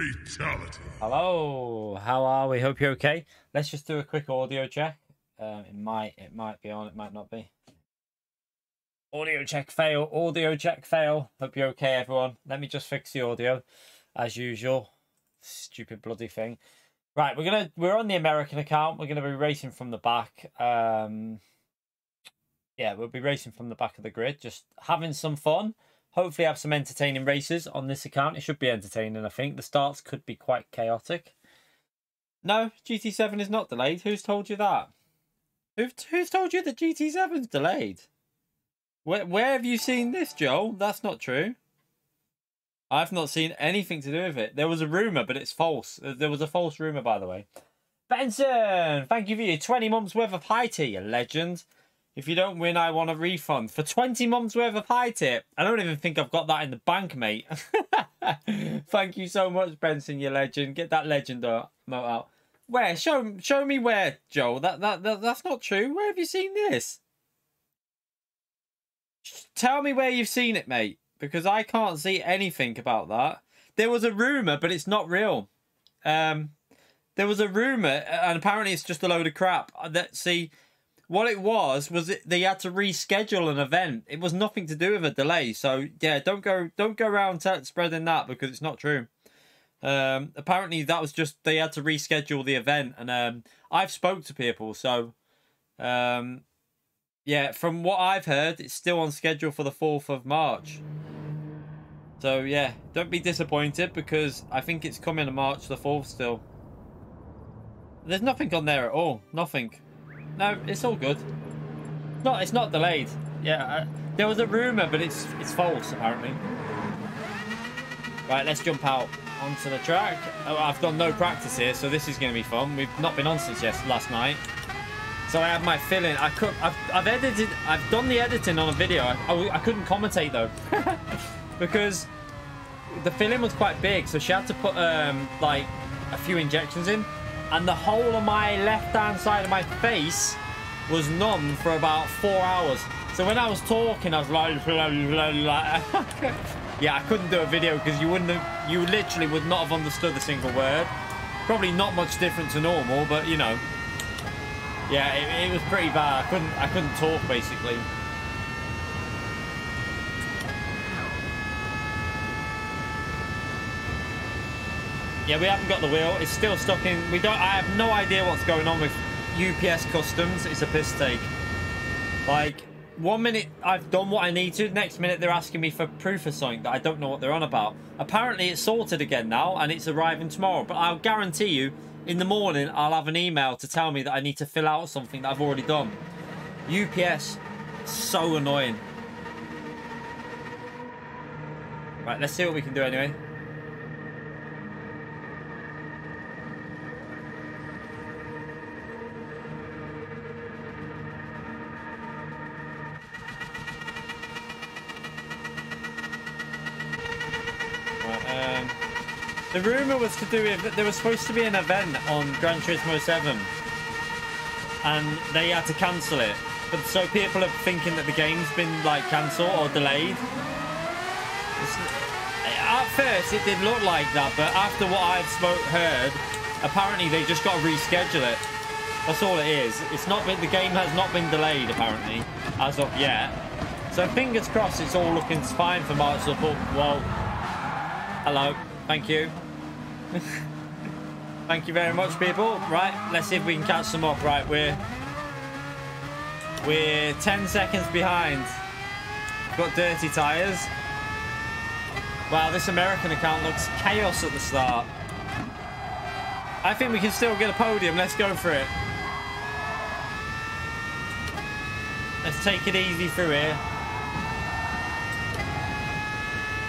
Fatality. Hello, how are we? Hope you're okay. Let's just do a quick audio check. It might be on, it might not be. Audio check fail, audio check fail. Hope you're okay, everyone. Let me just fix the audio as usual. Stupid bloody thing. Right, we're on the American account. We're gonna be racing from the back. Yeah, we'll be racing from the back of the grid, just having some fun. Hopefully have some entertaining races on this account. It should be entertaining, I think. The starts could be quite chaotic. No, GT7 is not delayed. Who's told you that? Who's told you that GT7's delayed? Where have you seen this, Joel? That's not true. I've not seen anything to do with it. There was a rumour, but it's false. There was a false rumour, by the way. Benson, thank you for your 20 months worth of high tea, you legend. If you don't win, I want a refund. For 20 months worth of high tip. I don't even think I've got that in the bank, mate. Thank you so much, Benson, you legend. Get that legend out. Where? Show me where, Joel. That's not true. Where have you seen this? Tell me where you've seen it, mate. Because I can't see anything about that. There was a rumour, but it's not real. There was a rumour, and apparently it's just a load of crap. See... What it was they had to reschedule an event. It was nothing to do with a delay. So yeah, don't go around spreading that because it's not true. Apparently that was just they had to reschedule the event, and I've spoke to people. So yeah, from what I've heard, it's still on schedule for the 4th of March. So yeah, don't be disappointed because I think it's coming to March the 4th still. There's nothing on there at all. Nothing. No, it's all good. It's not delayed. Yeah, there was a rumor, but it's false apparently. Right, let's jump out onto the track. Oh, I've done no practice here, so this is going to be fun. We've not been on since last night, so I have my fill-in. I've done the editing on a video. I couldn't commentate though because the fill-in was quite big, so she had to put like a few injections in. And the whole of my left-hand side of my face was numb for about 4 hours. So when I was talking, I was like, blah, blah, blah. Yeah, I couldn't do a video because you literally would not have understood a single word. Probably not much different to normal, but you know, yeah, it was pretty bad. I couldn't talk basically. Yeah, we haven't got the wheel. It's still stuck in. I have no idea what's going on with UPS customs. It's a piss take. Like, 1 minute I've done what I need to. Next minute they're asking me for proof of something that I don't know what they're on about. Apparently it's sorted again now and it's arriving tomorrow. But I'll guarantee you, in the morning I'll have an email to tell me that I need to fill out something that I've already done. UPS, so annoying. Right, let's see what we can do anyway. The rumour was to do with, there was supposed to be an event on Gran Turismo 7 and they had to cancel it. But so people are thinking that the game's been like cancelled or delayed. At first it did look like that, but after what I've heard, apparently they just got to reschedule it. That's all it is. It's not been, the game has not been delayed apparently as of yet. So fingers crossed it's all looking fine for March the 4th. Well, hello. Thank you. Thank you very much, people. Right, let's see if we can catch them up. Right, we're 10 seconds behind. Got dirty tyres. Wow, this American account looks chaos at the start. I think we can still get a podium. Let's go for it. Let's take it easy through here.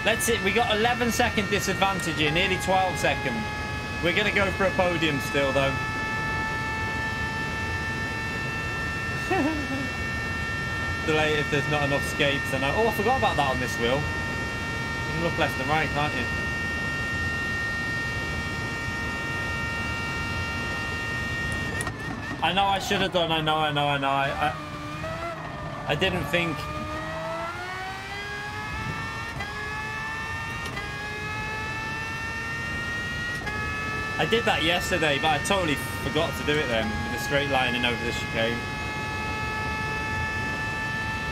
Let's see, we got 11-second disadvantage here, nearly 12-second. We're going to go for a podium still, though. Delay if there's not enough escapes. And oh, I forgot about that on this wheel. You can look left and right, can't you? I know I should have done, I know. I didn't think... I did that yesterday, but I totally forgot to do it then, with the straight line and over the chicane.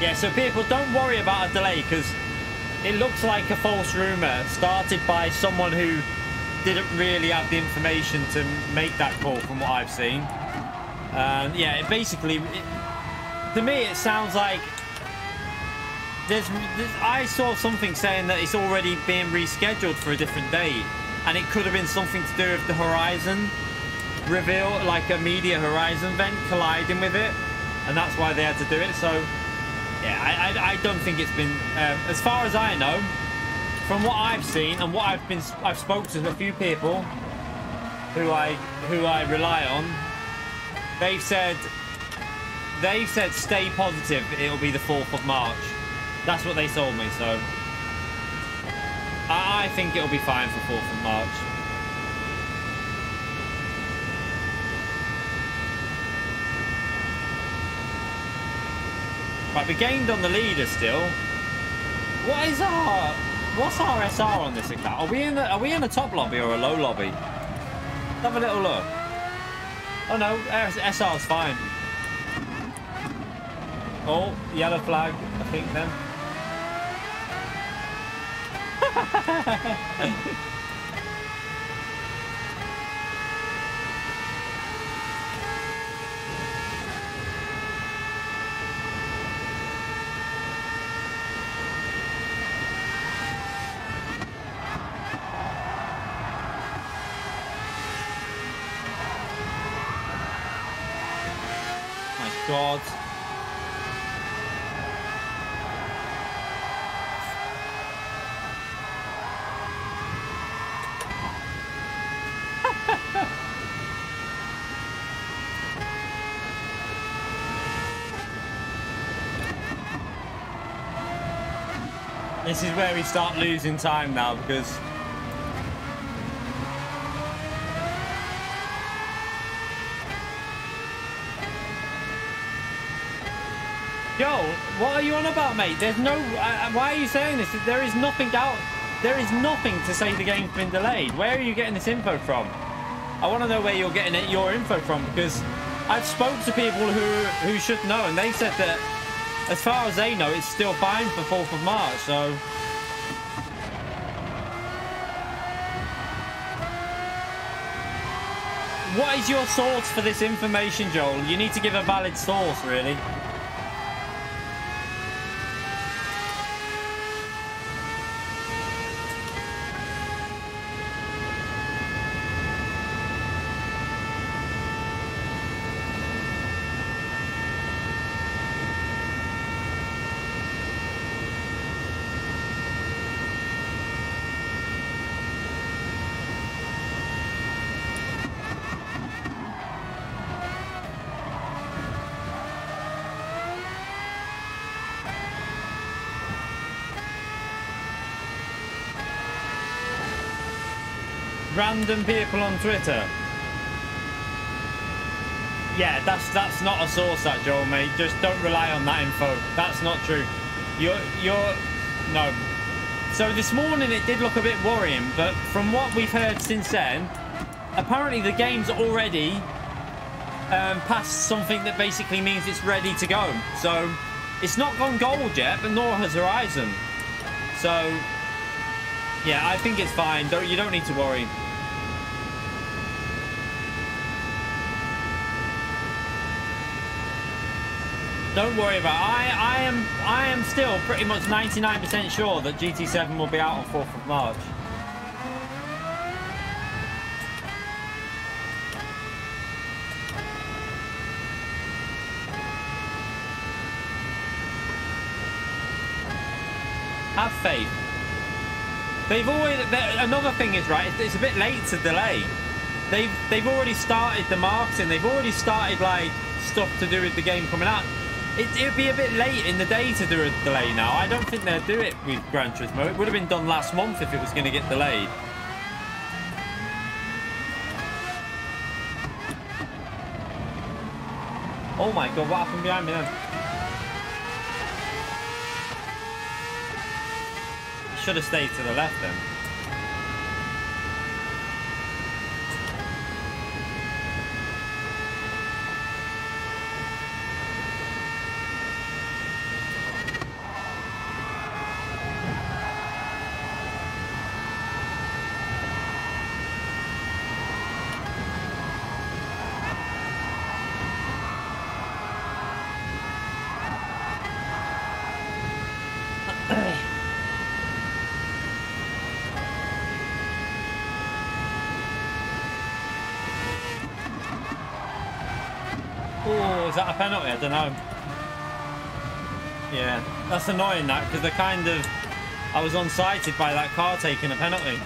Yeah, so people, don't worry about a delay, because it looks like a false rumour started by someone who didn't really have the information to make that call from what I've seen. Yeah, it basically, to me, it sounds like I saw something saying that it's already being rescheduled for a different date, and it could have been something to do with the Horizon reveal, like a media Horizon event colliding with it, and that's why they had to do it. So yeah, I don't think it's been, as far as I know, from what I've seen and what I've spoke to a few people who I rely on. They've said stay positive, it'll be the 4th of March. That's what they told me, so I think it'll be fine for 4th of March. Right, we gained on the leader still. What is our, what's our SR on this account? Are we in a top lobby or a low lobby? Let's have a little look. Oh no, SR's fine. Oh, yellow flag, I think then. My God. This is where we start losing time now, because yo, what are you on about, mate? There's no, why are you saying this? There is nothing out, there is nothing to say the game's been delayed. Where are you getting this info from? I want to know where you're getting your info from, because I've spoke to people who should know, and they said that as far as they know, it's still fine for 4th of March, so... What is your source for this information, Joel? You need to give a valid source, really. Random people on Twitter. Yeah, that's not a source, that, Joel, mate. Just don't rely on that info. That's not true. You're no. So this morning it did look a bit worrying, but from what we've heard since then, apparently the game's already passed something that basically means it's ready to go. So it's not gone gold yet, but nor has Horizon. So yeah, I think it's fine. You don't need to worry. Don't worry about it. I am still pretty much 99% sure that GT7 will be out on 4th of March. Have faith. They've always, another thing is, right, it's a bit late to delay. They've already started the marketing. They've already started, like, stuff to do with the game coming out. It'd be a bit late in the day to do a delay now. I don't think they'll do it with Gran Turismo. It would have been done last month if it was going to get delayed. Oh my God, what happened behind me then? Should have stayed to the left then. was that a penalty? I don't know. Yeah, that's annoying that, because they're kind of... I was unsighted by that car taking a penalty.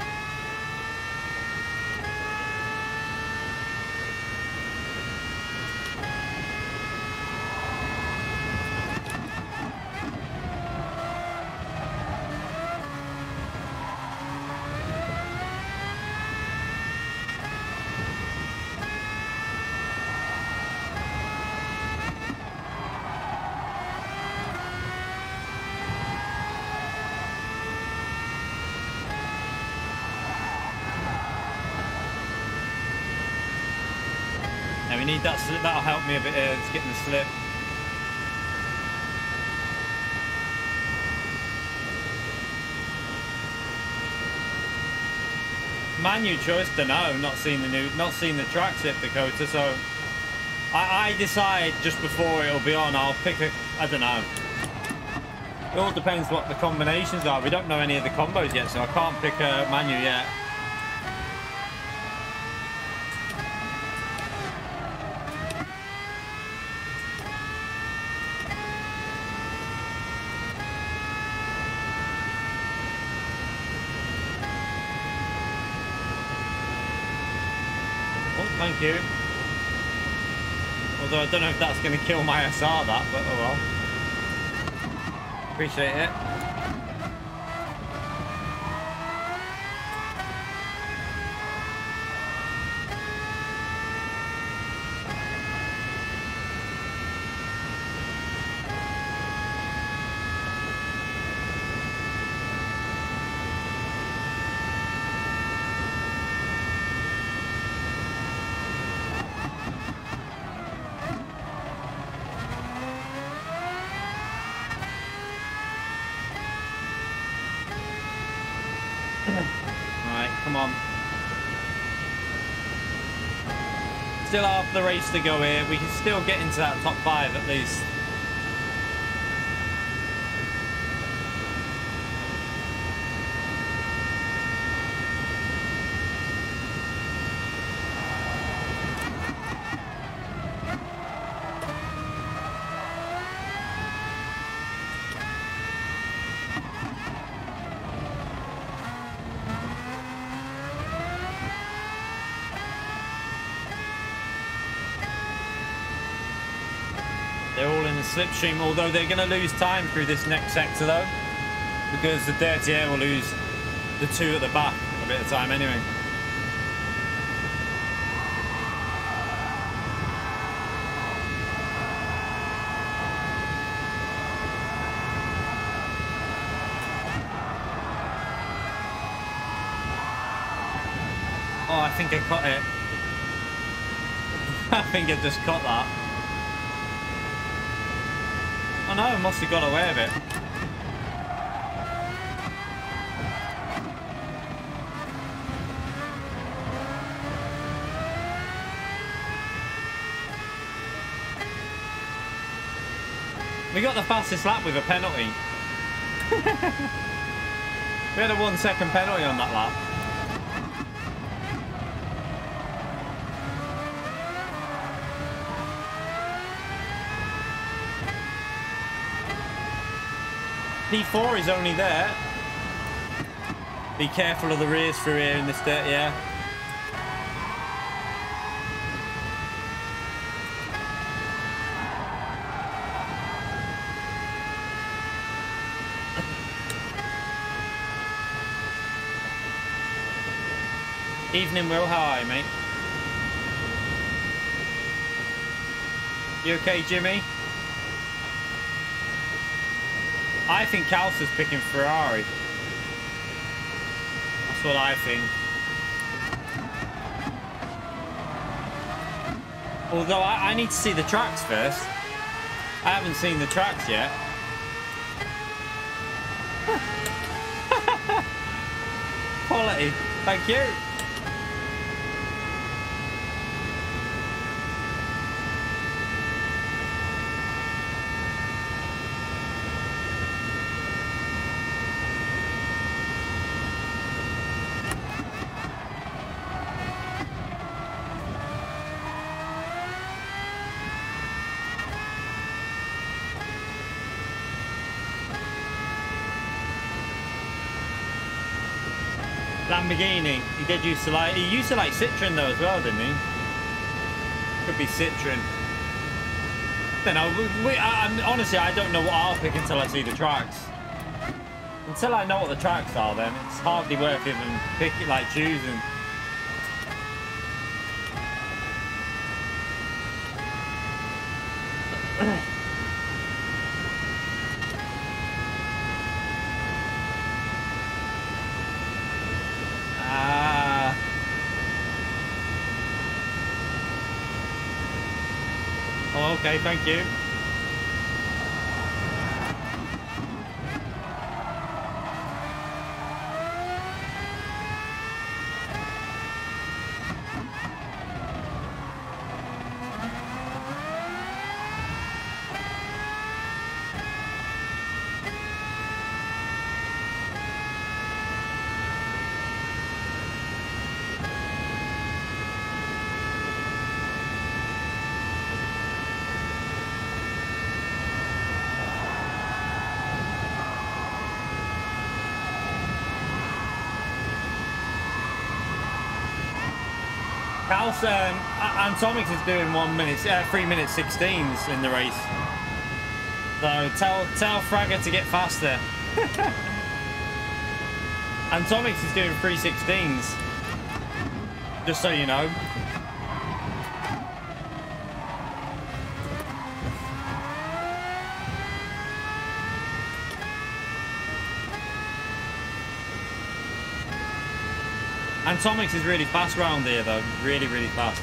That slip, that'll help me a bit to get the slip. Manu choice, dunno, not seen the tracks yet, Dakota, so I decide just before it'll be on, I'll pick a, I don't know. It all depends what the combinations are. We don't know any of the combos yet, so I can't pick a Manu yet. Thank you. Although I don't know if that's going to kill my SR, that, but oh well. Appreciate it. Still half the race to go here. We can still get into that top five at least. Slipstream, although they're going to lose time through this next sector though, because the dirty air will lose the two at the back a bit of time anyway. Oh, I think I caught it. I think I just caught that. Oh no, must have got away with it. We got the fastest lap with a penalty. We had a 1 second penalty on that lap. P4 is only there. Be careful of the rears through here in this dirt, yeah. Evening, Will. How are you, mate? You okay, Jimmy? I think Kalsa's picking Ferrari. That's what I think. Although I need to see the tracks first. I haven't seen the tracks yet. Quality. Thank you. Lamborghini. He did used to like... He used to like Citroen though as well, didn't he? Could be Citroen. Then honestly, I don't know what I'll pick until I see the tracks. Until I know what the tracks are, then it's hardly worth even picking, like choosing. Oh, okay, thank you. Antomics is doing 3:16s in the race. So tell Fragger to get faster. Antomics is doing 3:16s. Just so you know. Antomics is really fast round here though. Really, really fast.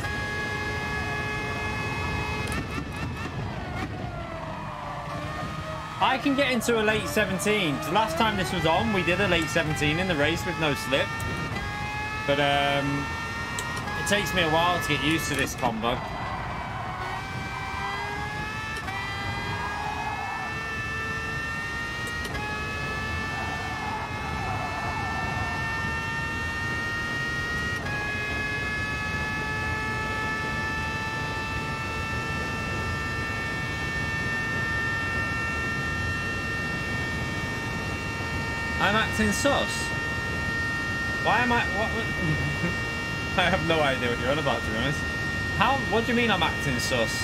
I can get into a late 17. Last time this was on, we did a late 17 in the race with no slip. But it takes me a while to get used to this combo. In sauce. Why am I? What? I have no idea what you're on about, to be honest. How? What do you mean I'm acting sus?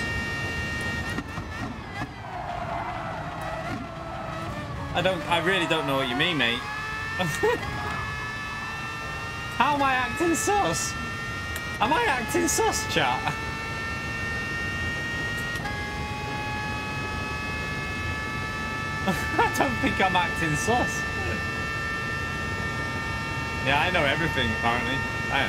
I really don't know what you mean, mate. How am I acting sus? Am I acting sus, chat? I don't think I'm acting sus. Yeah, I know everything, apparently. I am.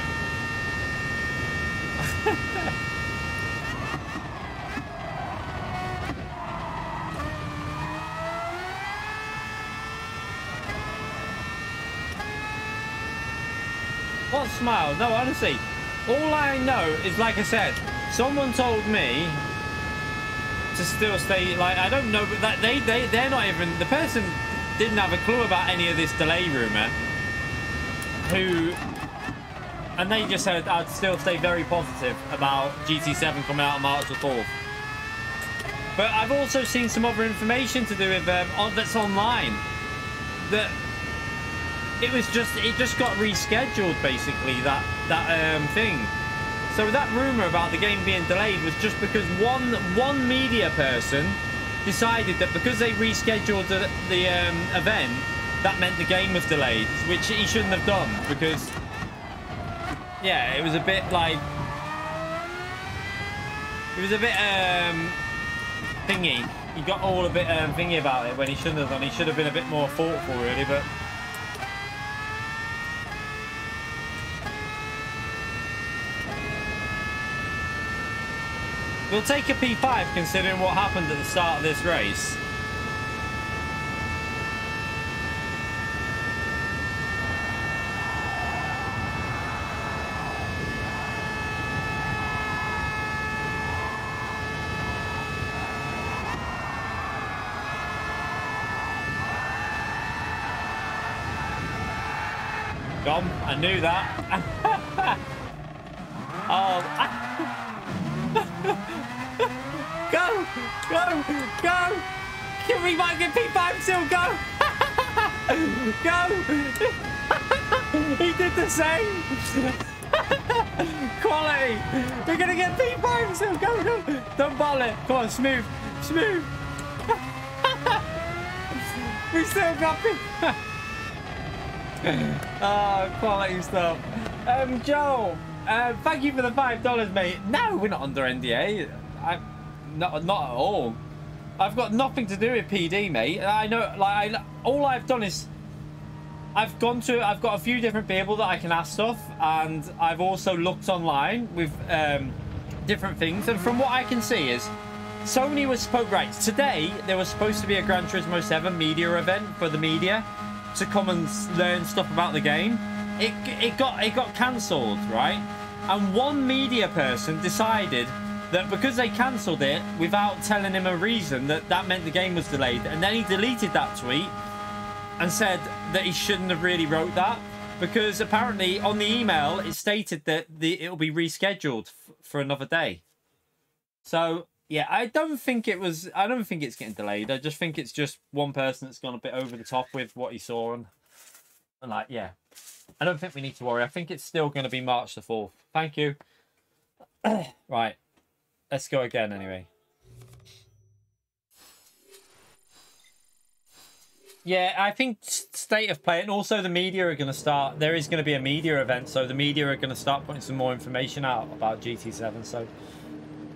What smile? No, honestly. All I know is, like I said, someone told me to still stay, like, I don't know, but that they're not even, the person didn't have a clue about any of this delay rumor. And they just said I'd still stay very positive about GT7 coming out on March the 4th. But I've also seen some other information to do with that's online. That it just got rescheduled basically, that thing. So that rumor about the game being delayed was just because one media person decided that because they rescheduled the event. That meant the game was delayed, which he shouldn't have done because, yeah, it was a bit like, it was a bit thingy. He got all a bit thingy about it when he shouldn't have done. He should have been a bit more thoughtful, really, but. We'll take a P5 considering what happened at the start of this race. I knew that. Oh, go! Can we might get P5 still? Go! Go! He did the same. Quality. We're going to get P5 still. Go, go. Don't ball it. Come on, smooth. Smooth. We still got P5. Oh, quality stuff. Joel, thank you for the $5, mate. No, we're not under NDA. Not at all. I've got nothing to do with PD, mate. I know, like, all I've done is I've got a few different people that I can ask stuff, and I've also looked online with different things, and from what I can see is Sony was supposed, right, today there was supposed to be a Gran Turismo 7 media event for the media to come and learn stuff about the game. It got cancelled, right? And one media person decided that because they cancelled it without telling him a reason, that meant the game was delayed. And then he deleted that tweet and said that he shouldn't have really wrote that, because apparently on the email it stated that it'll be rescheduled for another day. So yeah, I don't think it's getting delayed. I just think it's just one person that's gone a bit over the top with what he saw, and like, yeah, I don't think we need to worry. I think it's still going to be March the 4th. Thank you. Right. Let's go again anyway. Yeah, I think state of play, and also the media are going to start. There is going to be a media event, so the media are going to start putting some more information out about GT7. So,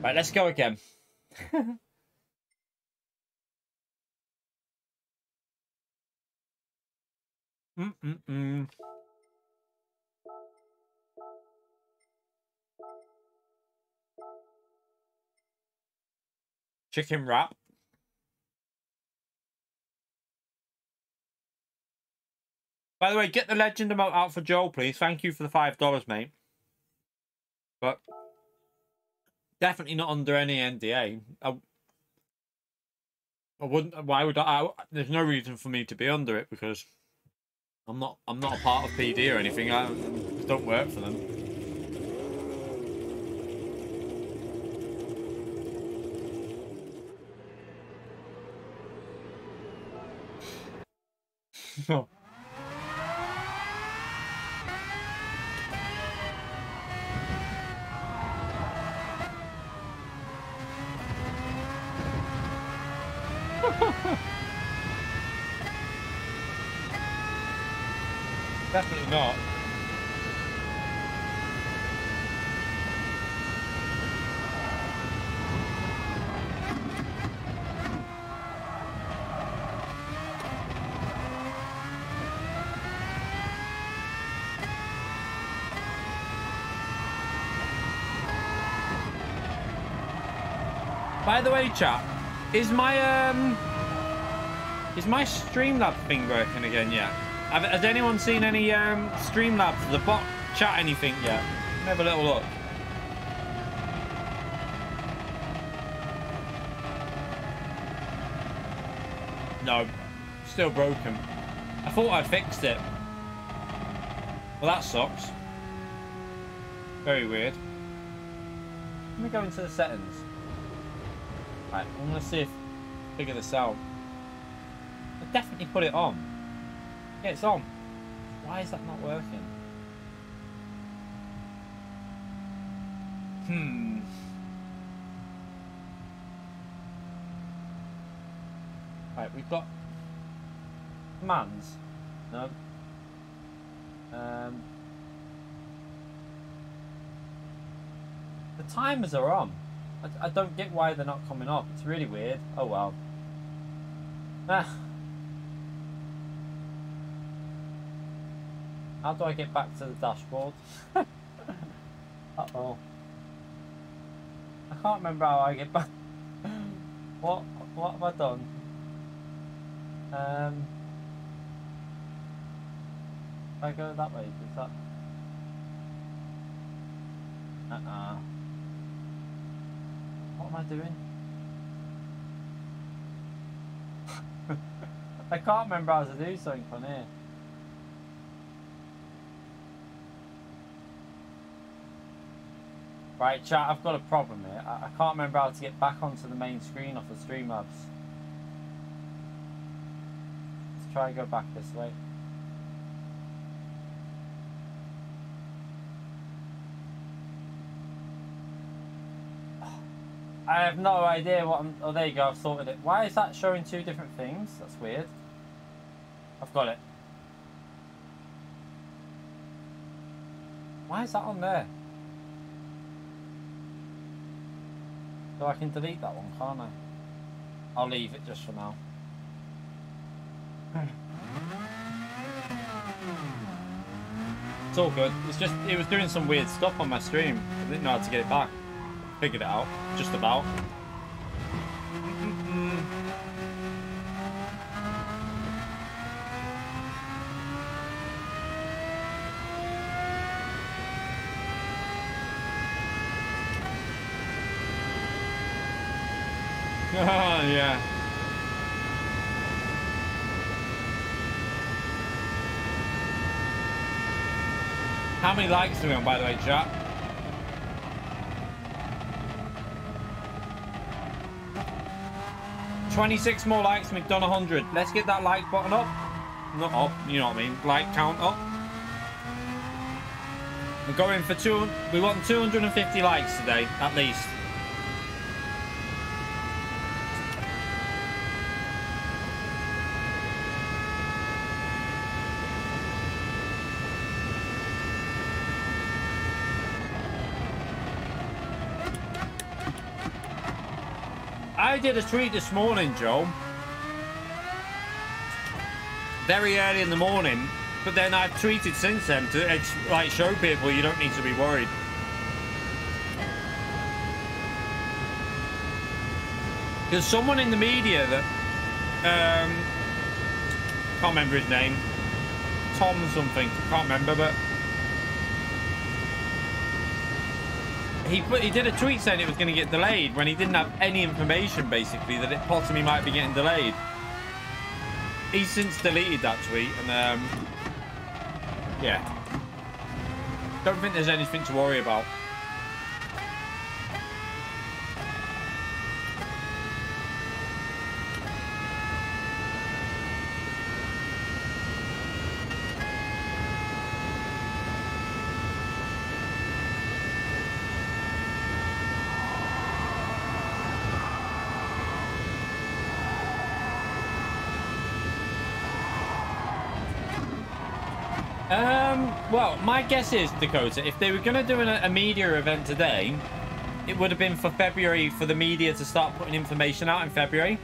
right, let's go again. Chicken wrap. By the way, get the legend emote out for Joel, please. Thank you for the $5, mate. But definitely not under any NDA. I wouldn't. Why would I? There's no reason for me to be under it, because I'm not a part of PD or anything. I don't work for them. No. Definitely not. By the way, chat, is my Streamlab thing working again yet? Has anyone seen any Streamlabs, the bot chat, anything yet? Have a little look. No, still broken. I thought I fixed it. Well, that sucks. Very weird. Let me go into the settings. Right, I'm gonna see if I figure this out. I definitely put it on. Yeah, it's on. Why is that not working? Right, we've got commands. No. The timers are on. I don't get why they're not coming off. It's really weird. Oh well. How do I get back to the dashboard? Uh-oh. I can't remember how I get back. What have I done? If I go that way, does that... Uh-uh. What am I doing? I can't remember how to do something on here. Right, chat, I've got a problem here. I can't remember how to get back onto the main screen off the Streamlabs. Let's try and go back this way. I have no idea what I'm... Oh, there you go, I've sorted it. Why is that showing two different things? That's weird. I've got it. Why is that on there? So I can delete that one, can't I? I'll leave it just for now. It's all good. It's just, it was doing some weird stuff on my stream. I didn't know how to get it back. Figured it out, just about. Oh, yeah. How many likes do we have, by the way, chat? Jack? 26 more likes and we've done 100. Let's get that like button up. Not up, you know what I mean. Like count up. We're going for two. We want 250 likes today, at least. I did a tweet this morning, Joe, very early in the morning, but then I've tweeted since then to like show people you don't need to be worried. There's someone in the media that, can't remember his name, Tom something, can't remember, but He did a tweet saying it was going to get delayed when he didn't have any information, basically, that it possibly might be getting delayed. He's since deleted that tweet, and, yeah. Don't think there's anything to worry about. Well, my guess is, Dakota, if they were going to do a media event today, it would have been for February, for the media to start putting information out in February.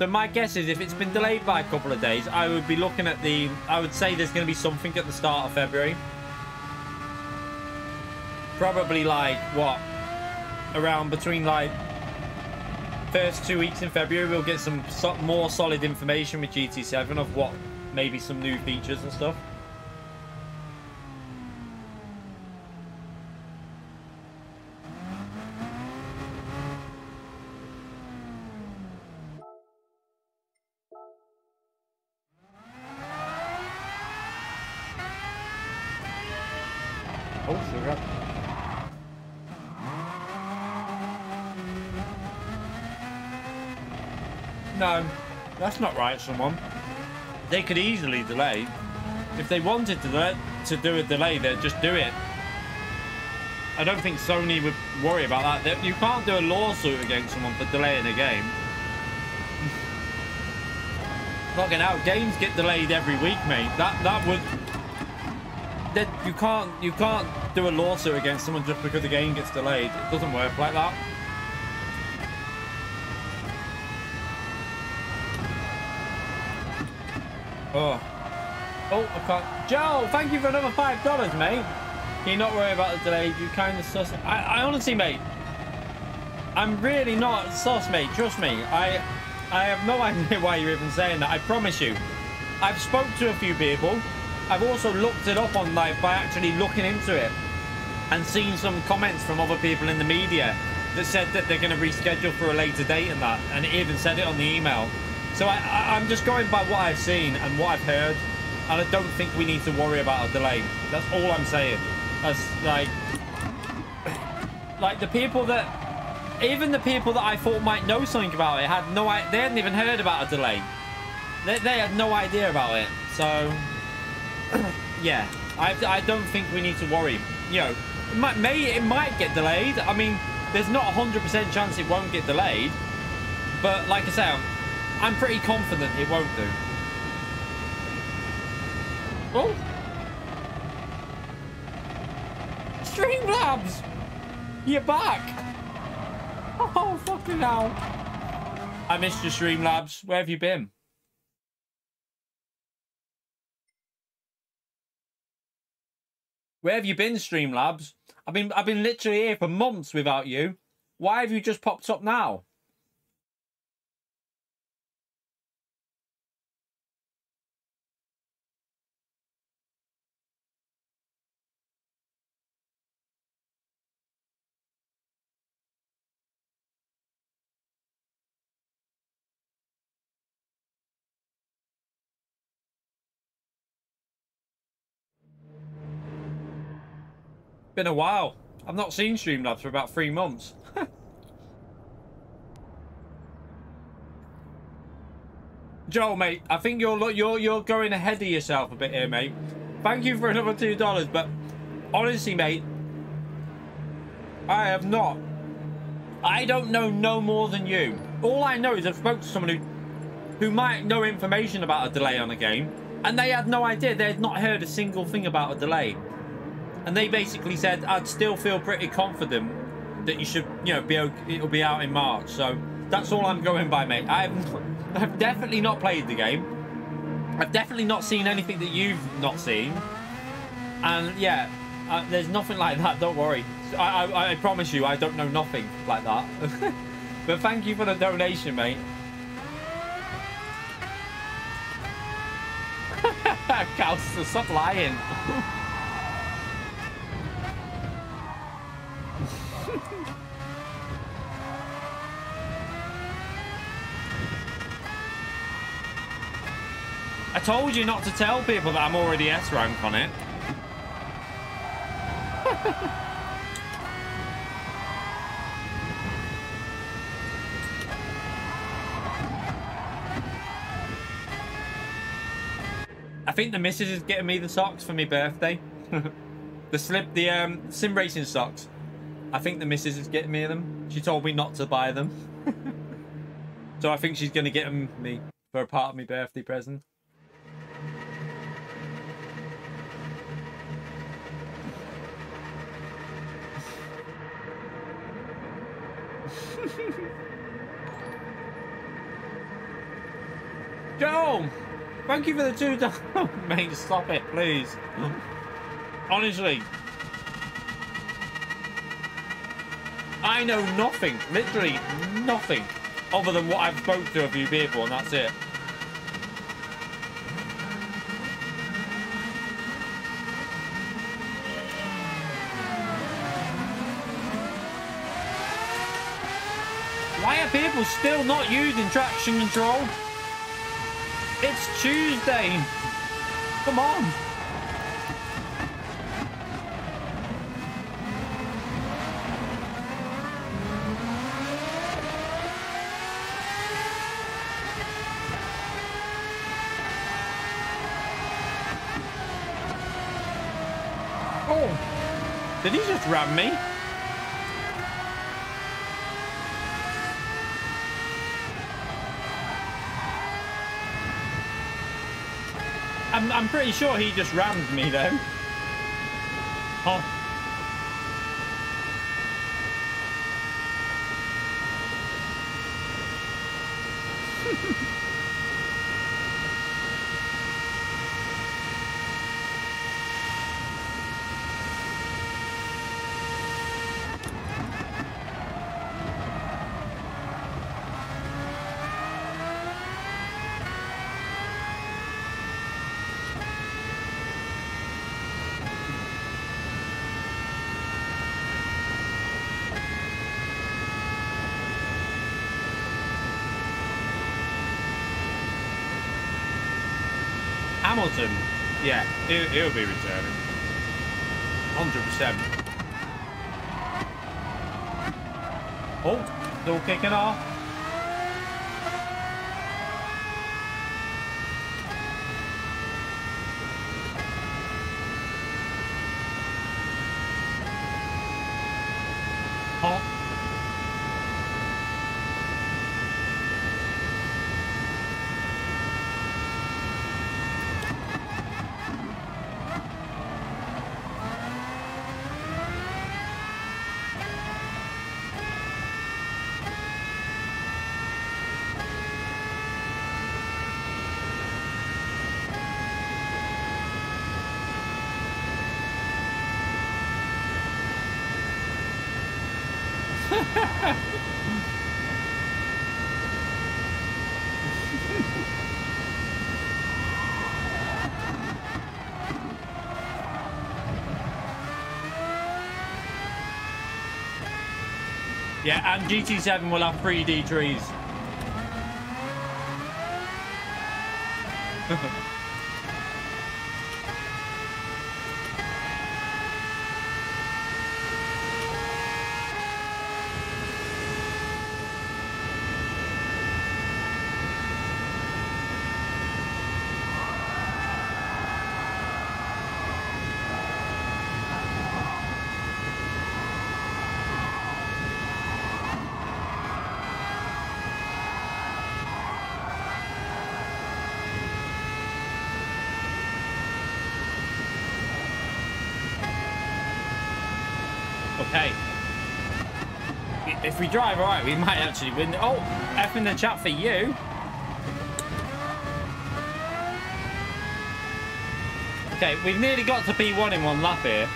So my guess is if it's been delayed by a couple of days, I would be looking at the... I would say there's going to be something at the start of February. Probably like, what? Around between like... First 2 weeks in February, we'll get some more solid information with GT7 of what... Maybe some new features and stuff. No, that's not right, someone. They could easily delay. If they wanted to do a delay, they'd just do it. I don't think Sony would worry about that. You can't do a lawsuit against someone for delaying a game. Fucking hell, games get delayed every week, mate. That would... You can't do a lawsuit against someone just because the game gets delayed. It doesn't work like that. Oh. Oh, I can't. Joe, thank you for another $5, mate. Can you not worry about the delay? You kind of sus. I honestly, mate, I'm really not sus, mate. Trust me. I have no idea why you're even saying that. I promise you. I've spoke to a few people. I've also looked it up online by actually looking into it and seen some comments from other people in the media that said that they're going to reschedule for a later date and that, and it even said it on the email. So I'm just going by what I've seen and what I've heard, and I don't think we need to worry about a delay. That's all I'm saying. That's like the people that, even the people that I thought might know something about it had no idea. They hadn't even heard about a delay. They had no idea about it. So yeah, I don't think we need to worry. You know, it might get delayed. I mean, There's not 100% chance it won't get delayed, but like I say, I'm pretty confident it won't do. Oh! Streamlabs! You're back! Oh, fucking hell. I missed your Streamlabs. Where have you been? Where have you been, Streamlabs? I've been literally here for months without you. Why have you just popped up now? Been a while. I've not seen Streamlabs for about 3 months. Joel, mate, I think you're going ahead of yourself a bit here, mate. Thank you for another $2, but honestly, mate, I have not. I don't know no more than you. All I know is I've spoken to someone who might know information about a delay on a game, and they had no idea. They had not heard a single thing about a delay. And they basically said, I'd still feel pretty confident that you should, you know, it'll be out in March. So that's all I'm going by, mate. I've definitely not played the game. I've definitely not seen anything that you've not seen. And yeah, there's nothing like that. Don't worry. I promise you, I don't know nothing like that. But thank you for the donation, mate. Calster, stop lying. I told you not to tell people that I'm already S rank on it. I think the missus is getting me the socks for my birthday. the sim racing socks. I think the missus is getting me them. She told me not to buy them. So I think she's going to get them me for a part of my birthday present. Joel, thank you for the $2. Mate, stop it, please. Honestly, I know nothing, literally nothing, other than what I've spoken to a few people, and that's it. Why are people still not using traction control? It's Tuesday. Come on. Oh, did he just ram me? I'm pretty sure he just rammed me though. Oh. Hamilton, yeah, he'll be returning, 100%. Oh, it's all kicking off. Oh. Yeah, and GT7 will have 3D trees. If we drive all right, we might actually win. Oh, F in the chat for you. Okay, we've nearly got to P1 in one lap here.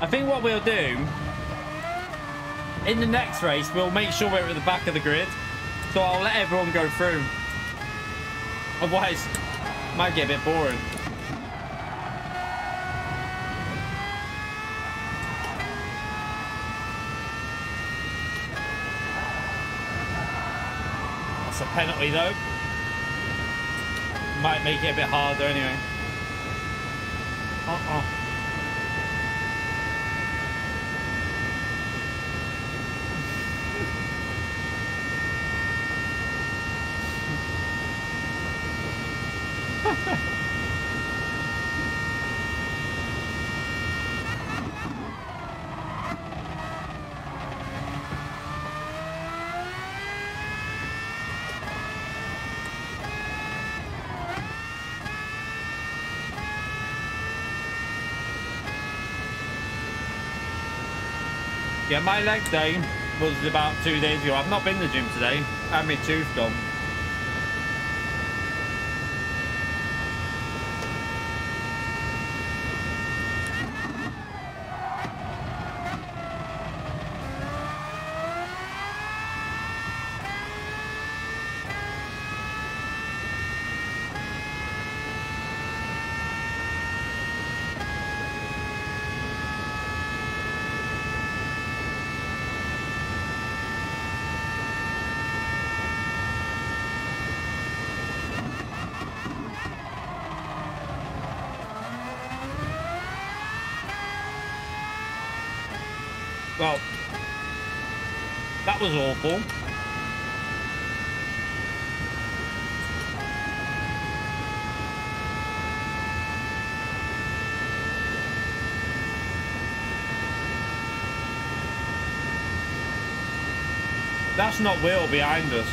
I think what we'll do in the next race, we'll make sure we're at the back of the grid. So I'll let everyone go through. Otherwise, it might get a bit boring. That's a penalty, though. Might make it a bit harder, anyway. Uh-oh. Yeah, my leg day was about 2 days ago. I've not been to the gym today. I had my tooth done. Well, that was awful. That's not Will behind us.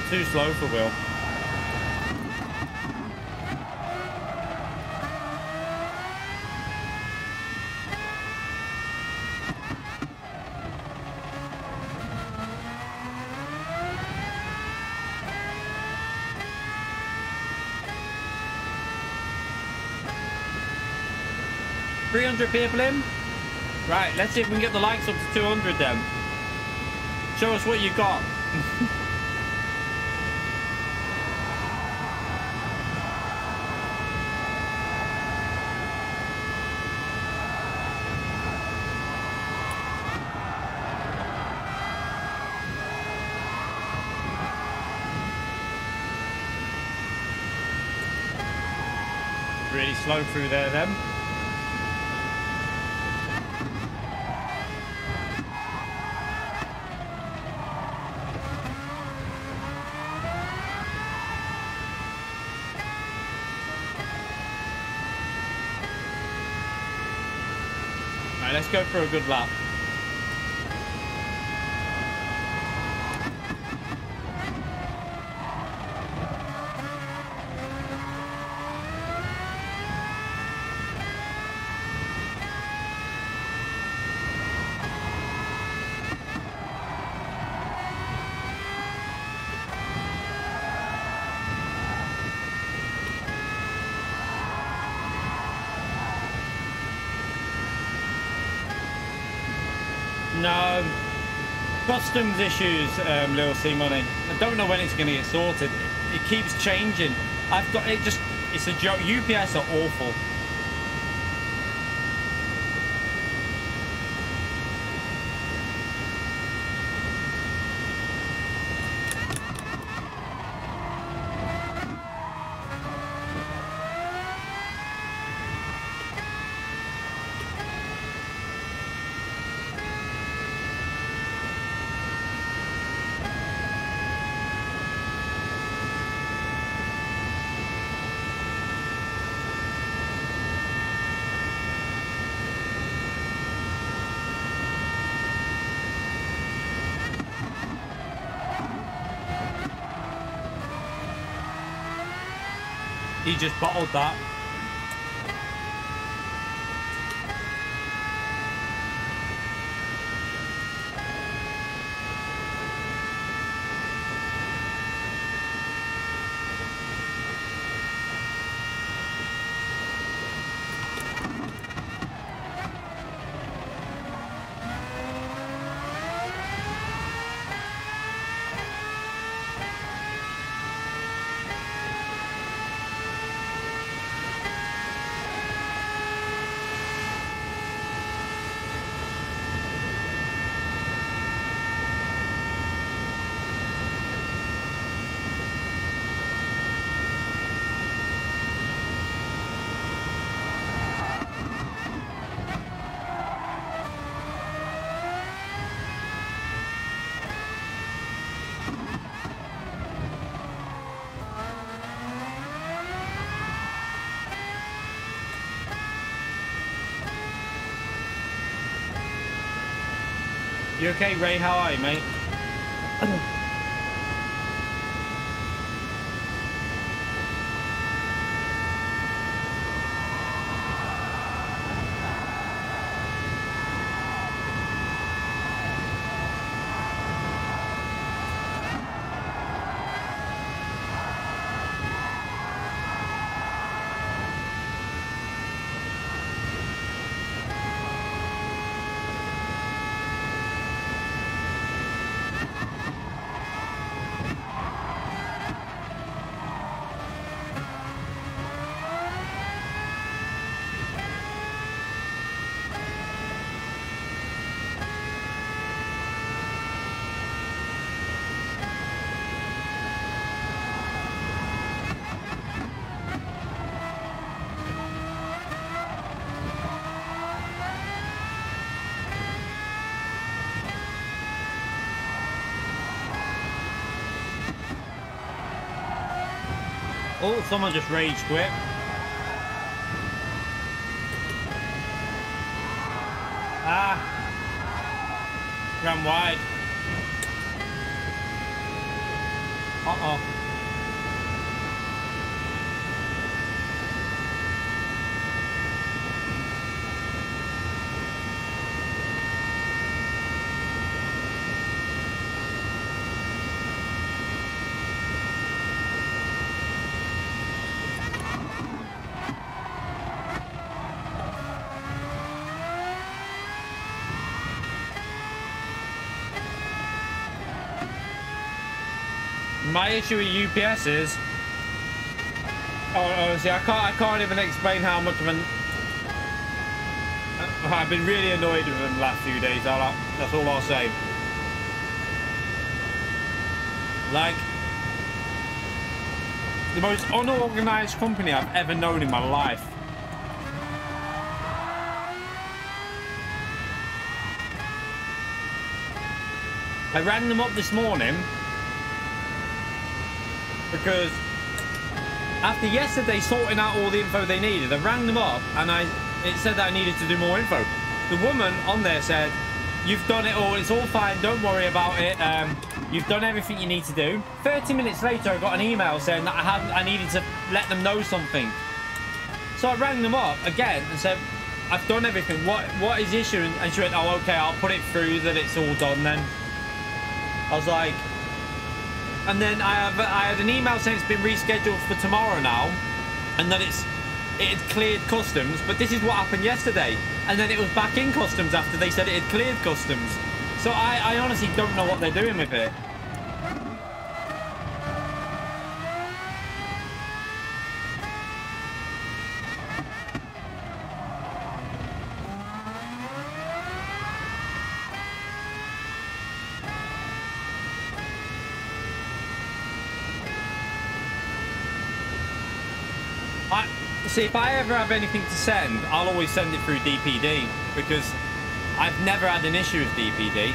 It's too slow for Will. People in. Right, let's see if we can get the likes up to 200 then. Show us what you got. Really slow through there then. Let's go for a good lap. No. Customs issues, Lil C Money. I don't know when it's going to get sorted. It keeps changing. I've got it just. It's a joke. UPS are awful. He just bottled that. You okay, Ray? How are you, mate? Oh, someone just rage quit. Ah, ran wide. Uh-oh. My issue with UPS is, honestly, I can't even explain how much of an. I've been really annoyed with them the last few days. That's all I'll say. Like the most unorganised company I've ever known in my life. I ran them up this morning. Because after yesterday sorting out all the info they needed, I rang them up and it said that I needed to do more info. The woman on there said, "You've done it all, it's all fine, don't worry about it, you've done everything you need to do." 30 minutes later I got an email saying that I needed to let them know something. So I rang them up again and said, "I've done everything, what is the issue?" And she went, "Oh okay, I'll put it through that it's all done then." I was like. And then I had an email saying it's been rescheduled for tomorrow now, and that it had cleared customs. But this is what happened yesterday, and then it was back in customs after they said it had cleared customs. So I honestly don't know what they're doing with it. See, if I ever have anything to send, I'll always send it through DPD, because I've never had an issue with DPD.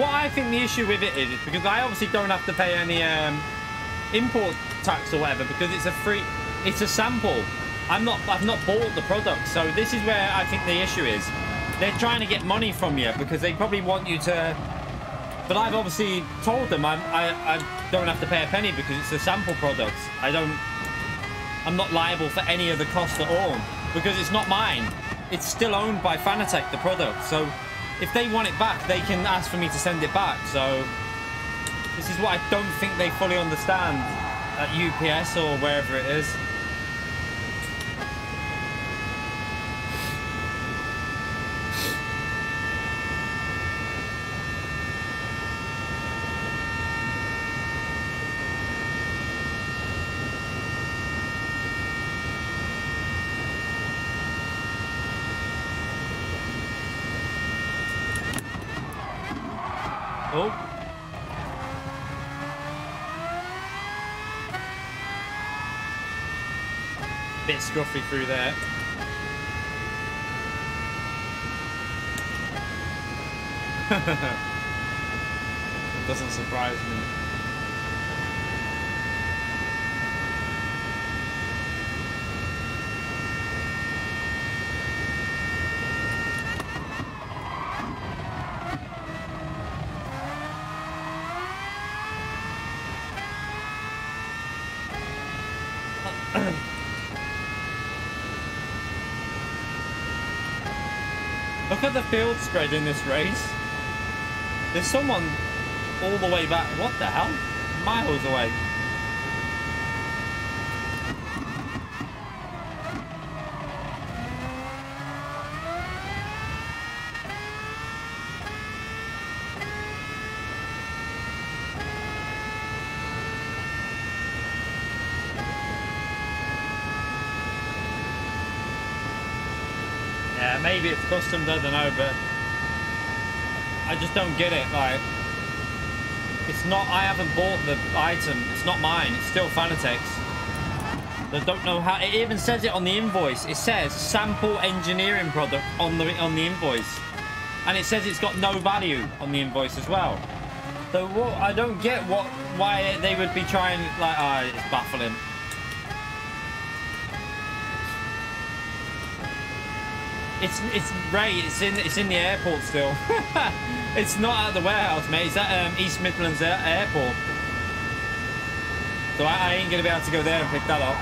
What I think the issue with it is because I obviously don't have to pay any import tax or whatever, because it's a free, it's a sample. I've not bought the product, so this is where I think the issue is. They're trying to get money from you because they probably want you to. But I've obviously told them I don't have to pay a penny because it's a sample product. I'm not liable for any of the cost at all because it's not mine. It's still owned by Fanatec, the product. So if they want it back, they can ask for me to send it back. So this is what I don't think they fully understand at UPS or wherever it is. Scruffy through there. It doesn't surprise me. Look at the field spread in this race. There's someone all the way back. What the hell? Miles away. Maybe it's custom, I don't know, but I just don't get it. Like, it's not, I haven't bought the item, it's not mine, it's still Fanatec's. I don't know how, it even says it on the invoice, it says sample engineering product on the invoice, and it says it's got no value on the invoice as well. So what, I don't get why they would be trying, like, it's baffling. It's right. It's in the airport still. It's not at the warehouse, mate. It's at East Midlands Airport. So I ain't gonna be able to go there and pick that up.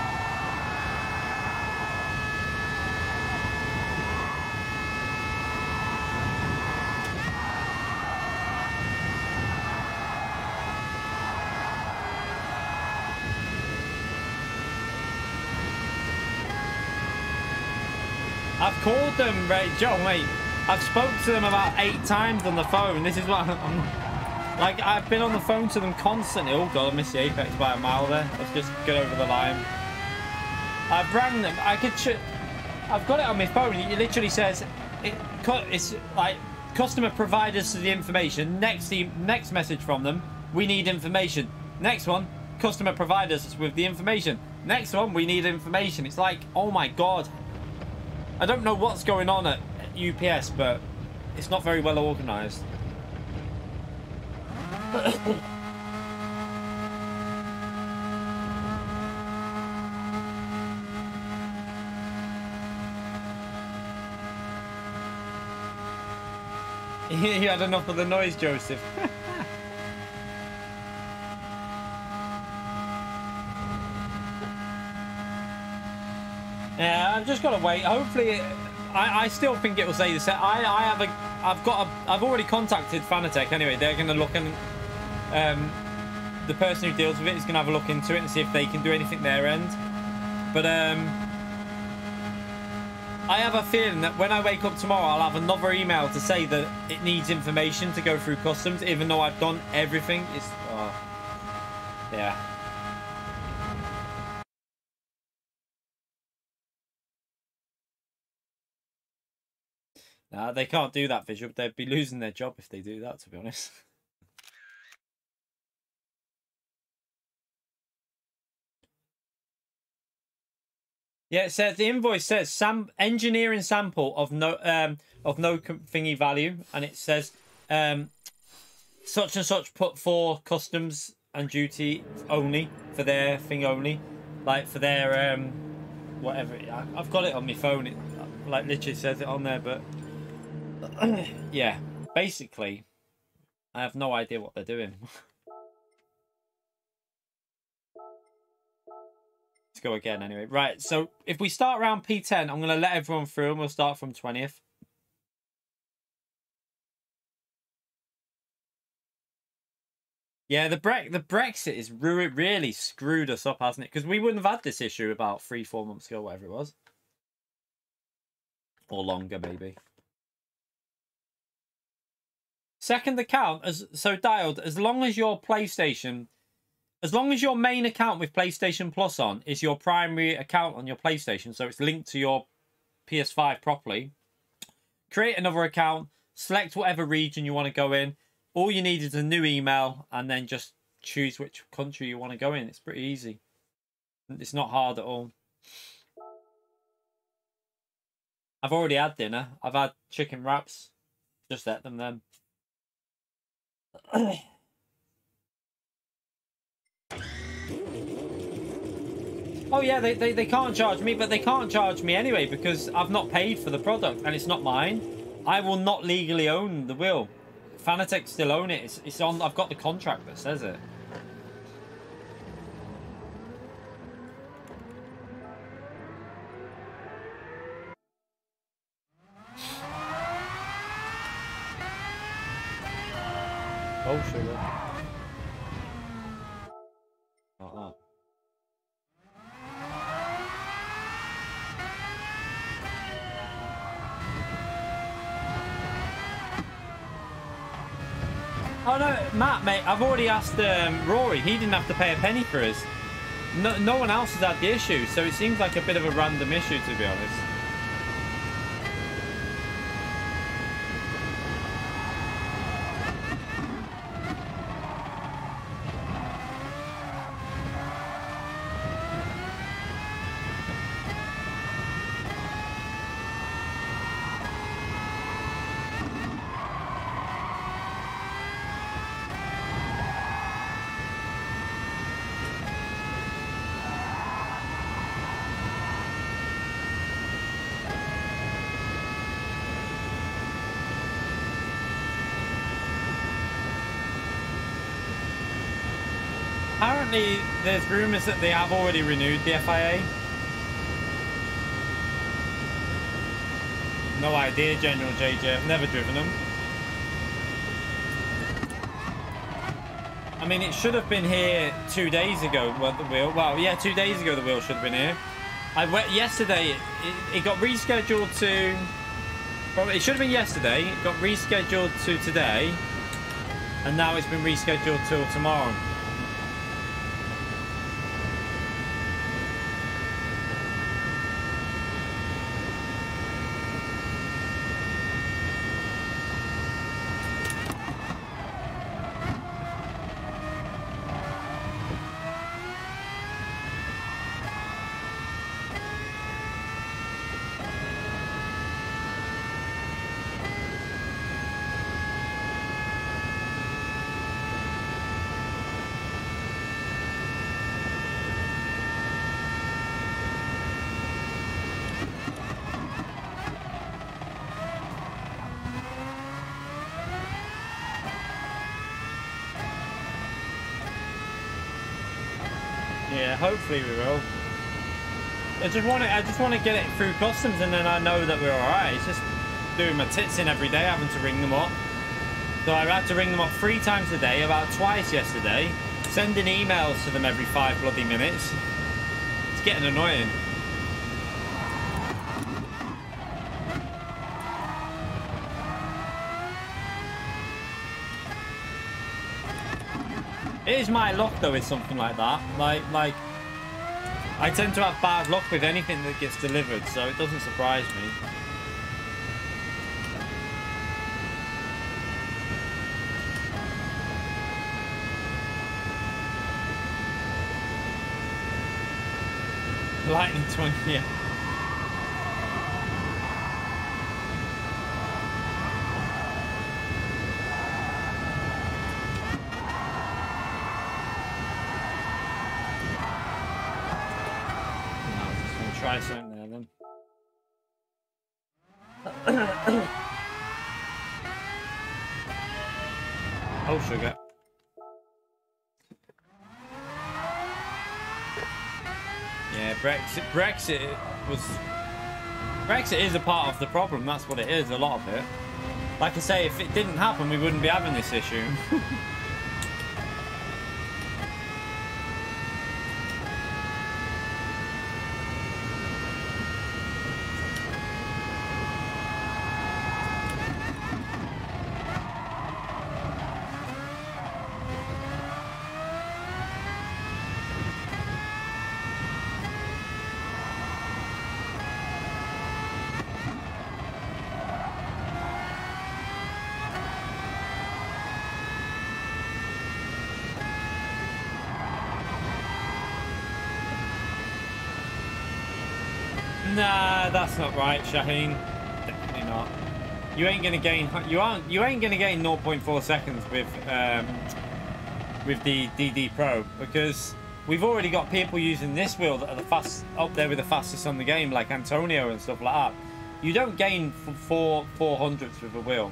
Called them, right, John? Wait, I've spoke to them about 8 times on the phone. This is what I'm like. I've been on the phone to them constantly. Oh god, I missed the apex by a mile there. Let's just get over the line. I've rang them. I've got it on my phone. It literally says it's like customer provided us the information. Next message from them. We need information. Next one, customer provided us with the information. Next one, we need information. It's like, oh my god. I don't know what's going on at UPS, but it's not very well organised. You had enough of the noise, Joseph. Yeah, I've just got to wait. Hopefully, I still think it will say the set. I've already contacted Fanatec anyway. They're going to look and the person who deals with it is going to have a look into it and see if they can do anything their end. But I have a feeling that when I wake up tomorrow, I'll have another email to say that it needs information to go through customs, even though I've done everything. It's yeah. Nah, they can't do that, Visual. They'd be losing their job if they do that, to be honest. Yeah, it says the invoice says engineering sample of no thingy value, and it says such and such put for customs and duty only for their thing only, like for their whatever. I've got it on my phone. It like literally says it on there, but. Yeah, basically, I have no idea what they're doing. Let's go again anyway. Right, so if we start around P10, I'm going to let everyone through and we'll start from 20th. Yeah, the Brexit is really screwed us up, hasn't it? Because we wouldn't have had this issue about 3-4 months ago, whatever it was. Or longer, maybe. Second account, as long as your PlayStation, as long as your main account with PlayStation Plus on is your primary account on your PlayStation, so it's linked to your PS5 properly, create another account, select whatever region you want to go in. All you need is a new email and then just choose which country you want to go in. It's pretty easy. It's not hard at all. I've already had dinner. I've had chicken wraps. Just let them then. Oh yeah, they can't charge me, but they can't charge me anyway because I've not paid for the product and it's not mine. I will not legally own the wheel. Fanatec still own it. It's on. I've got the contract that says it. Oh, sugar. Uh-huh. Oh, no, Matt, mate, I've already asked Rory. He didn't have to pay a penny for his. No one else has had the issue, so it seems like a bit of a random issue, to be honest. There's rumours that they have already renewed the FIA. No idea, General JJ. I've never driven them. I mean, it should have been here 2 days ago. Well, the wheel. Well, yeah, 2 days ago the wheel should have been here. I went yesterday. It got rescheduled to. Well, it should have been yesterday. It got rescheduled to today, and now it's been rescheduled till tomorrow. Yeah, hopefully we will. I just want to get it through customs, and then I know that we're alright. It's just doing my tits in every day, having to ring them up. So I had to ring them up 3 times a day, about twice yesterday. Sending emails to them every 5 bloody minutes. It's getting annoying. It is my luck though with something like that. Like I tend to have bad luck with anything that gets delivered, so it doesn't surprise me. Lightning 20, yeah. No, I'm just going to try something there then. Oh, sugar. Yeah, Brexit is a part of the problem. That's what it is, a lot of it. Like I say, if it didn't happen, we wouldn't be having this issue. That's not right, Shaheen. Definitely not. You ain't gonna gain. You ain't gonna gain 0.4 seconds with the DD Pro, because we've already got people using this wheel that are up there with the fastest on the game, like Antonio and stuff like that. You don't gain 4/400ths with a wheel.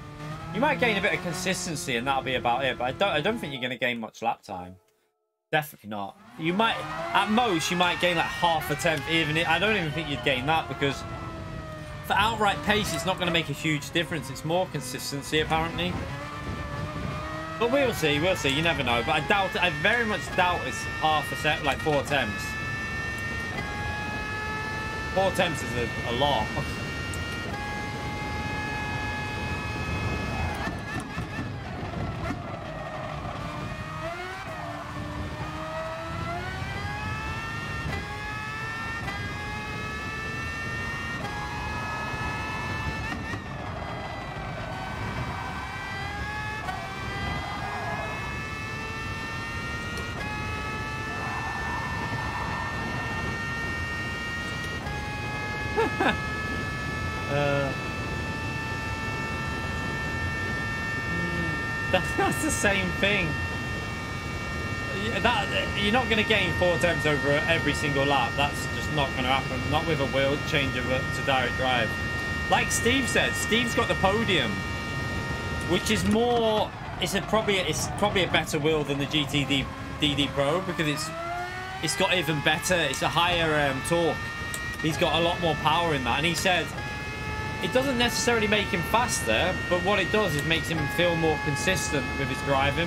You might gain a bit of consistency, and that'll be about it. But I don't think you're gonna gain much lap time. Definitely not. You might, at most, you might gain like 1/2 a tenth. Even I don't even think you'd gain that, because for outright pace, it's not going to make a huge difference. It's more consistency, apparently. But we'll see. We'll see. You never know. But I doubt. I very much doubt it's 1/2 a second, like 4 tenths. 4 tenths is a lot. That's the same thing. You're not going to gain 4 tenths over every single lap. That's just not going to happen. Not with a wheel change to direct drive. Like Steve said, Steve's got the Podium, which is more. It's probably a better wheel than the GT DD Pro, because it's got even better. It's a higher torque. He's got a lot more power in that, and he said it doesn't necessarily make him faster, but what it does is makes him feel more consistent with his driving.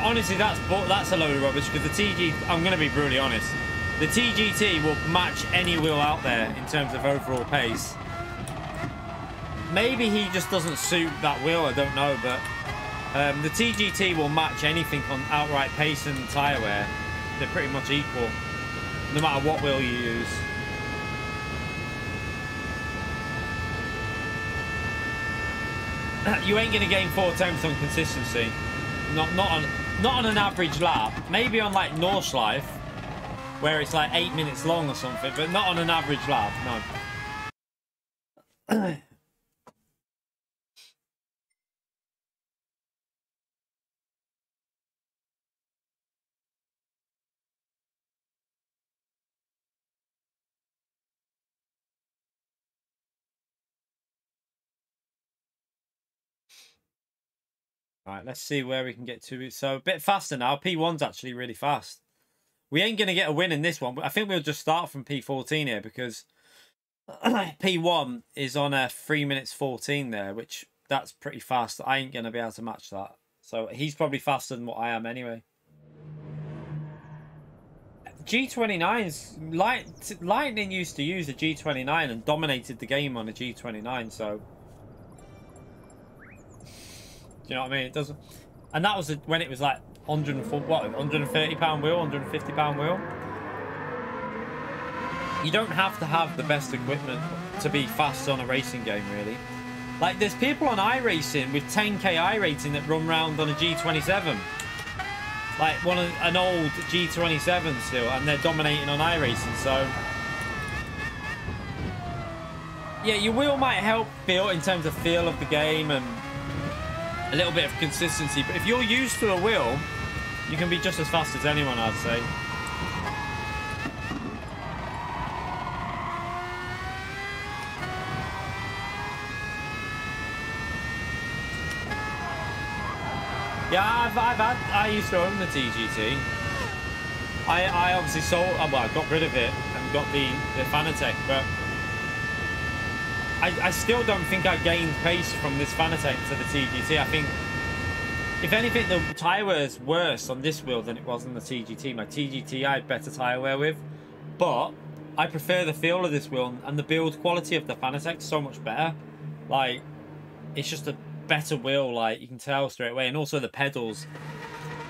Honestly, that's a load of rubbish, because the TG, I'm going to be brutally honest, the TGT will match any wheel out there in terms of overall pace. Maybe he just doesn't suit that wheel, I don't know, but the TGT will match anything on outright pace and tyre wear. They're pretty much equal, no matter what wheel you use. You ain't going to gain 4 tenths on consistency. Not on an average lap. Maybe on like Nordschleife, where it's like 8 minutes long or something, but not on an average lap, no. Right, let's see where we can get to. So a bit faster now. P1's actually really fast. We ain't going to get a win in this one, but I think we'll just start from P14 here because P1 is on a 3 minutes 14 there, which that's pretty fast. I ain't going to be able to match that. So he's probably faster than what I am anyway. G29's Lightning used to use a G29 and dominated the game on a G29, so do you know what I mean? It doesn't, and that was when it was like 104, what, £130 wheel, £150 wheel. You don't have to have the best equipment to be fast on a racing game, really. Like, there's people on iRacing with 10k iRating that run round on a G27. Like, an old G27 still, and they're dominating on iRacing, so... Yeah, your wheel might help feel in terms of feel of the game and a little bit of consistency, but if you're used to a wheel, you can be just as fast as anyone, I'd say. Yeah, I used to own the TGT. I obviously sold, well, I got rid of it and got the Fanatec, but I still don't think I gained pace from this Fanatec to the TGT. I think, if anything, the tyre wear is worse on this wheel than it was on the TGT. My TGT I had better tyre wear with, but I prefer the feel of this wheel and the build quality of the Fanatec so much better. Like, it's just a better wheel, like you can tell straight away. And also the pedals,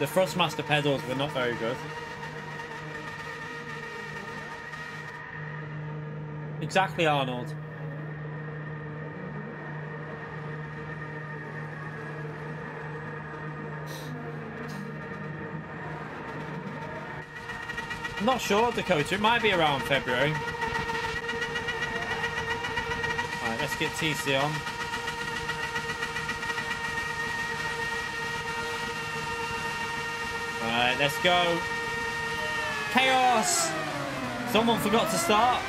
the Thrustmaster pedals were not very good. Exactly, Arnold. I'm not sure, Dakota, it might be around February. Alright, let's get TC on. Alright, let's go. Chaos! Someone forgot to start.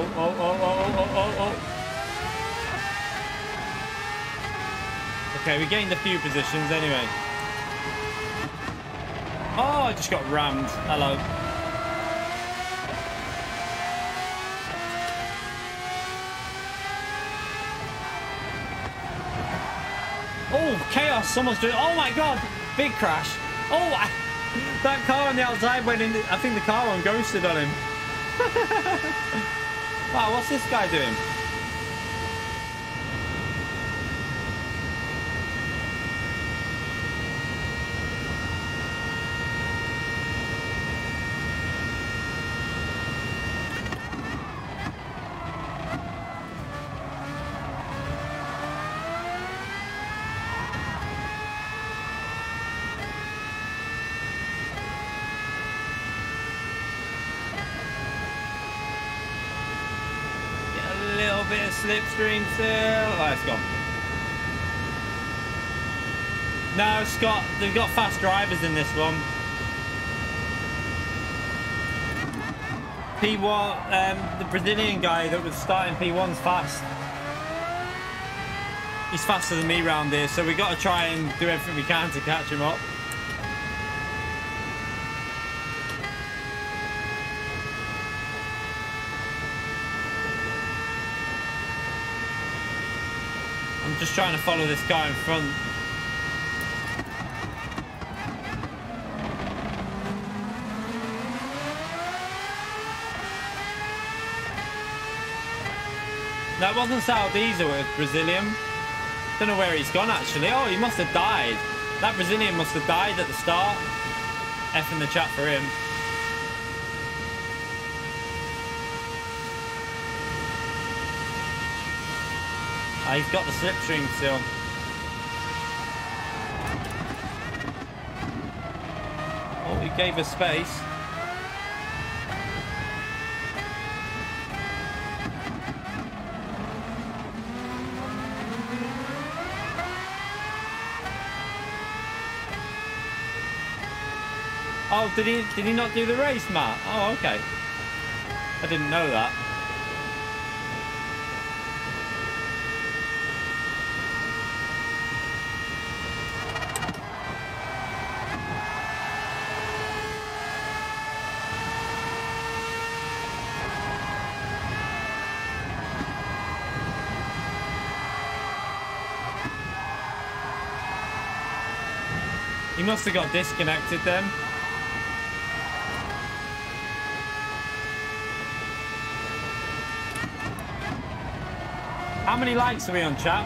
Oh. Okay, we gained a few positions anyway. Oh, I just got rammed. Hello. Oh, chaos. Someone's doing... Oh, my God. Big crash. Oh, that car on the outside went in. I think the car one ghosted on him. Wow, what's this guy doing? Slipstream still. Oh, it's gone. No, Scott, they've got fast drivers in this one. P1, the Brazilian guy that was starting P1's fast. He's faster than me round here, so we've got to try and do everything we can to catch him up. Just trying to follow this guy in front. That wasn't Sal Diesel, it was Brazilian. Don't know where he's gone actually. Oh, he must have died. That Brazilian must have died at the start. F in the chat for him. He's got the slipstream still. Oh, he gave us space. Oh, did he not do the race, Matt? Oh, okay. I didn't know that. He must have got disconnected then. How many likes are we on, chat?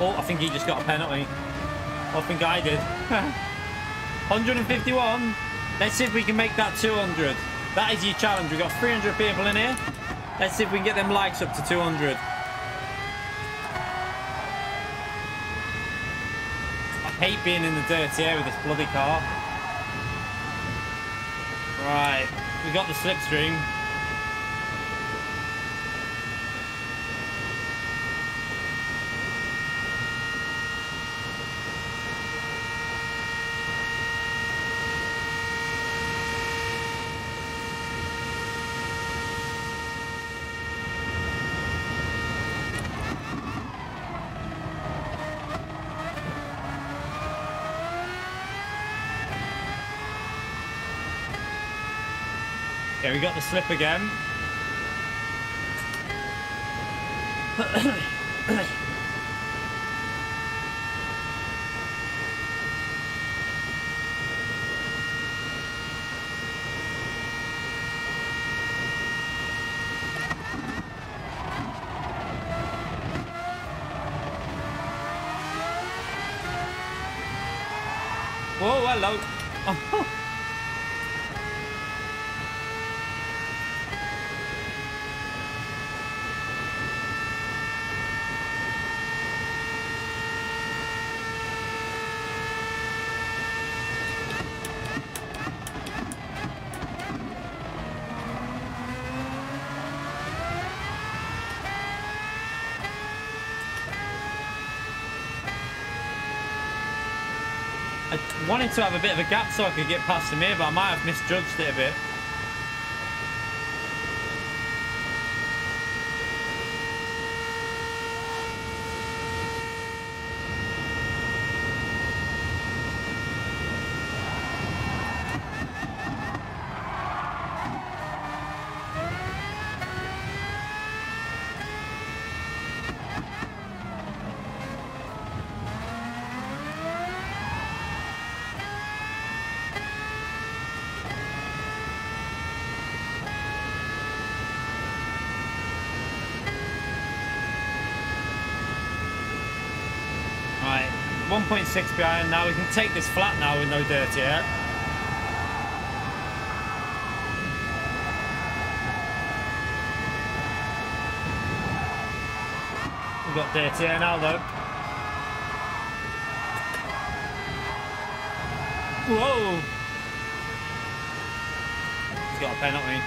Oh, I think he just got a penalty. I think I did. 151. Let's see if we can make that 200. That is your challenge. We've got 300 people in here. Let's see if we can get them likes up to 200. I hate being in the dirt here with this bloody car. Right, we got the slipstream. Okay, we got the slip again. Whoa, hello. Oh. I wanted to have a bit of a gap so I could get past him here, but I might have misjudged it a bit. Right, 1.6 behind now. We can take this flat now with no dirt here. We've got dirt here now though. Whoa! He's got a penalty.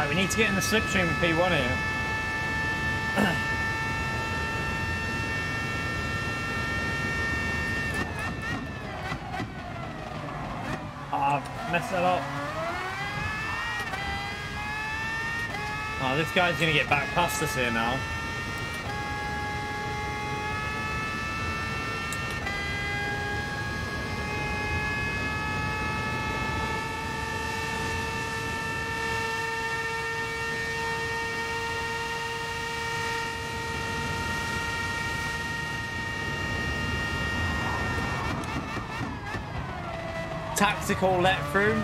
Right, we need to get in the slipstream with P1 here. I've messed that up. Oh, this guy's going to get back past us here now. Tactical let through.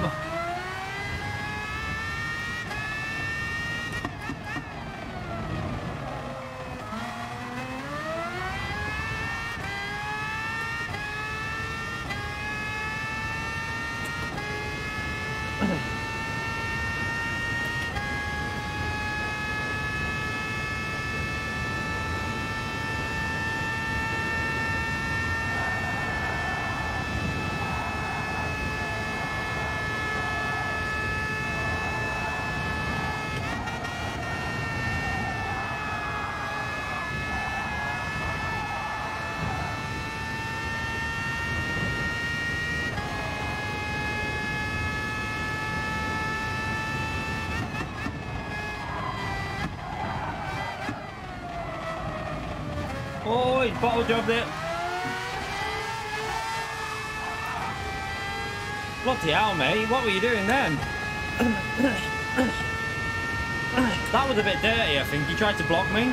Bottle job there. Bloody hell, mate. What were you doing then? That was a bit dirty, I think. You tried to block me.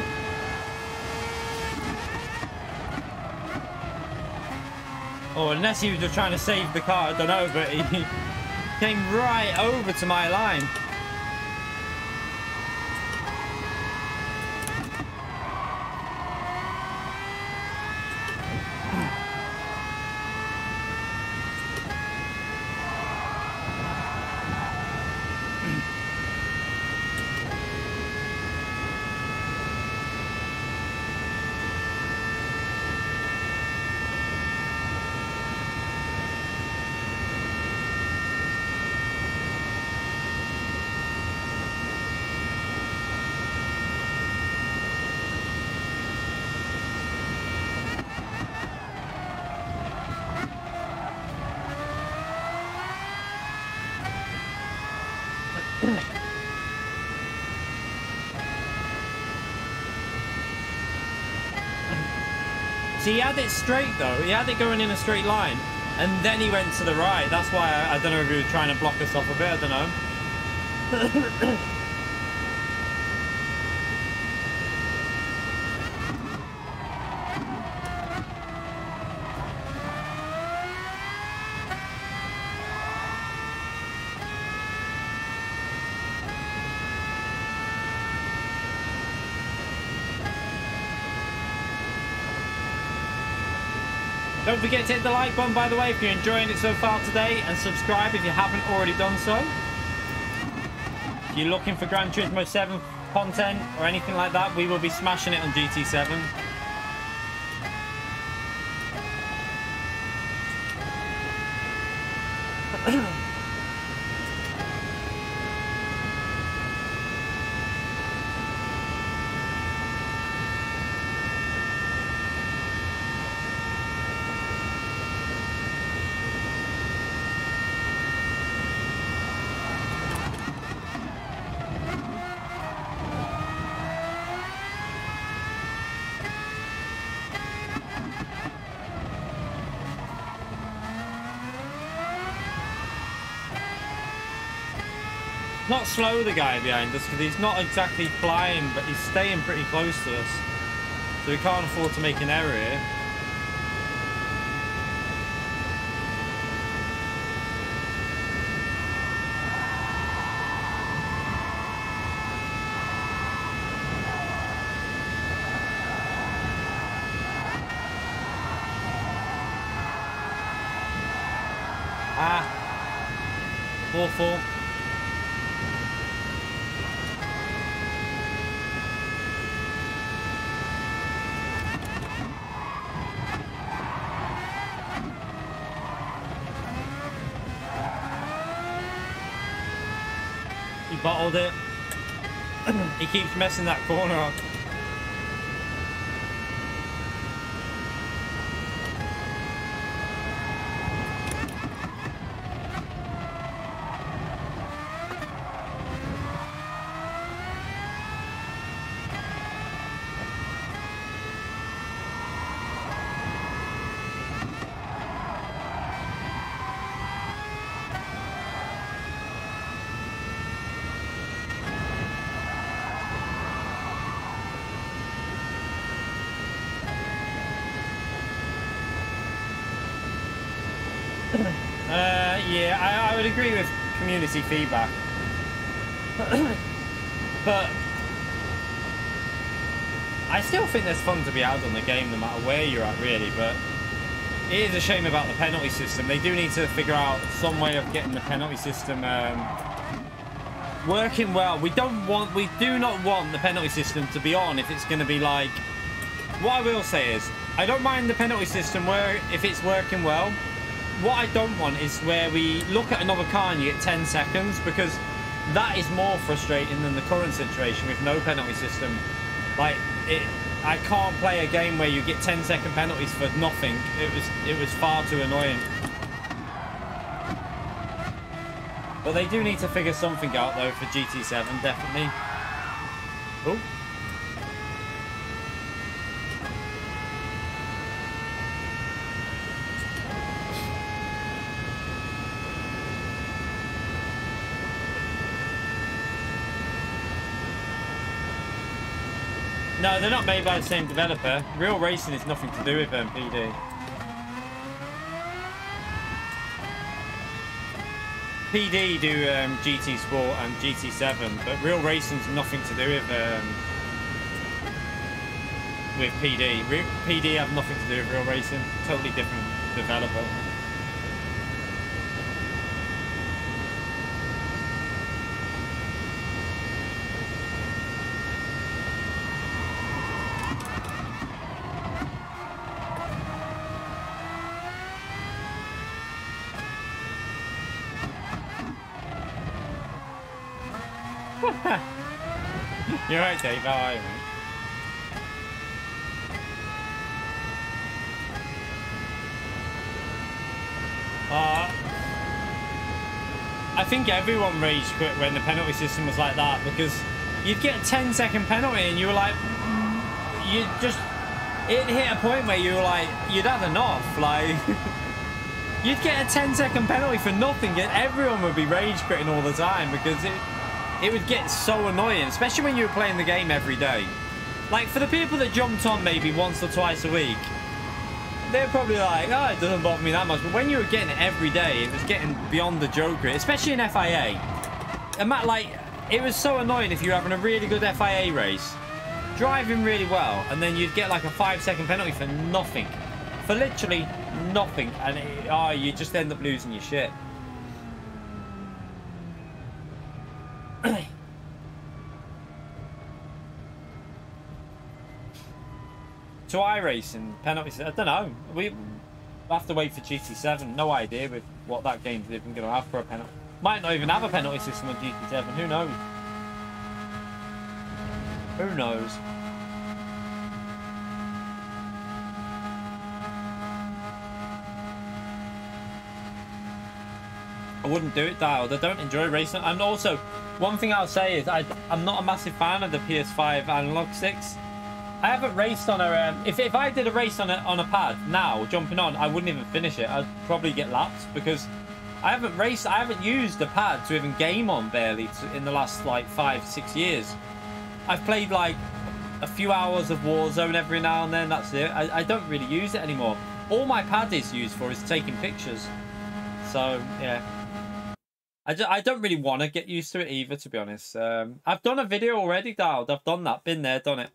Or unless he was just trying to save the car, I don't know, but he came right over to my line. He had it straight though, he had it going in a straight line, and then he went to the right. That's why I don't know if he was trying to block us off a bit, I don't know. Don't forget to hit the like button, by the way, if you're enjoying it so far today, and subscribe if you haven't already done so. If you're looking for Gran Turismo 7 content or anything like that, we will be smashing it on GT7. Not slow, the guy behind us, because he's not exactly flying, but he's staying pretty close to us, so we can't afford to make an error here. Awful. Bottled it. He keeps messing that corner up. Yeah, I would agree with community feedback, but I still think there's fun to be had on the game no matter where you're at, really. But it is a shame about the penalty system. They do need to figure out some way of getting the penalty system working well. We do not want the penalty system to be on if it's going to be like... What I will say is, I don't mind the penalty system where if it's working well. What I don't want is where we look at another car and you get 10 seconds, because that is more frustrating than the current situation with no penalty system. Like, I can't play a game where you get 10-second penalties for nothing. It was far too annoying. But they do need to figure something out, though, for GT7, definitely. Oh. No, they're not made by the same developer. Real racing is nothing to do with PD. PD do GT Sport and GT7, but real racing's nothing to do with PD. PD have nothing to do with real racing. Totally different developer. You're right, Dave. How are you, mate? I think everyone raged quit when the penalty system was like that, because you'd get a 10-second penalty and you were like, it hit a point where you were like, you'd had enough. Like, you'd get a 10-second penalty for nothing, and everyone would be rage quitting all the time because it would get so annoying, especially when you were playing the game every day. Like, for the people that jumped on maybe once or twice a week, they're probably like, oh, it doesn't bother me that much. But when you were getting it every day, it was getting beyond the joke, especially in FIA. And Matt, like, it was so annoying if you were having a really good FIA race, driving really well, and then you'd get like a 5-second penalty for nothing. For literally nothing. And you just end up losing your shit. So iRacing, penalties, I don't know. We have to wait for GT7. No idea with what that game's even going to have for a penalty. Might not even have a penalty system on GT7. Who knows? Who knows? I wouldn't do it, Dialed. I don't enjoy racing. And also, one thing I'll say is I'm not a massive fan of the PS5 analog sticks. I haven't raced on a... if I did a race on a pad now, jumping on, I wouldn't even finish it. I'd probably get lapped because I haven't raced... I haven't used a pad to even game on barely in the last, like, 5-6 years. I've played, like, a few hours of Warzone every now and then. That's it. I don't really use it anymore. All my pad is used for is taking pictures. So, yeah. I don't really want to get used to it either, to be honest. I've done a video already, Dialed. I've done that. Been there, done it.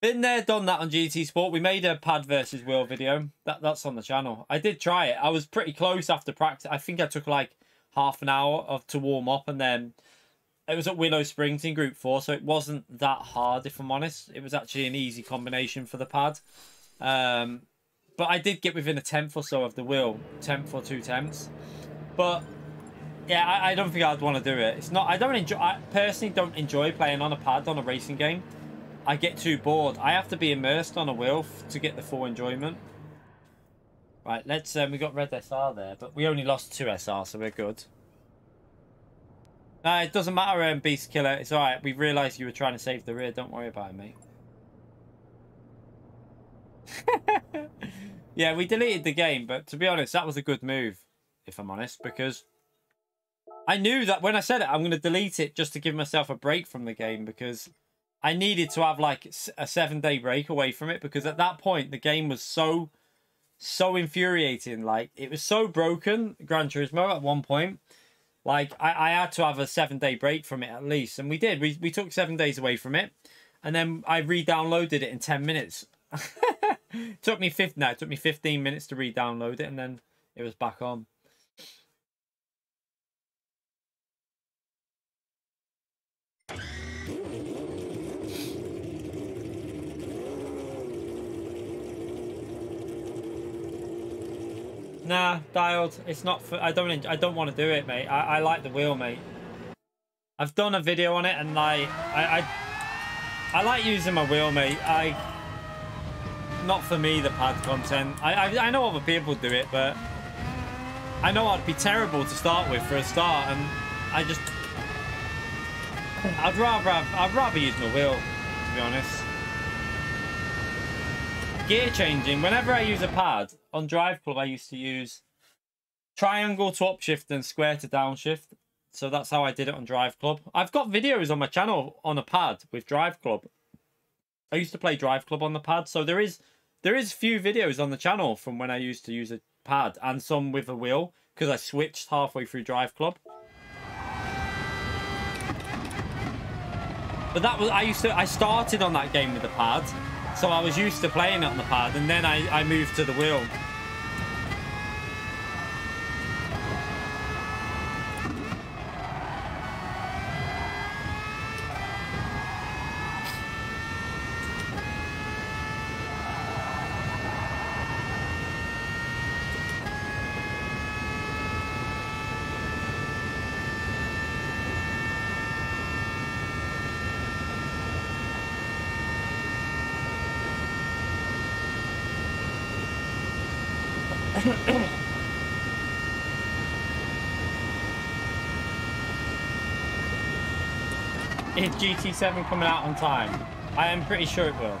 Been there, done that on GT Sport. We made a pad versus wheel video. That's on the channel. I did try it. I was pretty close after practice. I think I took like half an hour to warm up, and then it was at Willow Springs in Group 4, so it wasn't that hard, if I'm honest. It was actually an easy combination for the pad. But I did get within a tenth or so of the wheel. Tenth or two tenths. But... Yeah, I don't think I'd want to do it. It's not. I don't enjoy. I personally don't enjoy playing on a pad on a racing game. I get too bored. I have to be immersed on a wheel to get the full enjoyment. Right, let's. We got red SR there, but we only lost 2 SR, so we're good. No, it doesn't matter, Beast Killer. It's all right. We realised you were trying to save the rear. Don't worry about it, mate. Yeah, we deleted the game, but to be honest, that was a good move, if I'm honest, because I knew that when I said it, I'm going to delete it just to give myself a break from the game, because I needed to have like a 7-day break away from it, because at that point, the game was so infuriating. Like, it was so broken, Gran Turismo, at one point. Like, I had to have a 7-day break from it at least. And we did. We took 7 days away from it. And then I re-downloaded it in 10 minutes. It took me 15 minutes to re-download it. And then it was back on. Nah, dialed. It's not for. I don't want to do it, mate. I like the wheel, mate. I've done a video on it, and I like using my wheel, mate. Not for me, the pad content. I know other people do it, but I know I'd be terrible to start with for a start, and I just I'd rather use my wheel, to be honest. Gear changing. Whenever I use a pad on Drive Club, I used to use triangle to upshift and square to downshift. So that's how I did it on Drive Club. I've got videos on my channel on a pad with Drive Club. I used to play Drive Club on the pad, so there is few videos on the channel from when I used to use a pad, and some with a wheel, because I switched halfway through Drive Club. But that was I started on that game with the pad. So I was used to playing it on the pad, and then I moved to the wheel. Is GT7 coming out on time? I am pretty sure it will.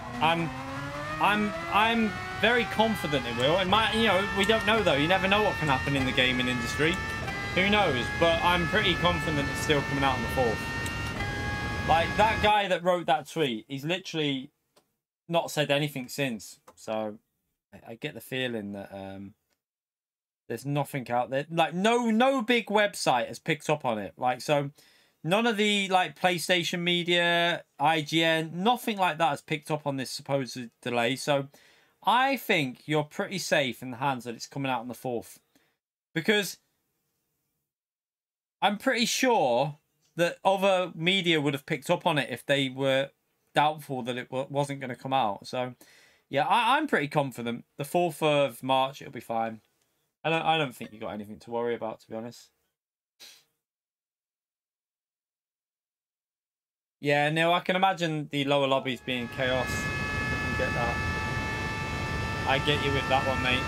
I'm very confident it will. It might, you know, we don't know though. You never know what can happen in the gaming industry. Who knows? But I'm pretty confident it's still coming out on the 4th. Like, that guy that wrote that tweet, he's literally not said anything since. So I get the feeling that there's nothing out there. Like, no big website has picked up on it. Like, so none of the, like, PlayStation media, IGN, nothing like that has picked up on this supposed delay. So I think you're pretty safe in the hands that it's coming out on the 4th. Because I'm pretty sure that other media would have picked up on it if they were doubtful that it wasn't going to come out. So, yeah, I'm pretty confident. The 4th of March, it'll be fine. I don't think you've got anything to worry about, to be honest. Yeah, no, I can imagine the lower lobbies being chaos. I can get that. I get you with that one, mate.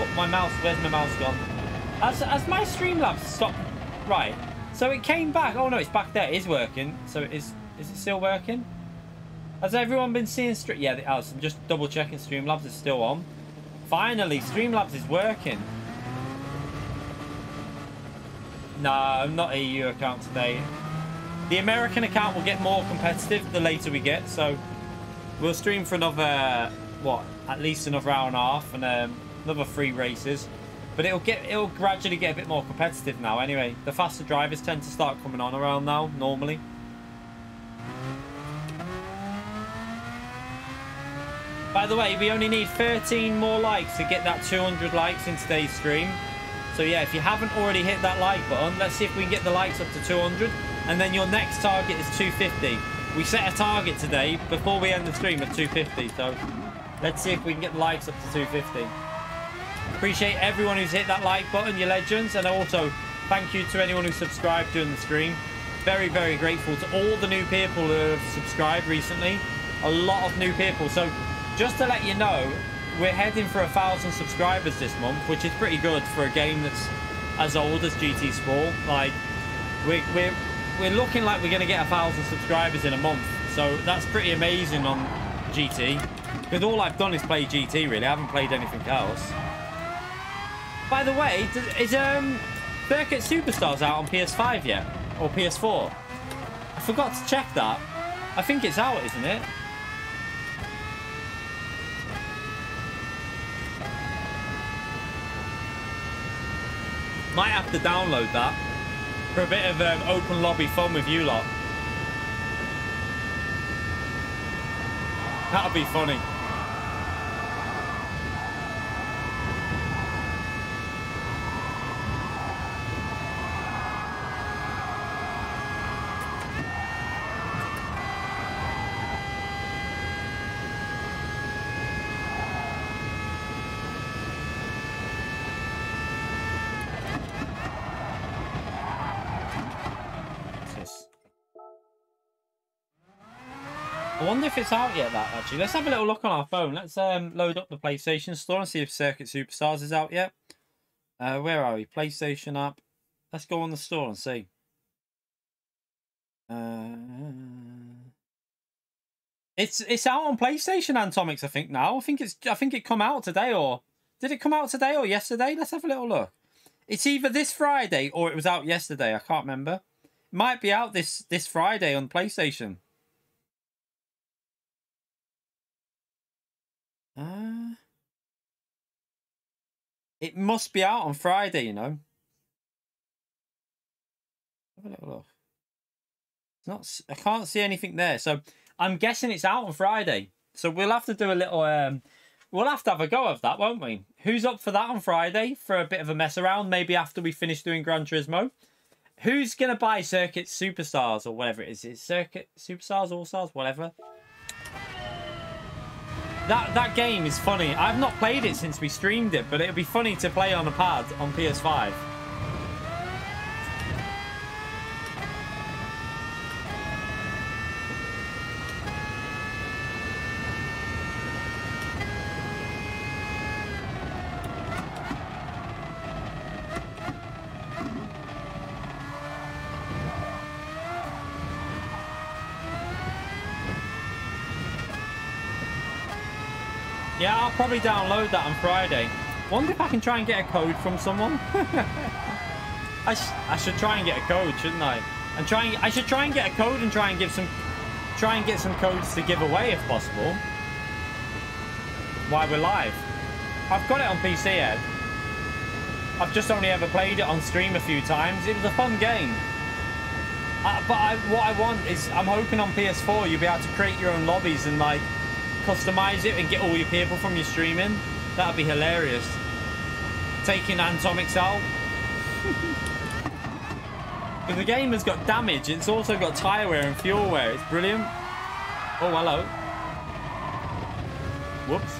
Oh, my mouse. Where's my mouse gone? As my Streamlabs stopped. Right. So it came back. Oh, no, it's back there. It is working. So it is. Is it still working? Has everyone been seeing Streamlabs? Yeah, it has. I'm just double checking Streamlabs is still on. Finally, Streamlabs is working. Nah, I'm not an EU account today. The American account will get more competitive the later we get, so we'll stream for another, what, at least another hour and a half and another 3 races. But it'll gradually get a bit more competitive now anyway. The faster drivers tend to start coming on around now, normally. By the way, we only need 13 more likes to get that 200 likes in today's stream. So yeah, if you haven't already hit that like button, let's see if we can get the likes up to 200. And then your next target is 250. We set a target today before we end the stream at 250. So let's see if we can get the likes up to 250. Appreciate everyone who's hit that like button, you legends, and also thank you to anyone who subscribed during the stream. Very, very grateful to all the new people who have subscribed recently. A lot of new people. So just to let you know, we're heading for 1,000 subscribers this month, which is pretty good for a game that's as old as GT Sport. Like, we're looking like we're going to get 1,000 subscribers in a month. So that's pretty amazing on GT. Because all I've done is play GT, really. I haven't played anything else. By the way, is Circuit Superstars out on PS5 yet? Or PS4? I forgot to check that. I think it's out, isn't it? Might have to download that for a bit of open lobby fun with you lot. That'll be funny. I wonder if it's out yet, that, actually. Let's have a little look on our phone. Let's load up the PlayStation store and see if Circuit Superstars is out yet. Where are we? PlayStation app. Let's go on the store and see. It's out on PlayStation Antomics, I think, now. I think it come out today, or did it come out today or yesterday? Let's have a little look. It's either this Friday or it was out yesterday. I can't remember. It might be out this Friday on PlayStation. It must be out on Friday, you know. Have a little look. It's not. I can't see anything there, so I'm guessing it's out on Friday. So we'll have to do a little. We'll have to have a go of that, won't we? Who's up for that on Friday for a bit of a mess around? Maybe after we finish doing Gran Turismo. Who's gonna buy Circuit Superstars or whatever it is? It's Circuit Superstars, All Stars, whatever. That game is funny. I've not played it since we streamed it, but it'd be funny to play on a pad on PS5. Yeah, I'll probably download that on Friday. Wonder if I can try and get a code from someone. I should try and get a code, shouldn't I? And I should try and get a code and try and get some codes to give away if possible. While we're live, I've got it on PC. Ed, I've just only ever played it on stream a few times. It was a fun game. What I want is, I'm hoping on PS4 you'll be able to create your own lobbies and like. Customize it and get all your people from your streaming. That'd be hilarious. Taking Antomics out. But the game has got damage. It's also got tire wear and fuel wear. It's brilliant. Oh, hello. Whoops.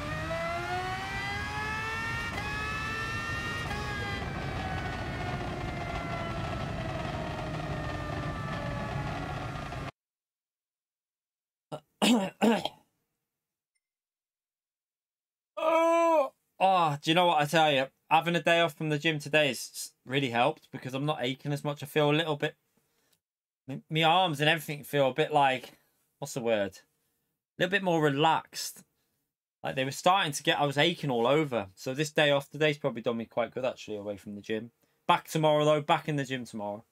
Do you know what I tell you? Having a day off from the gym today has really helped because I'm not aching as much. I feel a little bit... My arms and everything feel a bit like... What's the word? A little bit more relaxed. Like they were starting to get... I was aching all over. So this day off today's probably done me quite good, actually, away from the gym. Back tomorrow, though. Back in the gym tomorrow.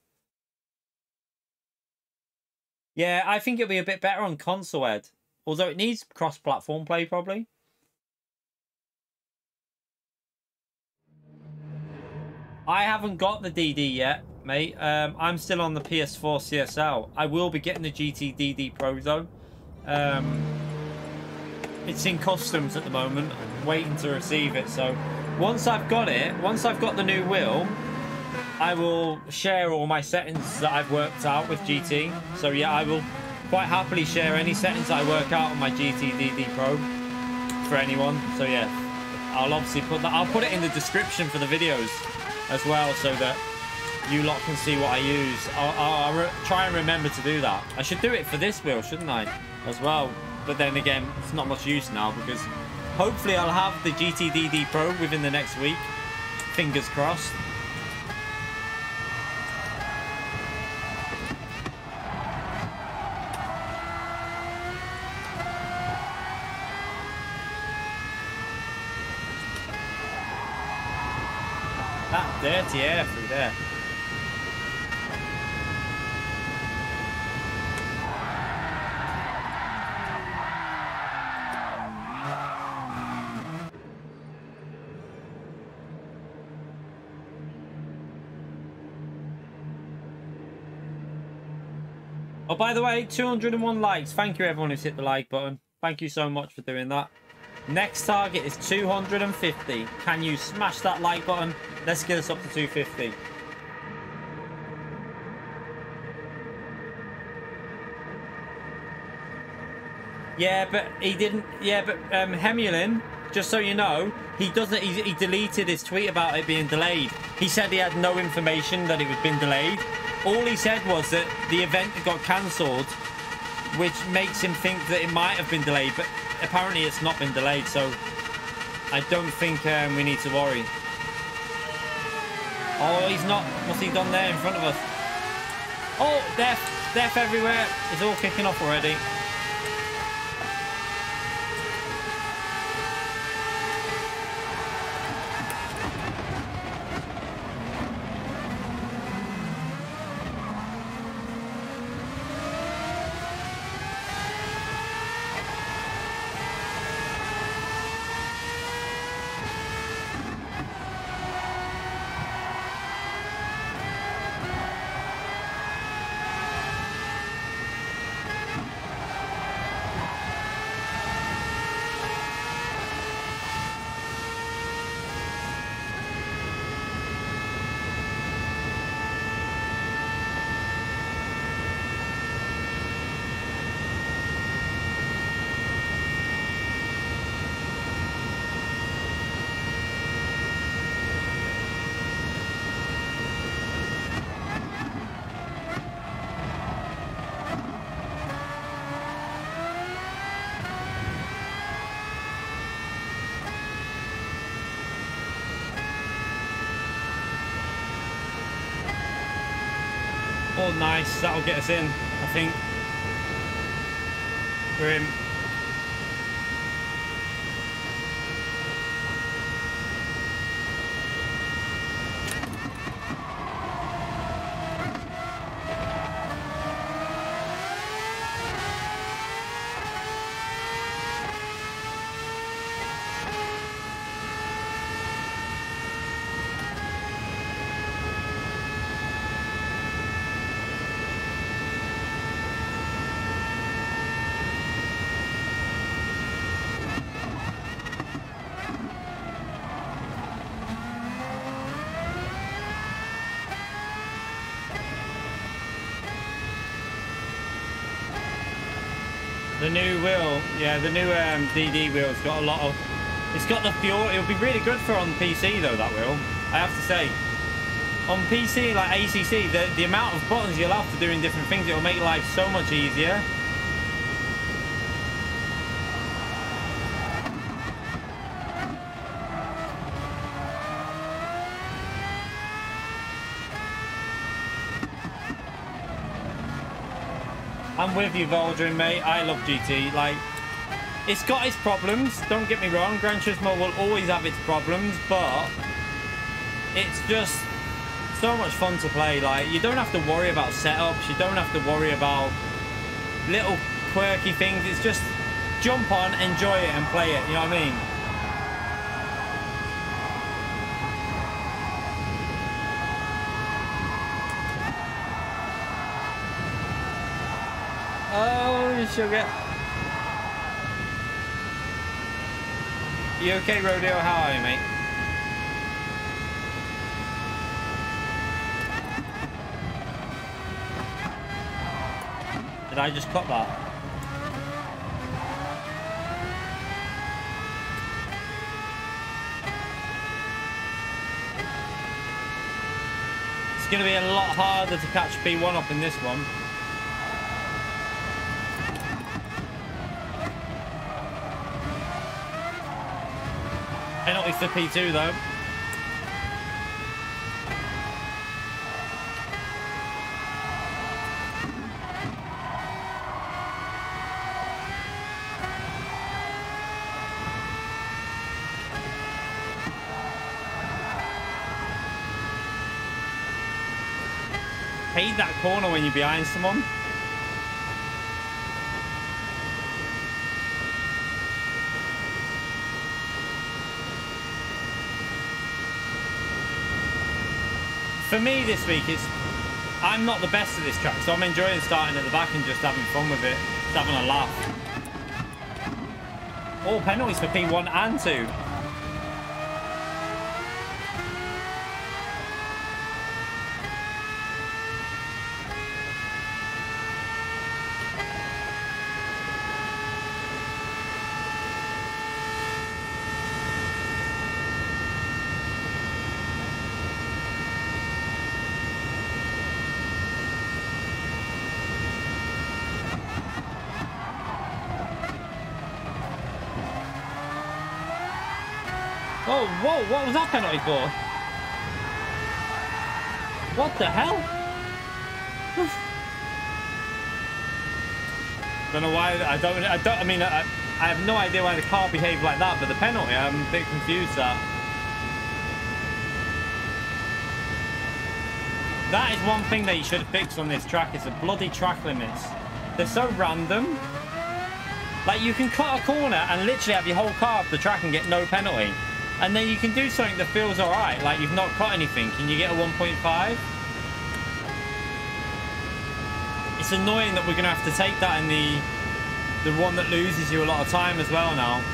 Yeah, I think it'll be a bit better on console, Ed. Although it needs cross-platform play, probably. I haven't got the DD yet, mate. I'm still on the PS4 CSL. I will be getting the GT DD Pro, though. It's in customs at the moment. I'm waiting to receive it. So once I've got it, once I've got the new wheel, I will share all my settings that I've worked out with GT. So, yeah, I will quite happily share any settings that I work out on my GT DD Pro for anyone. So, yeah. I'll obviously put that, I'll put it in the description for the videos as well, so that you lot can see what I use. I'll try and remember to do that. I should do it for this wheel, shouldn't I, as well? But then again, it's not much use now, because hopefully I'll have the GTDD Pro within the next week. Fingers crossed. That dirty air through there. Oh, by the way, 201 likes. Thank you, everyone who's hit the like button. Thank you so much for doing that. Next target is 250. Can you smash that like button? Let's get us up to 250. Yeah, but he didn't. Yeah, but Hemulin, just so you know, he doesn't. He deleted his tweet about it being delayed. He said he had no information that it was been delayed. All he said was that the event got cancelled, which makes him think that it might have been delayed, but apparently it's not been delayed, so I don't think we need to worry. Oh, he's not. What's he done there in front of us? Oh, death everywhere. It's all kicking off already. Oh, nice. That'll get us in, I think. We're in. The new wheel, yeah, the new DD wheel's got a lot of... It's got the fuel. It'll be really good for on PC, though, that wheel. I have to say. On PC, like ACC, the amount of buttons you'll have to do in different things, it'll make life so much easier. I'm with you, Voldrin, mate. I love GT. Like, it's got its problems. Don't get me wrong. Gran Turismo will always have its problems, but it's just so much fun to play. Like, you don't have to worry about setups. You don't have to worry about little quirky things. It's just jump on, enjoy it, and play it. You know what I mean? She'll get. You okay, Rodeo? How are you, mate? Did I just cut that? It's going to be a lot harder to catch P1 up in this one. Penalties to P2 though. Hate that corner when you're behind someone. For me this week, I'm not the best at this track, so I'm enjoying starting at the back and just having fun with it, just having a laugh. All penalties for P1 and 2. Whoa, what was that penalty for? What the hell? Don't know why, I have no idea why the car behaved like that, but the penalty, I'm a bit confused at. That is one thing that you should fix on this track, is the bloody track limits. They're so random. Like, you can cut a corner and literally have your whole car off the track and get no penalty. And then you can do something that feels all right, like you've not caught anything. Can you get a 1.5? It's annoying that we're going to have to take that in the one that loses you a lot of time as well now.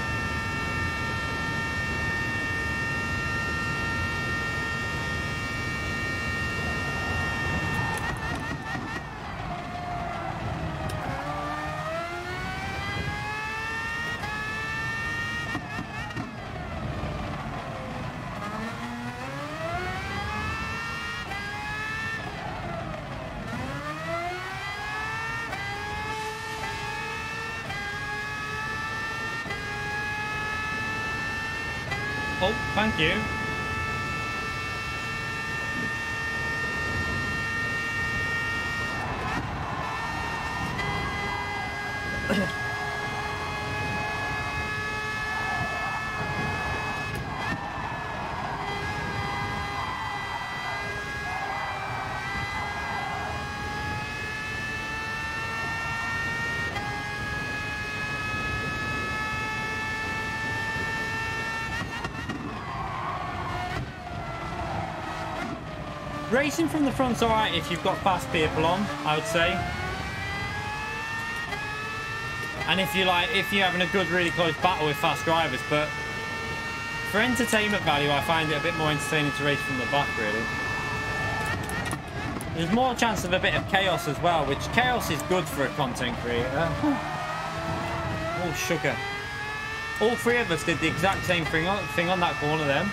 Thank you. Racing from the front's alright if you've got fast people on, I would say. And if you're having a good, really close battle with fast drivers, but for entertainment value, I find it a bit more entertaining to race from the back, really. There's more chance of a bit of chaos as well, which chaos is good for a content creator. Oh, sugar. All three of us did the exact same thing on that corner then.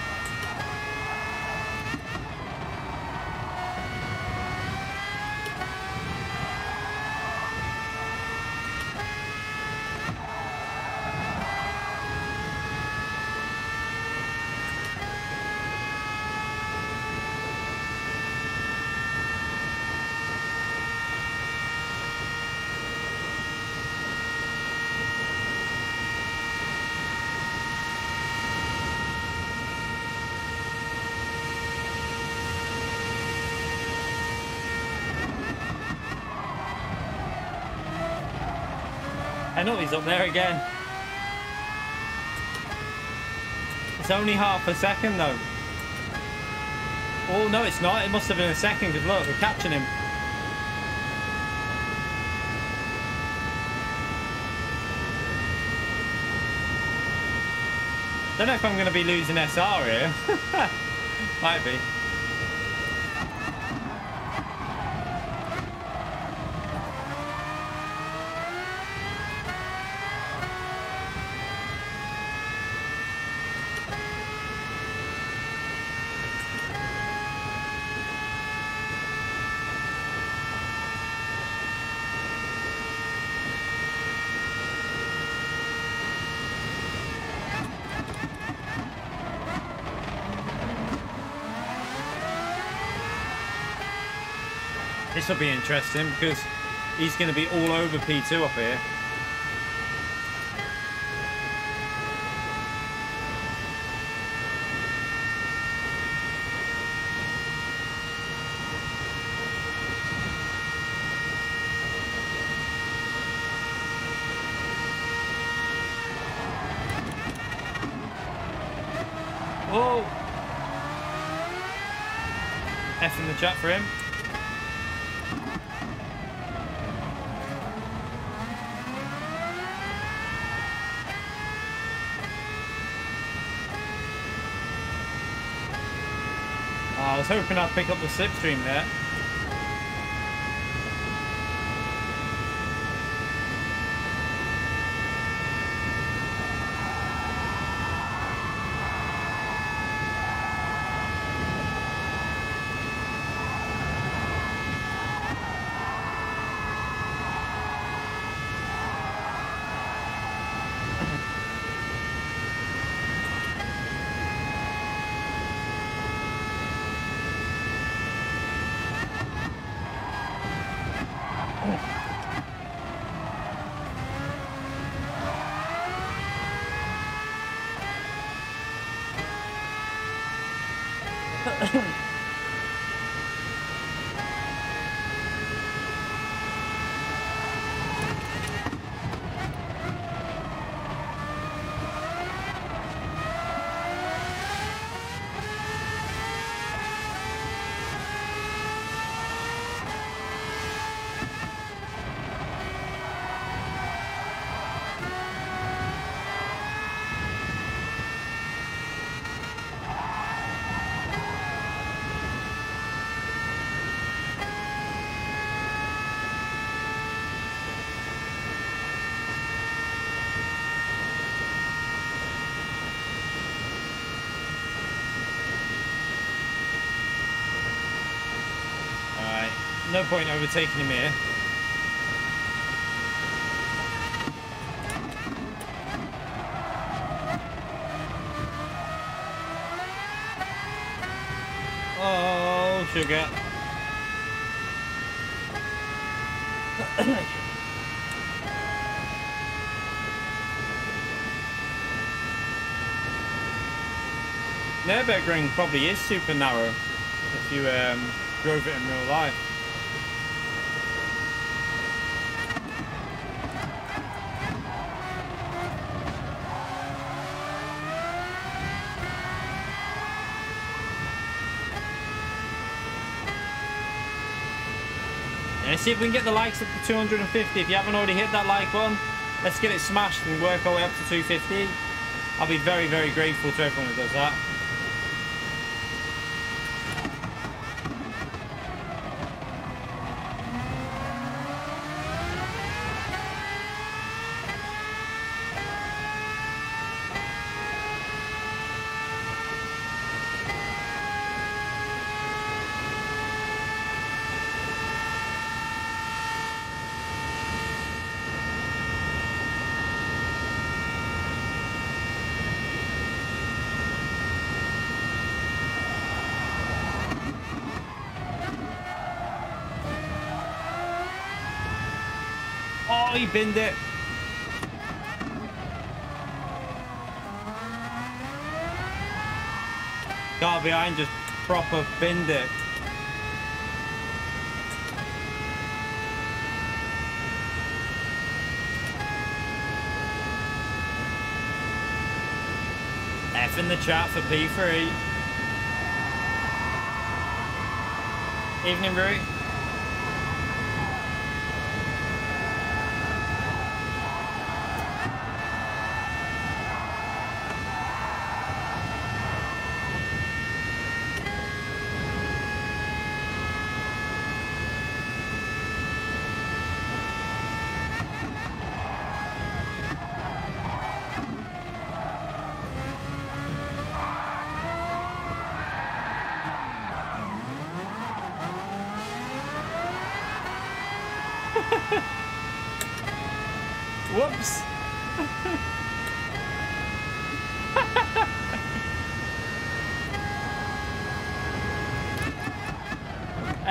Penalties up there again. It's only half a second though. Oh no, it's not. It must have been a second because look, we're catching him. Don't know if I'm going to be losing SR here. Might be. This will be interesting because he's going to be all over P2 up here. Oh! F in the chat for him. I was hoping I'd pick up the slipstream there. No point overtaking him here. Oh, sugar. Nürburgring probably is super narrow if you drove it in real life. Let's see if we can get the likes up to 250. If you haven't already hit that like button, let's get it smashed and work our way up to 250. I'll be very, very grateful to everyone who does that. He binned it. Car behind just proper binned it. F in the chat for P3. Evening, Rui. Whoops.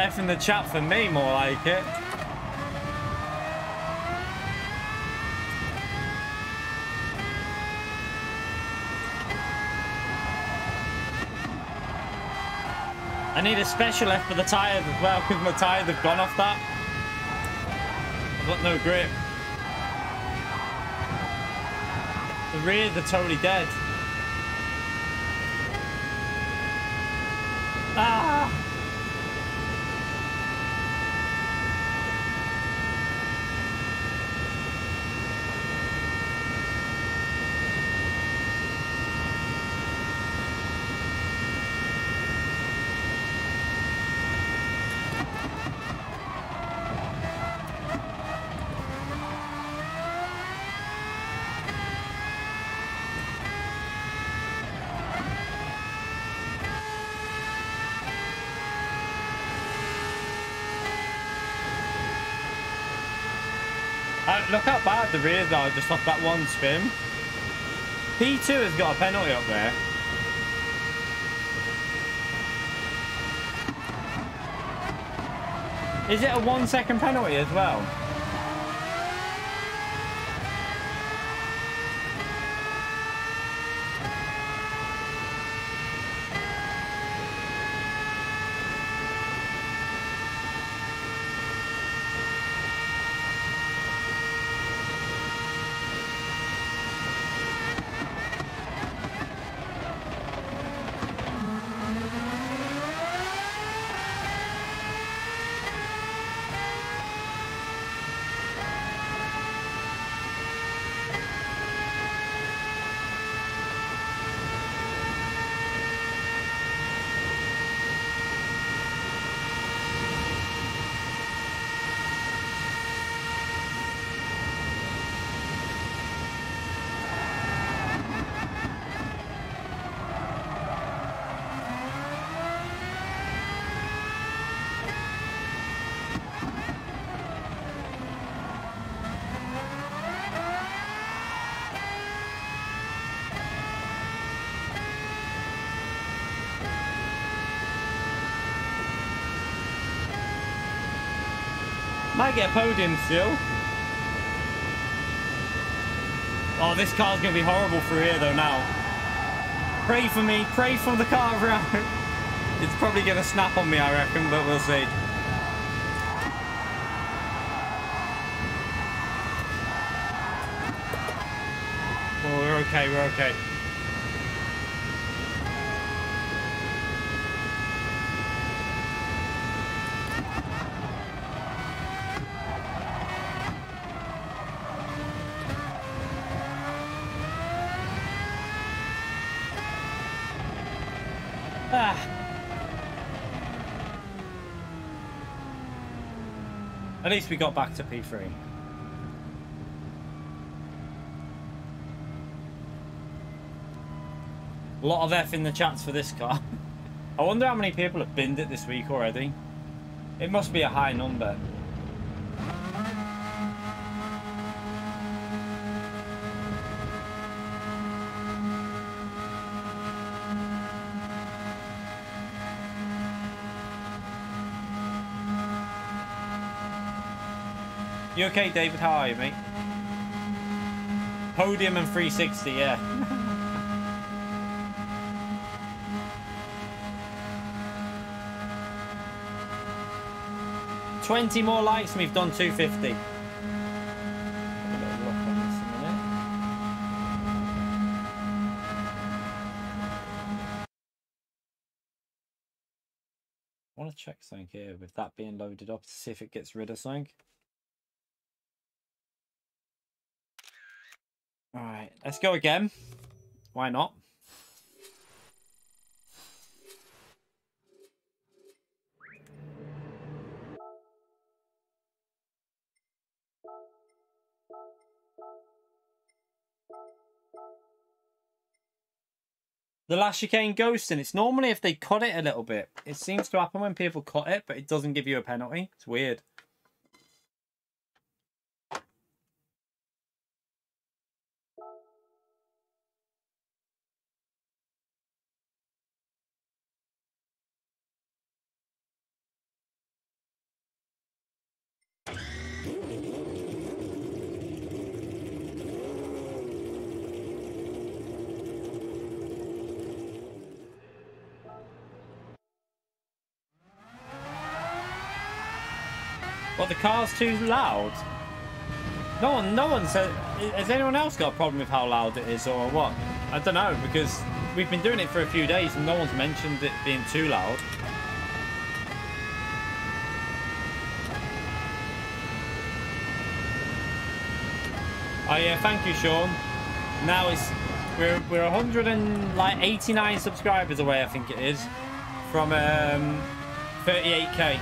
F in the chat for me, more like it. I need a special F for the tyres as well, because my tyres have gone off that. I've got no grip. The rears are totally dead. Ah! Look how bad the rears are just off that one spin. P2 has got a penalty up there. Is it a 1 second penalty as well? I get a podium still. Oh, this car's gonna be horrible for here though now. Pray for me, pray for the car around. It's probably gonna snap on me, I reckon, but we'll see. Oh, we're okay, we're okay. At least we got back to P3. A lot of F in the chats for this car. I wonder how many people have binned it this week already. It must be a high number. You okay, David? How are you, mate? Podium and 360, yeah. 20 more likes and we've done 250. I want to check something here with that being loaded up to see if it gets rid of something. All right, let's go again. Why not? The last chicane ghosting. It's normally if they cut it a little bit. It seems to happen when people cut it, but it doesn't give you a penalty. It's weird. What, the car's too loud? No one said. Has anyone else got a problem with how loud it is or what? I don't know, because we've been doing it for a few days and no one's mentioned it being too loud. Oh yeah, thank you, Sean. Now it's we're 189 subscribers away, I think it is, from 38k.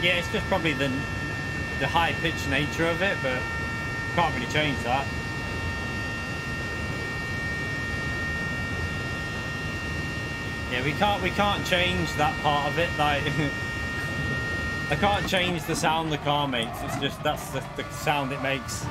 Yeah, it's just probably the high-pitched nature of it, but can't really change that. Yeah, we can't change that part of it. Like, I can't change the sound the car makes. It's just that's the sound it makes.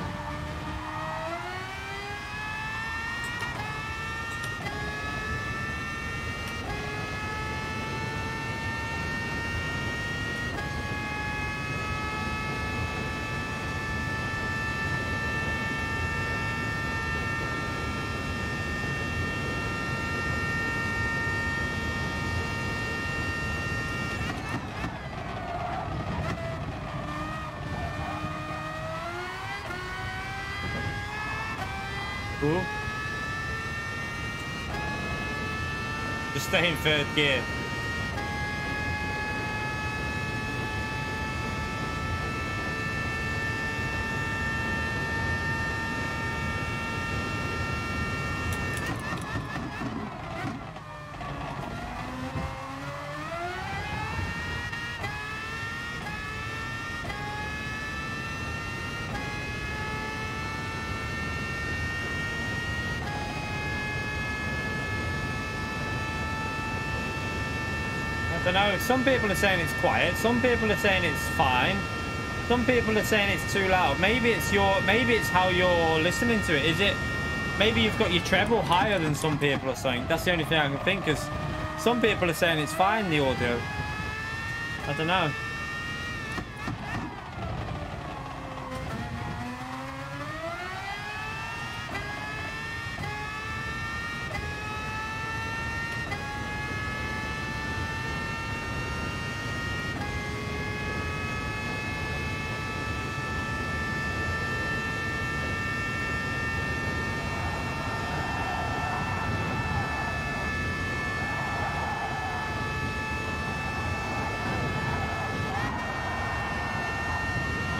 Stay in third gear. Some people are saying it's quiet, some people are saying it's fine, some people are saying it's too loud. Maybe it's your, maybe it's how you're listening to it. Is it, maybe you've got your treble higher than some people are saying. That's the only thing I can think is some people are saying it's fine, the audio. I don't know.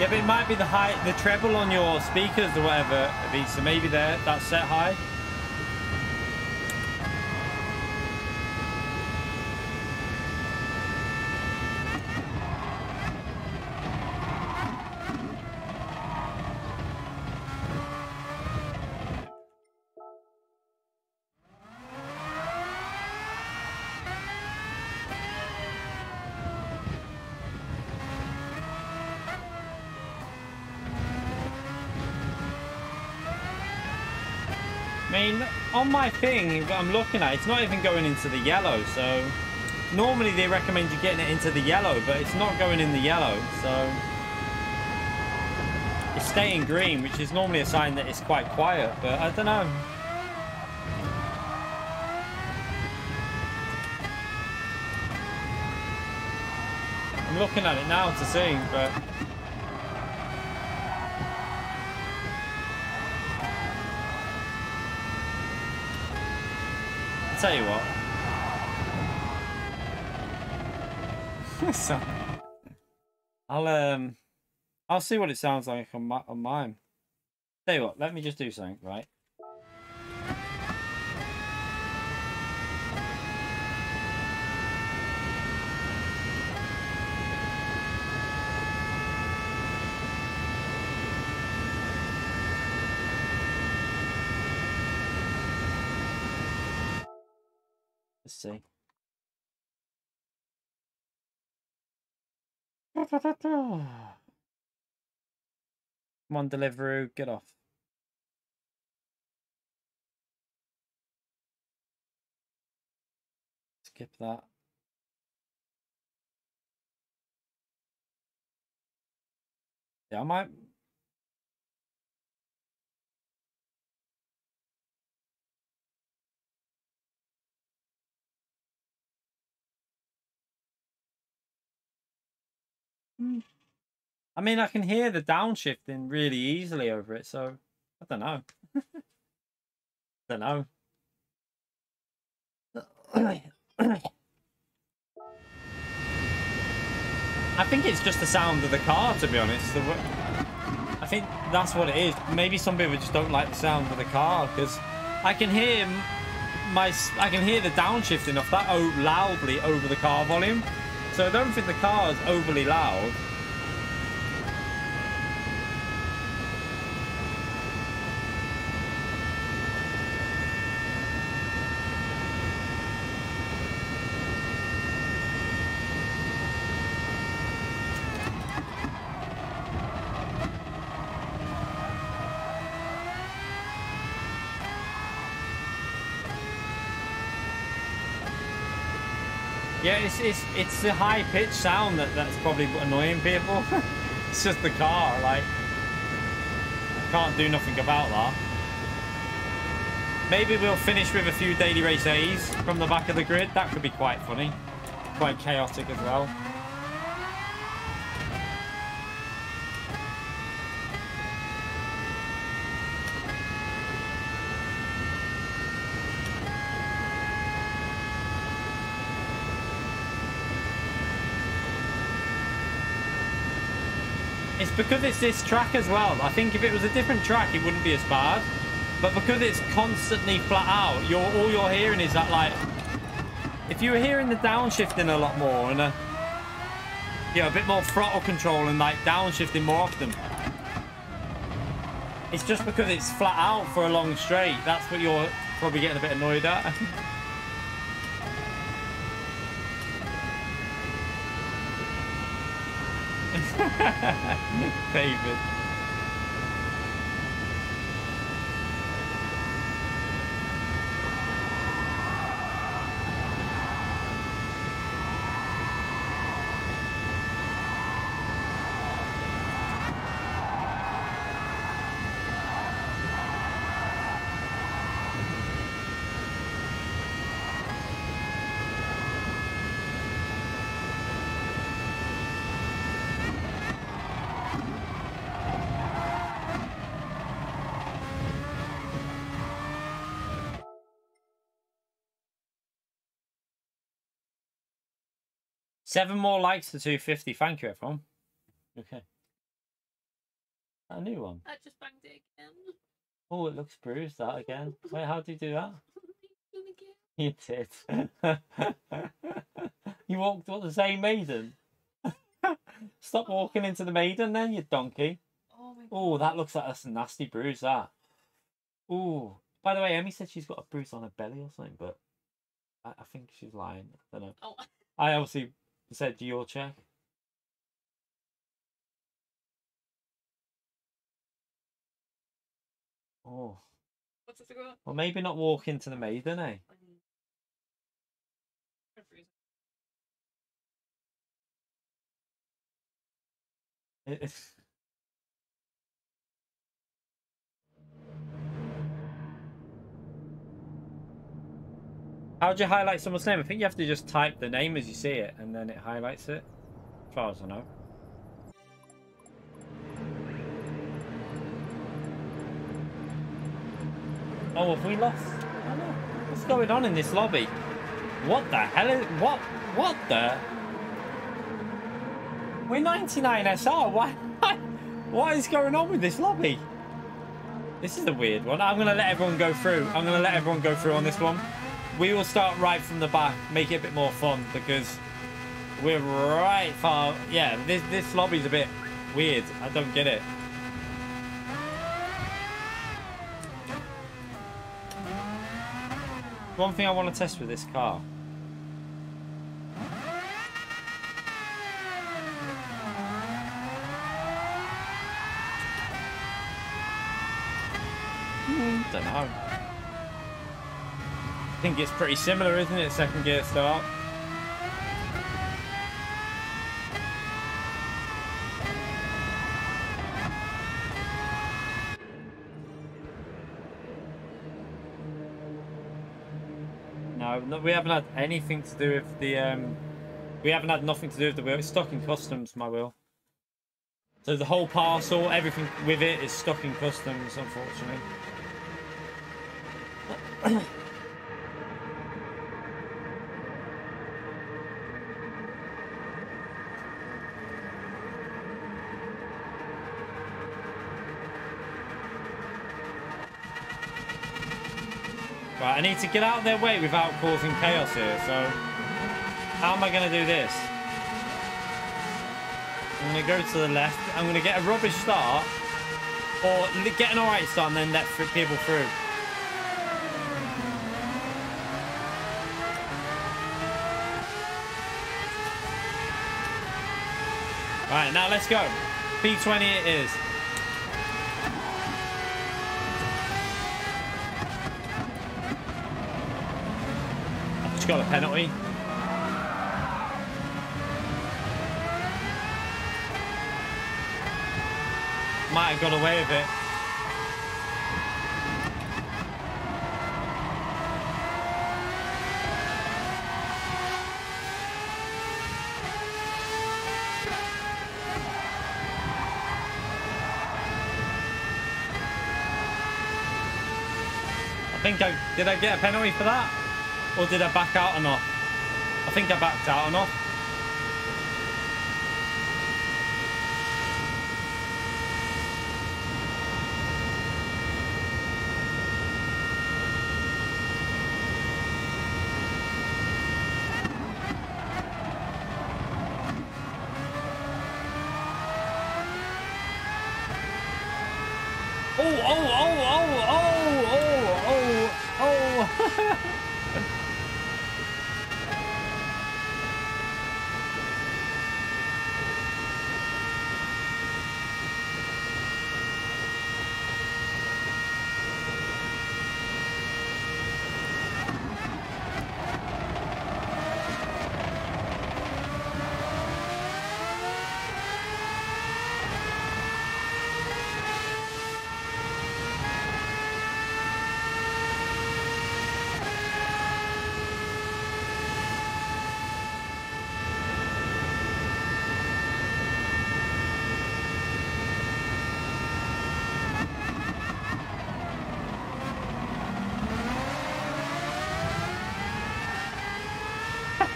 But it might be the high, the treble on your speakers or whatever, so maybe there, that's set high. On my thing that I'm looking at, it's not even going into the yellow, so normally they recommend you getting it into the yellow, but it's not going in the yellow, so it's staying green, which is normally a sign that it's quite quiet, but I don't know. I'm looking at it now to see, but tell you what, so, I'll see what it sounds like on mine. Tell you what, let me just do something, right? See. Come on, Deliveroo, get off. Skip that. Yeah, I might. I mean, I can hear the downshifting really easily over it, so I don't know. I think it's just the sound of the car, to be honest. I think that's what it is. Maybe some people just don't like the sound of the car, because I can hear the downshifting off that loudly over the car volume. So I don't think the car is overly loud. Yeah, it's the high-pitched sound that's probably annoying people. It's just the car, like, I can't do nothing about that. Maybe we'll finish with a few daily race A's from the back of the grid. That could be quite funny, quite chaotic as well. It's because it's this track as well. I think if it was a different track, it wouldn't be as bad. But because it's constantly flat out, all you're hearing is that, like, if you were hearing the downshifting a lot more and a bit more throttle control and like downshifting more often. It's just because it's flat out for a long straight. That's what you're probably getting a bit annoyed at. David. Seven more likes to 250. Thank you, everyone. Okay. A new one. I just banged it again. Oh, it looks bruised, that again. Wait, how do you do that? You did. You walked up the same maiden. Stop walking into the maiden then, you donkey. Oh, that looks like that's a nasty bruise, that. Oh, by the way, Emmy said she's got a bruise on her belly or something, but I think she's lying. I don't know. Oh. I obviously said your check. Oh. What's it about? Well, maybe not walk into the maiden, eh? It's... How do you highlight someone's name? I think you have to just type the name as you see it, and then it highlights it, as far as I know. Oh, have we lost? I don't know. What's going on in this lobby? What the hell is... What the... We're 99 SR. What is going on with this lobby? This is a weird one. I'm going to let everyone go through. I'm going to let everyone go through on this one. We will start right from the back, make it a bit more fun, because we're right far... Yeah, this lobby's a bit weird. I don't get it. One thing I want to test with this car. Don't know. I think it's pretty similar, isn't it? Second gear start. No, we haven't had anything to do with the we haven't had nothing to do with the wheel. It's stuck in customs, my wheel. So the whole parcel, everything with it is stuck in customs, unfortunately. I need to get out of their way without causing chaos here, so how am I going to do this? I'm going to go to the left. I'm going to get a rubbish start or get an alright start and then let people through. Alright, now let's go. P20 it is. Got a penalty. Might have got away with it. I think did I get a penalty for that? Or did I back out enough? I think I backed out enough.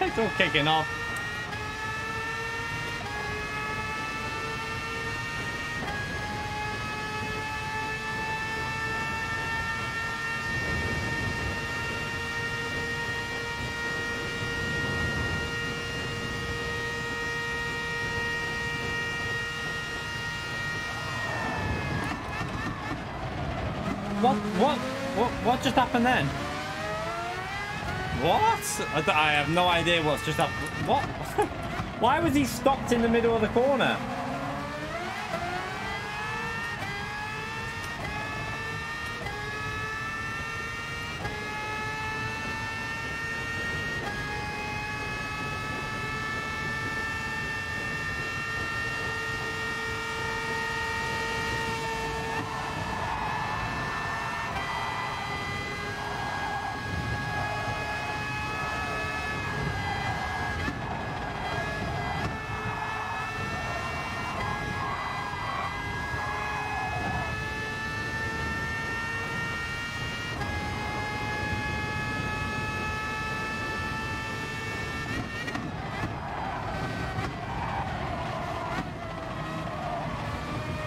It's all kicking off. What just happened then? What? I have no idea what's just happened. What? Why was he stopped in the middle of the corner?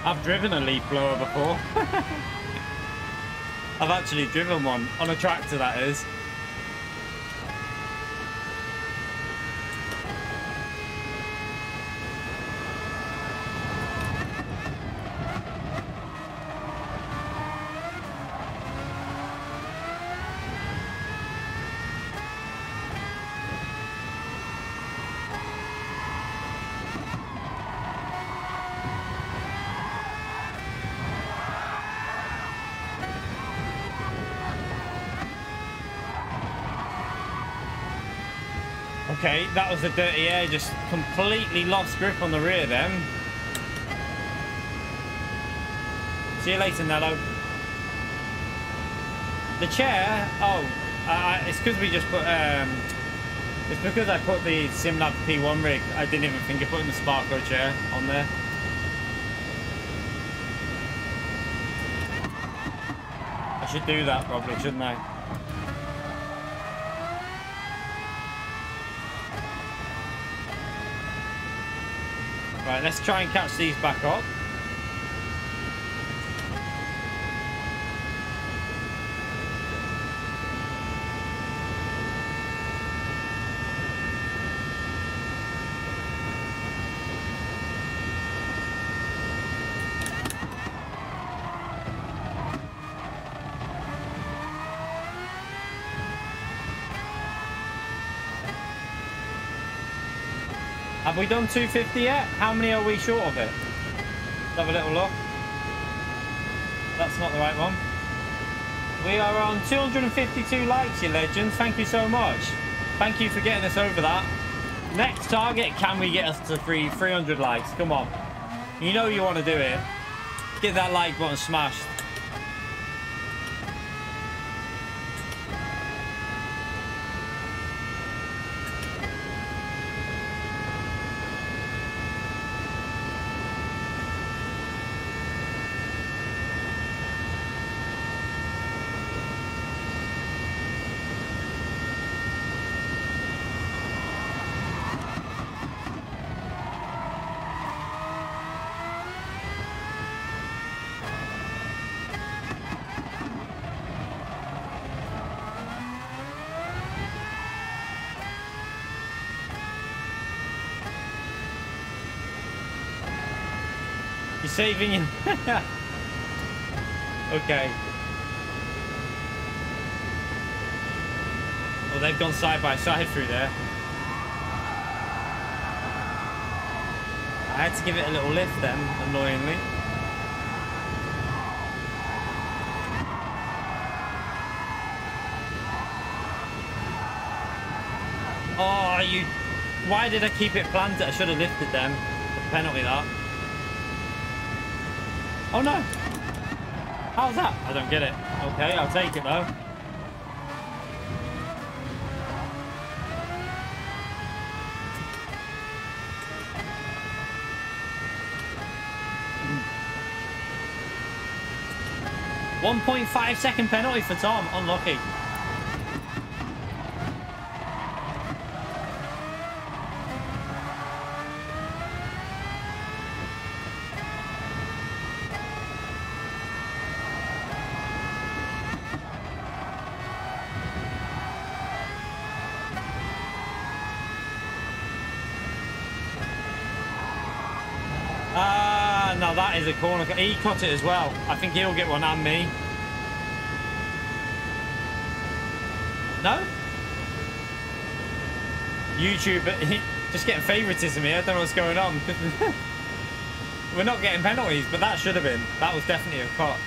I've driven a leaf blower before. I've actually driven one on a tractor, that is. Okay, that was the dirty air. Just completely lost grip on the rear then. See you later, Nello. The chair, oh, it's because we just put, it's because I put the Simlab P1 rig. I didn't even think of putting the Sparko chair on there. I should do that probably, shouldn't I? Right, let's try and catch these back up. Have we done 250 yet? How many are we short of it? Let's have a little look. That's not the right one. We are on 252 likes, you legends. Thank you so much. Thank you for getting us over that. Next target, can we get us to 300 likes? Come on. You know you want to do it. Get that like button smashed. Saving you. Okay. Well, they've gone side by side through there. I had to give it a little lift then, annoyingly. Oh, you. Why did I keep it planted? I should have lifted them. The penalty that. Oh no! How's that? I don't get it. Okay, I'll take it though. Mm. 1.5 second penalty for Tom. Unlucky. Is a corner. He caught it as well. I think he'll get one and me. No? YouTuber. Just getting favouritism here. I don't know what's going on. We're not getting penalties, but that should have been. That was definitely a cut.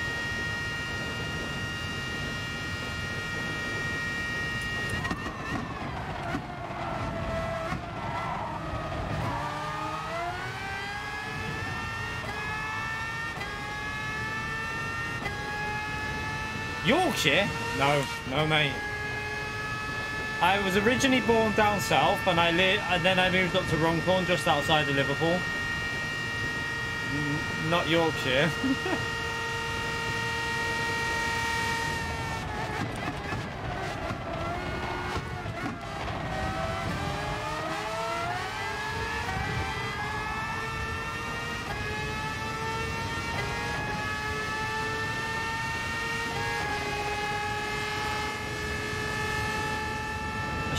Yorkshire? No, no, mate. I was originally born down south, and then I moved up to Runcorn, just outside of Liverpool. Not Yorkshire.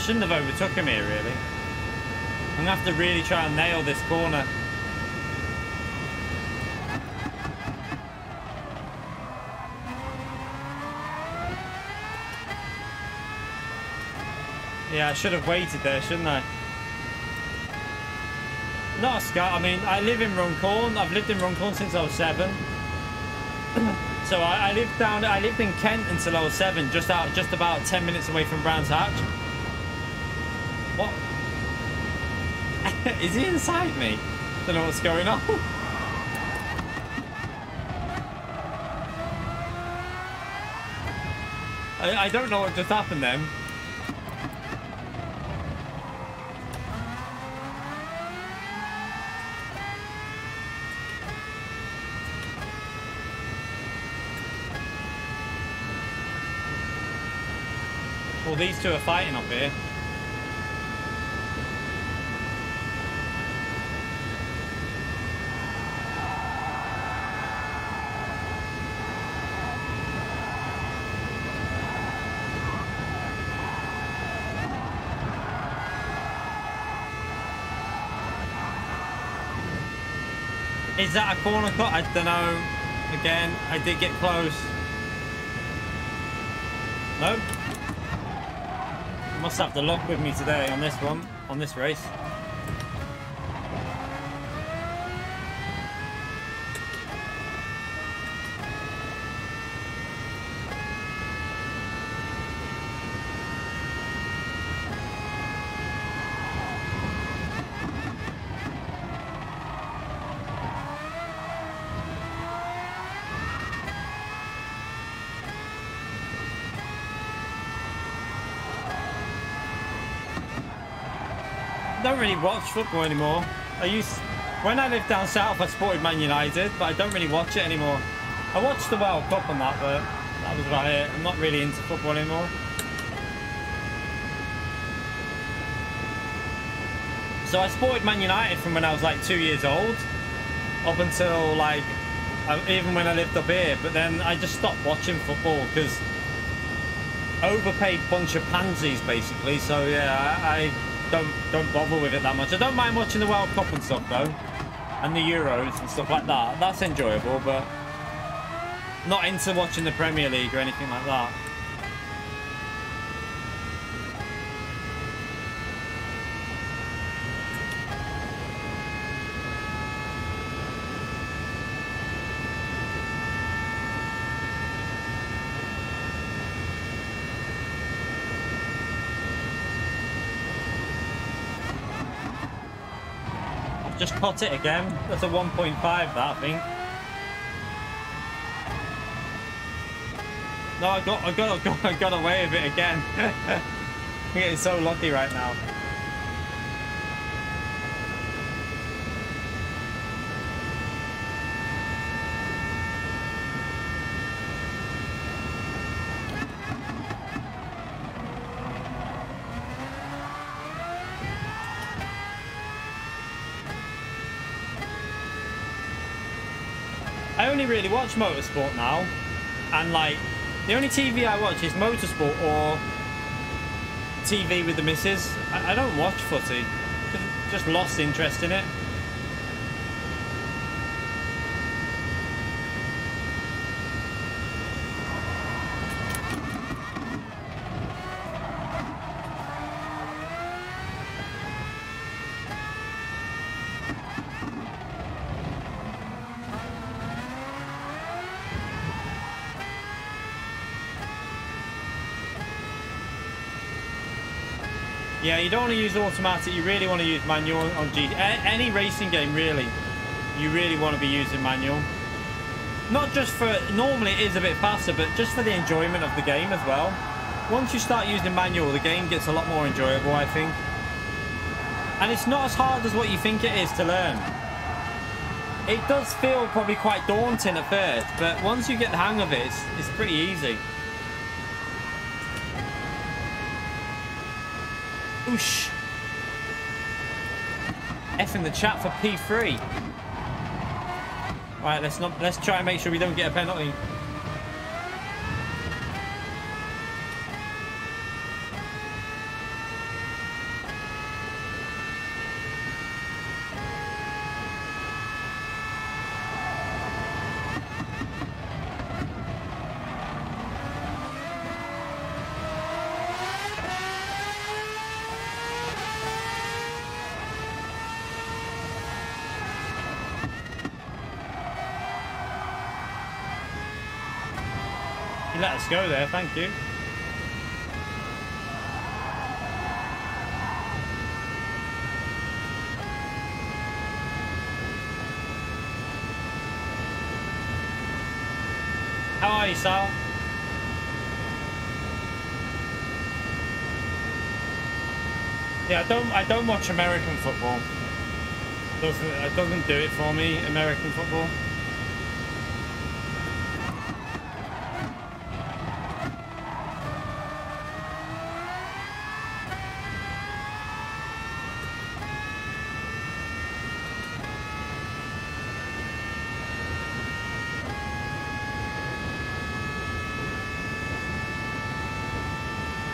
Shouldn't have overtook him here, really. I'm gonna have to really try and nail this corner. Yeah, I should have waited there, shouldn't I? Not a scar. I mean, I live in Runcorn. I've lived in Runcorn since I was 7. So I lived in Kent until I was 7, just about 10 minutes away from Brands Hatch. What? Is he inside me? Don't know what's going on. I don't know what just happened then. Well, these two are fighting up here. Is that a corner cut? I don't know. Again, I did get close. Nope. Must have the luck with me today on this one, on this race. I don't really watch football anymore. I used, when I lived down south, I supported Man United, but I don't really watch it anymore. I watched the World Cup and that, but that was about it. I'm not really into football anymore. So I supported Man United from when I was like 2 years old, up until like, even when I lived up here, but then I just stopped watching football because overpaid bunch of pansies basically. So yeah, I don't bother with it that much. I don't mind watching the World Cup and stuff though, and the Euros and stuff like that. That's enjoyable, but not into watching the Premier League or anything like that. Just pot it again. That's a 1.5 that, I think. No, I got away with it again. I'm getting so lucky right now. Really watch motorsport now, and like the only TV I watch is motorsport or TV with the missus. I don't watch footy, just lost interest in it. Yeah, you don't want to use automatic, you really want to use manual on GT. Any racing game, really, you really want to be using manual. Not just for, normally it is a bit faster, but just for the enjoyment of the game as well. Once you start using manual, the game gets a lot more enjoyable, I think. And it's not as hard as what you think it is to learn. It does feel probably quite daunting at first, but once you get the hang of it, it's pretty easy. Oosh. F in the chat for P3. Right, let's try and make sure we don't get a penalty. Go there, thank you. How are you, Sal? Yeah, I don't watch American football. It doesn't do it for me, American football.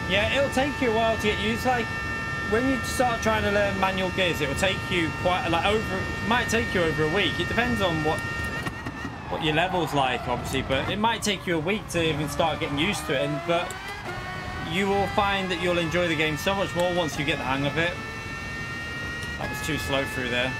Yeah, it'll take you a while to get used. Like, when you start trying to learn manual gears, it will take you quite, like, it might take you over a week. It depends on what your level's like, obviously, but it might take you a week to even start getting used to it. But you will find that you'll enjoy the game so much more once you get the hang of it. That was too slow through there.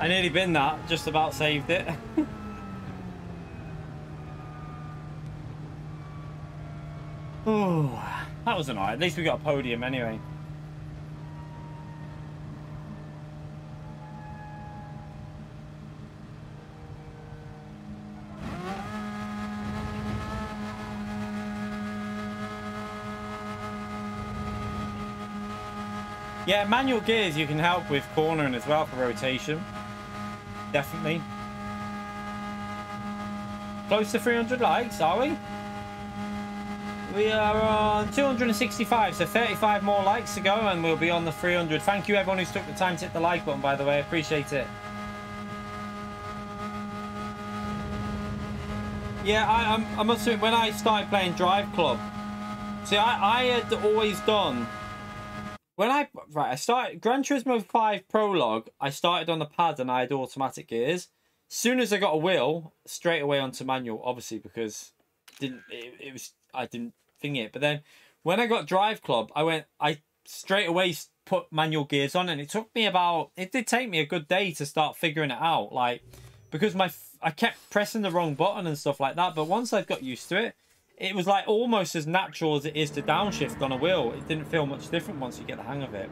I nearly bin that, just about saved it. Oh, that was annoying. At least we got a podium anyway. Yeah, manual gears you can help with cornering as well for rotation. Definitely. Close to 300 likes, are we? We are on 265, so 35 more likes to go and we'll be on the 300. Thank you everyone who's took the time to hit the like button, by the way. I appreciate it. Yeah, I must admit, when I started playing Drive Club, see, I had always done... I started Gran Turismo 5 Prologue. I started on the pad and I had automatic gears. As soon as I got a wheel, straight away onto manual, obviously, because I didn't thing it. But then when I got Drive Club, I straight away put manual gears on, and it took me about, it did take me a good day to start figuring it out, like, because I kept pressing the wrong button and stuff like that. But once I've got used to it, it was like almost as natural as it is to downshift on a wheel. It didn't feel much different once you get the hang of it.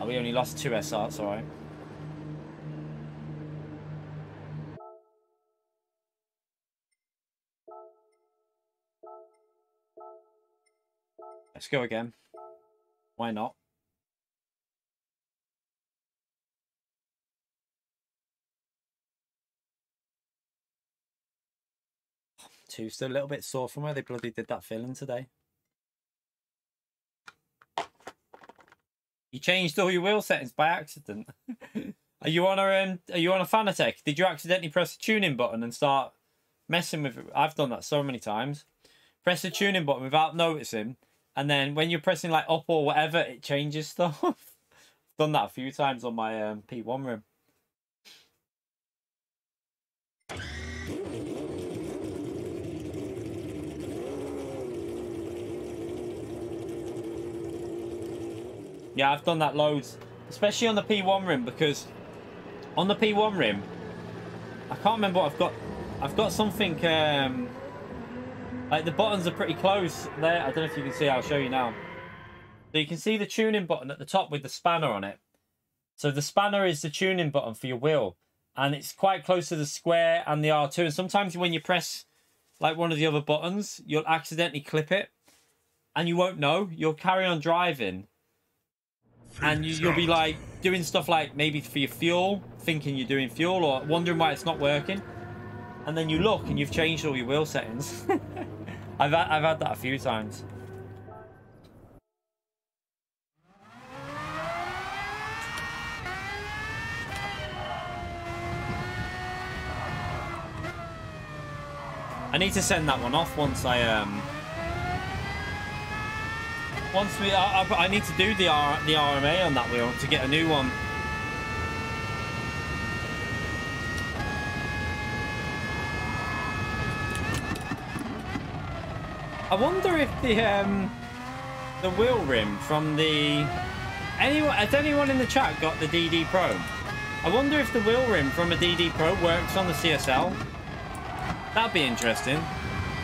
Oh, we only lost 2 SRs, alright. Let's go again. Why not? Still a little bit sore from where they bloody did that filling today. You changed all your wheel settings by accident. Are you on a Fanatec? Did you accidentally press the tuning button and start messing with it? I've done that so many times. Press the tuning button without noticing, and then when you're pressing like up or whatever, it changes stuff. I've done that a few times on my P1 room. Yeah, I've done that loads, especially on the P1 rim, because on the P1 rim, I can't remember what I've got. I've got something, like the buttons are pretty close there. I don't know if you can see, I'll show you now. So you can see the tuning button at the top with the spanner on it. So the spanner is the tuning button for your wheel, and it's quite close to the square and the R2. And sometimes when you press like one of the other buttons, you'll accidentally clip it and you won't know. You'll carry on driving and you'll be like doing stuff like maybe for your fuel, thinking you're doing fuel or wondering why it's not working. And then you look and you've changed all your wheel settings. I've had that a few times. I need to send that one off once I I need to do the RMA on that wheel to get a new one. I wonder if the wheel rim from the has anyone in the chat got the DD Pro? I wonder if the wheel rim from a DD Pro works on the CSL. That'd be interesting.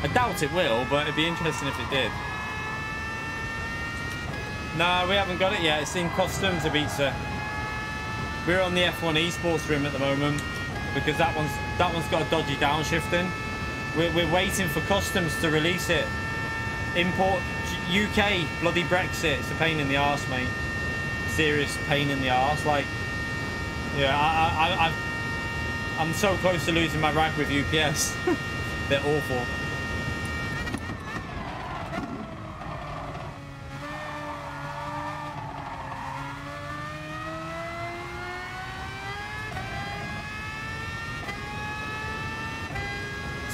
I doubt it will, but it'd be interesting if it did. No, we haven't got it yet. It's in customs, Ibiza. We're on the F1 esports rim at the moment because that one's got a dodgy downshifting. We're waiting for customs to release it. Import UK bloody Brexit. It's a pain in the arse, mate. Serious pain in the arse. Like, yeah, I'm so close to losing my rag with UPS. They're awful.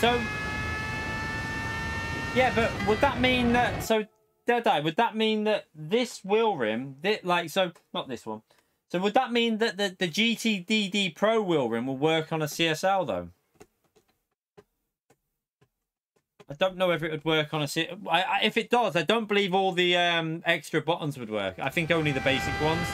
So, yeah, but would that mean that, so, Deadeye, would that mean that this wheel rim, like, so, not this one. So would that mean that the GTDD Pro wheel rim will work on a CSL, though? I don't know if it would work on a CSL. If it does, I don't believe all the extra buttons would work. I think only the basic ones.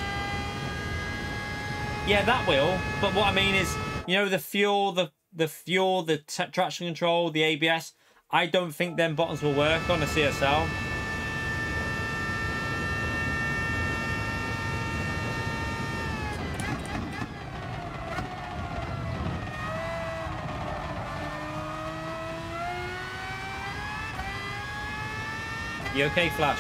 Yeah, that will. But what I mean is, you know, the fuel, the traction control, the ABS, I don't think them buttons will work on a CSL. You okay, Flash?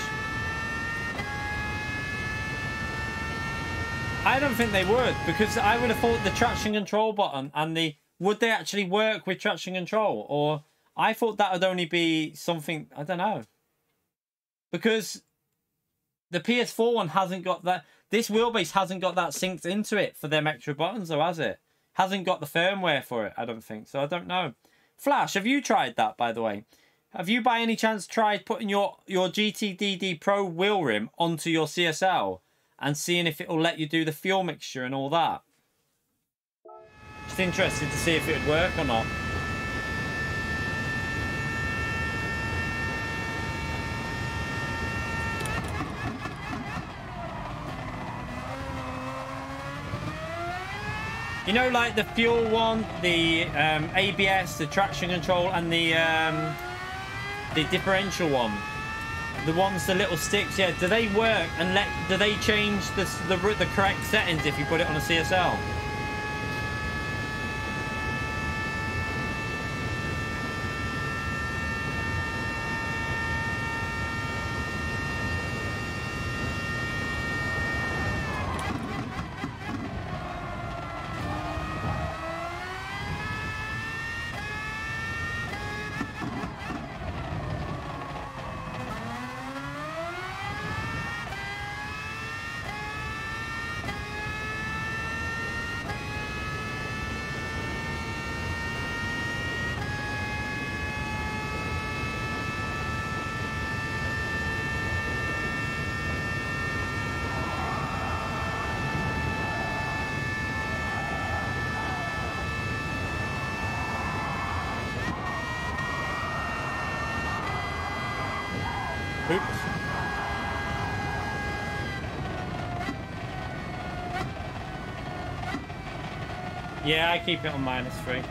I don't think they would, because I would have thought the traction control button and the... Would they actually work with traction control? Or I thought that would only be something... I don't know. Because the PS4 one hasn't got that... This wheelbase hasn't got that synced into it for them extra buttons, though, has it? Hasn't got the firmware for it, I don't think. So I don't know. Flash, have you tried that, by the way? Have you by any chance tried putting your GTDD Pro wheel rim onto your CSL and seeing if it will let you do the fuel mixture and all that? Just interested to see if it would work or not. You know, like the fuel one, the ABS, the traction control and the differential one, the ones, the little sticks, yeah, do they work and do they change the correct settings if you put it on a CSL? Yeah, I keep it on -3.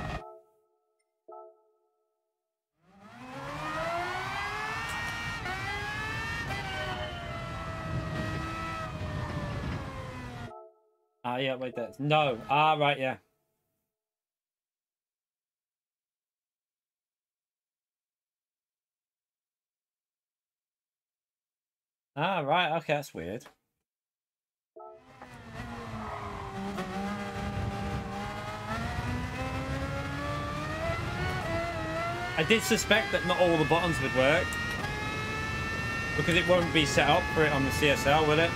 Ah, yeah, wait, that's... No. Ah, right, yeah. Ah, right, okay, that's weird. I did suspect that not all the buttons would work, because it won't be set up for it on the CSL, will it?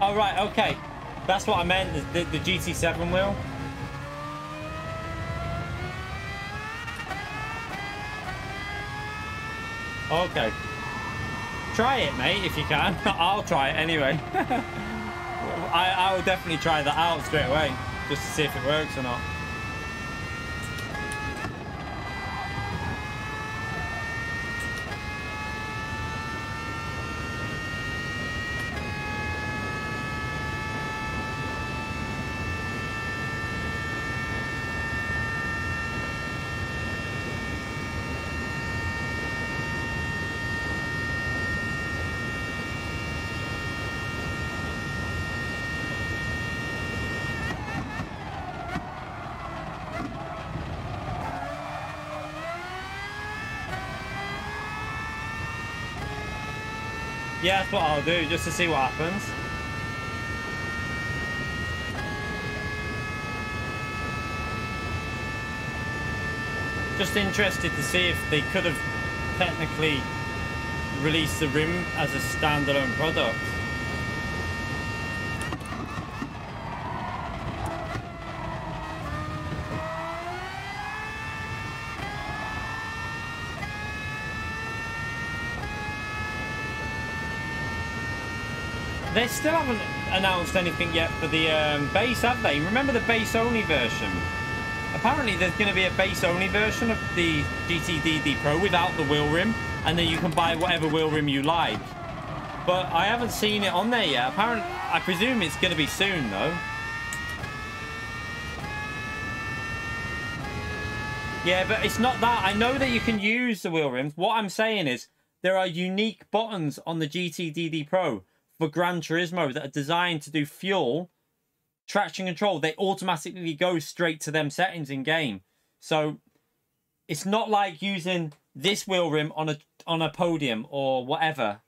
Oh, right, okay. That's what I meant, the GT7 wheel. Okay. Try it, mate, if you can. I'll try it anyway. I will definitely try that out straight away, just to see if it works or not. Yeah, that's what I'll do, just to see what happens. Just interested to see if they could have technically released the rim as a standalone product. They still haven't announced anything yet for the base, have they? Remember the base-only version? Apparently there's going to be a base-only version of the GTDD Pro without the wheel rim, and then you can buy whatever wheel rim you like. But I haven't seen it on there yet. Apparently, I presume it's going to be soon, though. Yeah, but it's not that. I know that you can use the wheel rims. What I'm saying is there are unique buttons on the GTDD Pro for Gran Turismo that are designed to do fuel, traction control. They automatically go straight to them settings in game. So it's not like using this wheel rim on a Podium or whatever.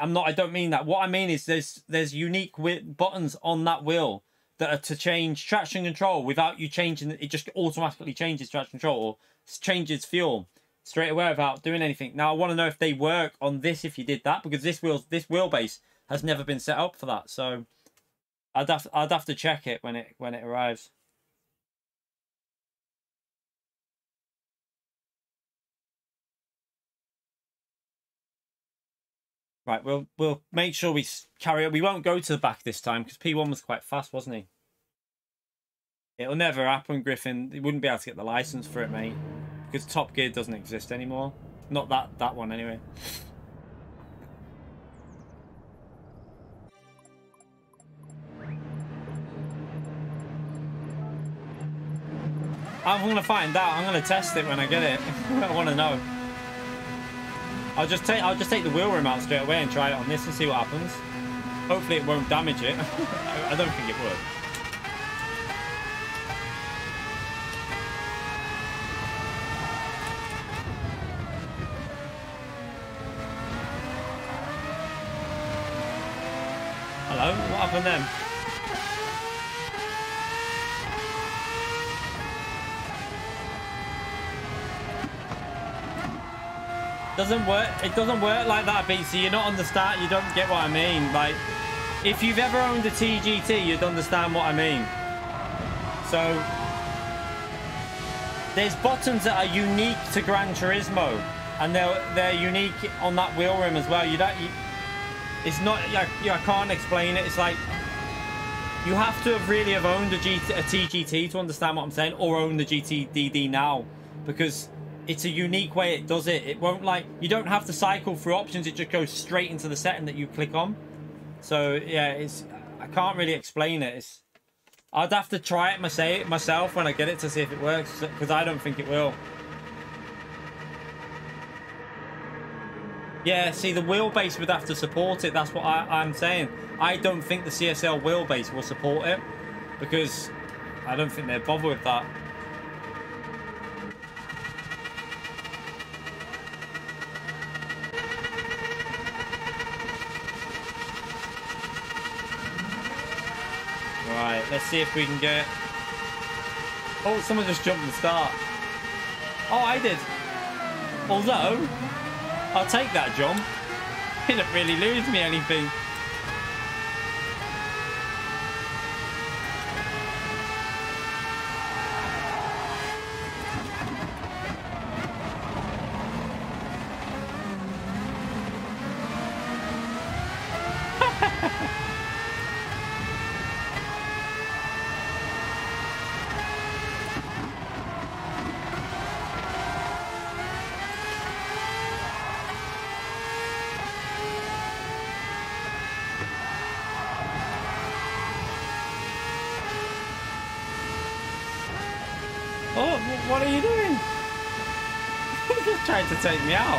I don't mean that. What I mean is there's unique buttons on that wheel that are to change traction control without you changing it. It just automatically changes traction control or changes fuel straight away without doing anything. Now I want to know if they work on this if you did that, because this wheelbase has never been set up for that, so I'd have to check it when it arrives. Right, we'll make sure we carry on. We won't go to the back this time because P1 was quite fast, wasn't he? It'll never happen, Griffin. You wouldn't be able to get the license for it, mate, because Top Gear doesn't exist anymore. Not that one anyway. I'm going to find out. I'm going to test it when I get it. I want to know. I'll just take the wheel rim out straight away and try it on this and see what happens. Hopefully it won't damage it. I don't think it would. Hello? What happened then? Doesn't work. It doesn't work like that, BC. You're not on the start. You don't get what I mean. Like, if you've ever owned a TGT, you'd understand what I mean. So there's buttons that are unique to Gran Turismo, and they're unique on that wheel rim as well. I can't explain it. It's like you have to have really have owned a TGT to understand what I'm saying, or own the GTDD now, because it's a unique way it does it. It won't, like, you don't have to cycle through options. It just goes straight into the setting that you click on. So yeah, it's, I can't really explain it. It's, I'd have to try it myself when I get it to see if it works, because I don't think it will. Yeah, see, the wheelbase would have to support it. That's what I'm saying. I don't think the CSL wheelbase will support it, because I don't think they're bothered with that. Right, let's see if we can get... Oh, someone just jumped the start. Oh, I did. Although, I'll take that jump. It didn't really lose me anything. To take me out.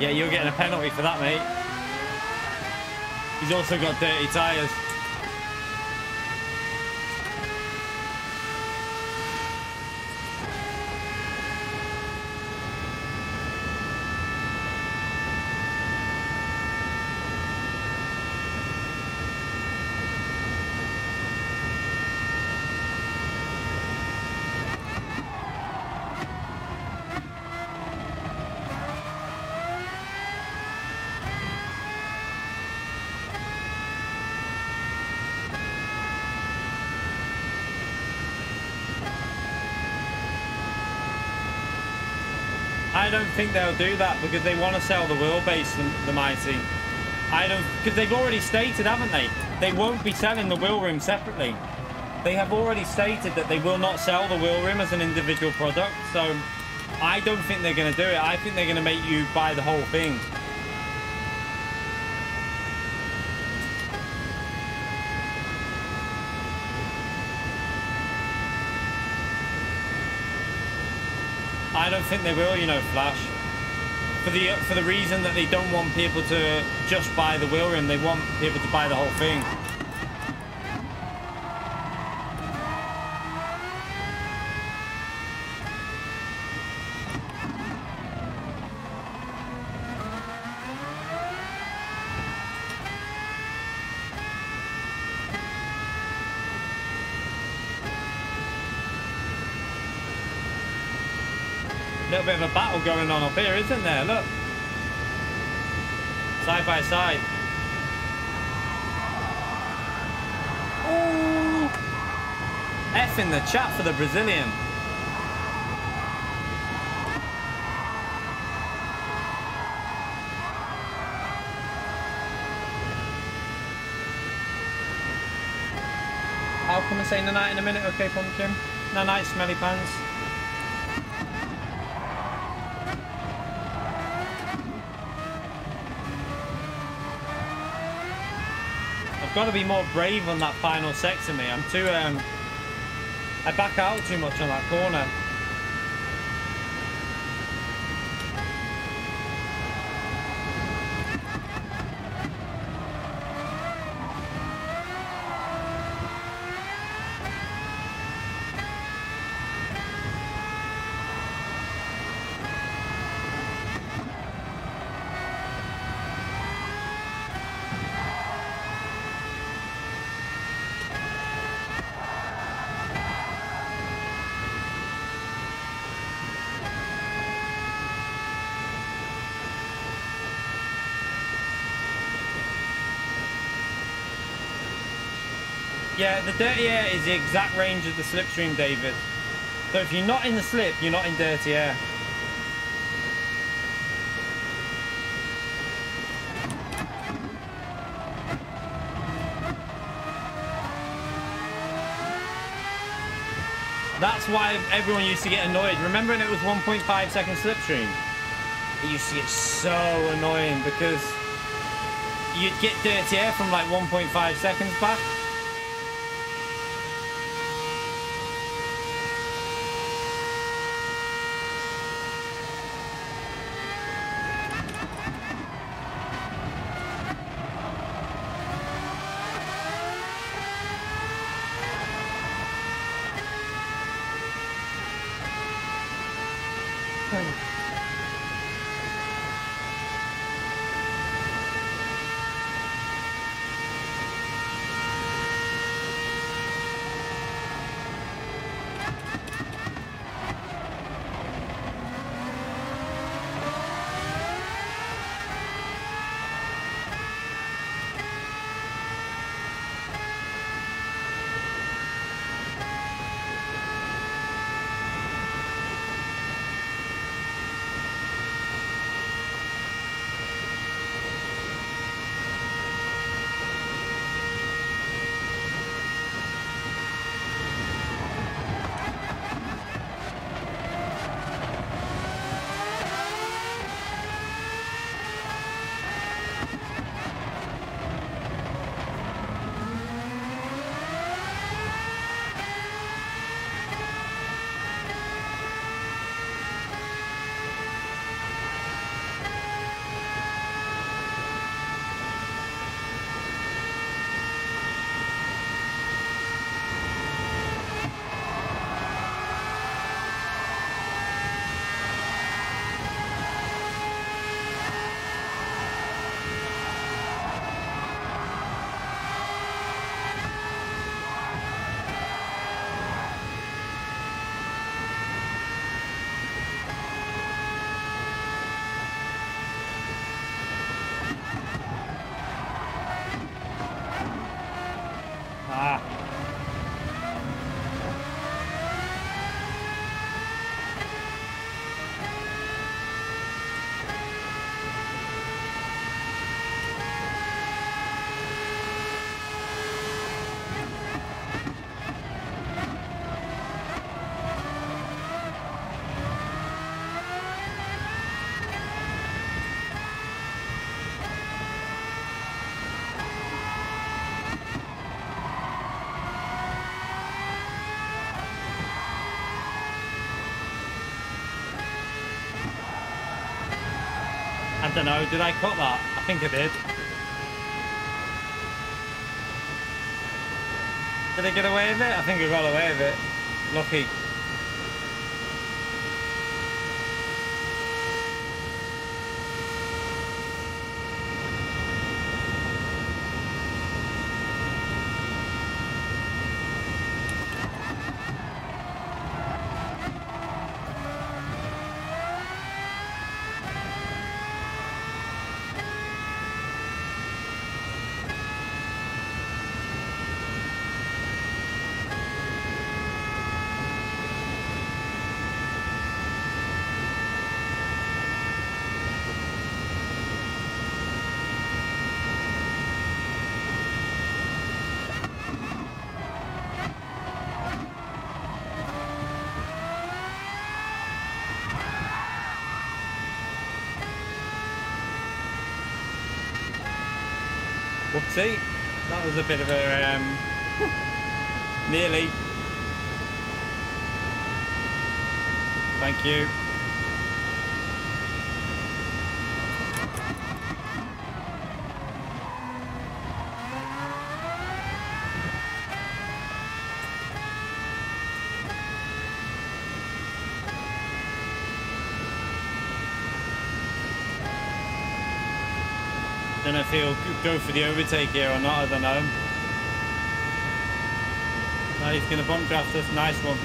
Yeah, you're getting a penalty for that, mate. He's also got dirty tires. I don't think they'll do that because they want to sell the wheelbase, the Mighty. I don't, because they've already stated, haven't they? They won't be selling the wheel rim separately. They have already stated that they will not sell the wheel rim as an individual product. So I don't think they're going to do it. I think they're going to make you buy the whole thing. I don't think they will, you know, Flash. For the reason that they don't want people to just buy the wheel rim, they want people to buy the whole thing. Bit of a battle going on up here, isn't there? Look, side by side. Oh, F in the chat for the Brazilian. I'll come and say night in a minute, okay, Pumpkin? No night, smelly pants. Got to be more brave on that final sector, me. I'm too I back out too much on that corner. Yeah, the dirty air is the exact range of the slipstream, David. So if you're not in the slip, you're not in dirty air. That's why everyone used to get annoyed. Remember when it was 1.5 second slipstream? It used to get so annoying because you'd get dirty air from like 1.5 seconds back. I don't know, did I cut that? I think I did. Did I get away with it? I think I got away with it. Lucky. See, that was a bit of a nearly. Thank you. I don't know if he'll go for the overtake here or not, I don't know. No, he's going to bump draft us, nice one.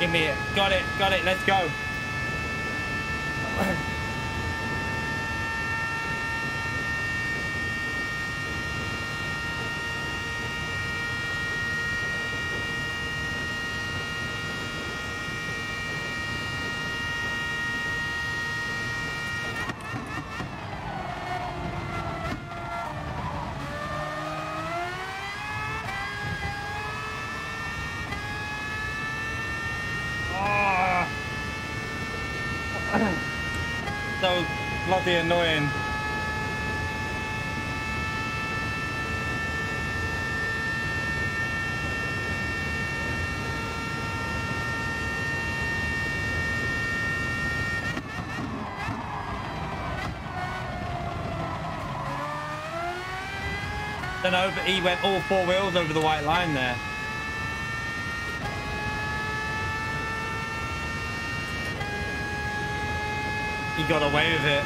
Give me it. Got it, let's go. Bloody annoying. Then over, he went all four wheels over the white line there. He got away with it.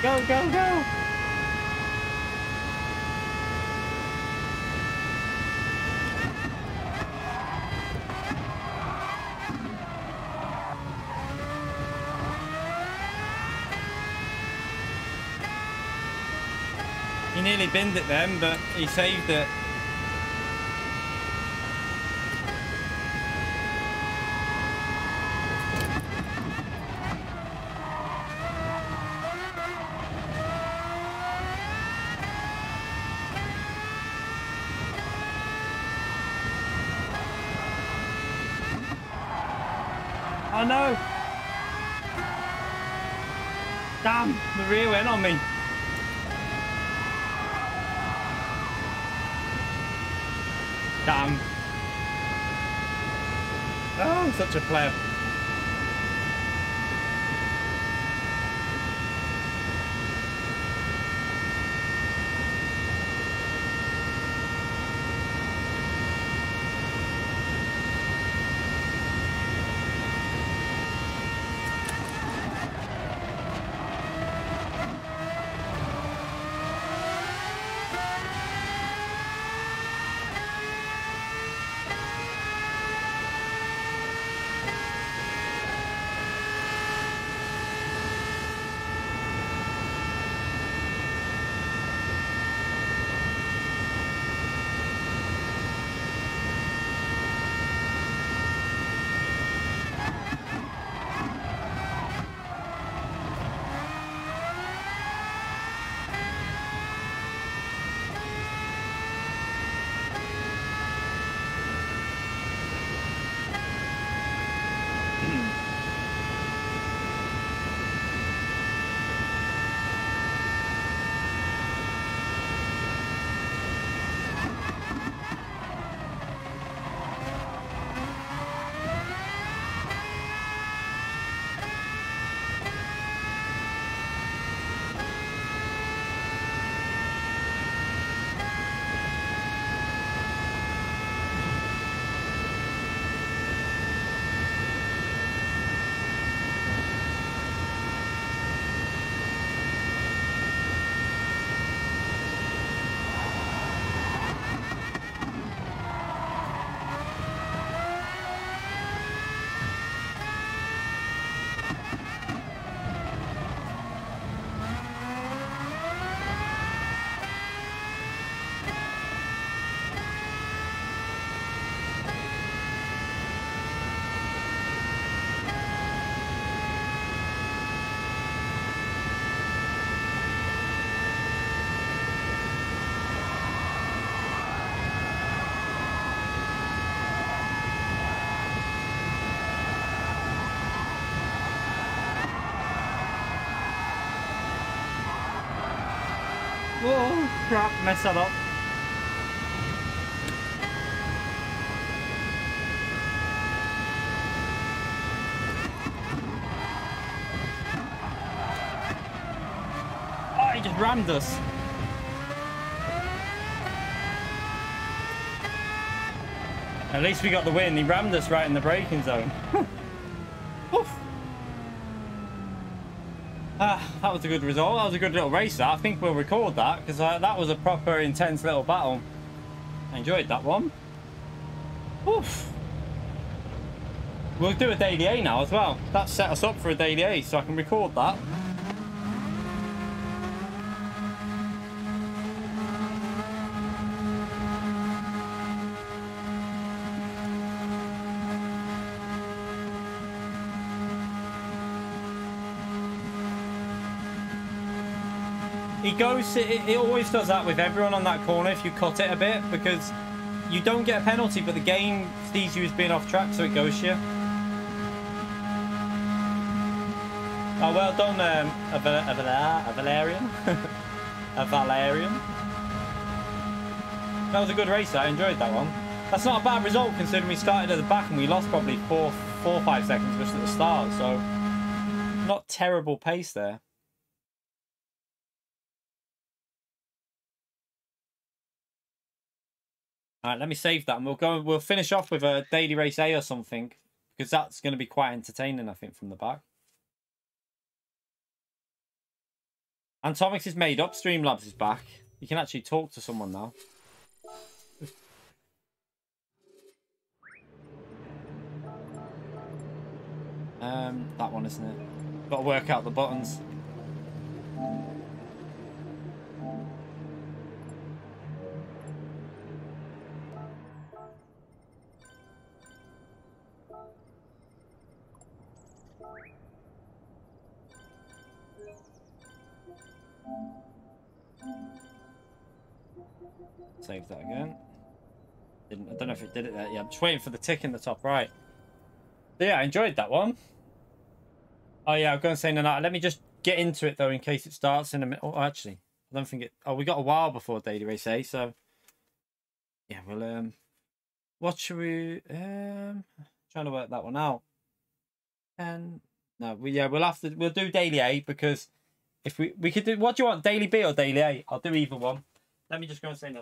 Go, go, go! He nearly binned it then, but he saved it. No! Damn, the rear went on me. Damn. Oh, such a player. Oh crap, messed that up. Oh, he just rammed us. At least we got the win. He rammed us right in the braking zone. Oof. That was a good result. That was a good little race. That I think we'll record that because that was a proper intense little battle. I enjoyed that one. Oof. We'll do a DDA now as well. That set us up for a DDA, so I can record that. He goes, it always does that with everyone on that corner if you cut it a bit, because you don't get a penalty, but the game sees you as being off track, so it goes to you. Oh, well done, a Valerian. That was a good race, I enjoyed that one. That's not a bad result, considering we started at the back and we lost probably four or five seconds just at the start, so not terrible pace there. Alright, let me save that and we'll finish off with a daily race A or something, because that's going to be quite entertaining, I think, from the back. Antomics is made up, Streamlabs is back. You can actually talk to someone now. That one, isn't it? Gotta work out the buttons. Save that again. I don't know if it did it there. Yeah, I'm just waiting for the tick in the top right. But yeah, I enjoyed that one. Oh yeah, I'm going to say no. Let me just get into it though, in case it starts in a minute. Oh, actually, I don't think it. Oh, we got a while before Daily Race A, so yeah. Well, what should we? Trying to work that one out. And no, we'll do Daily A, because if we could do. What do you want, Daily B or Daily A? I'll do either one. Let me just go and say no.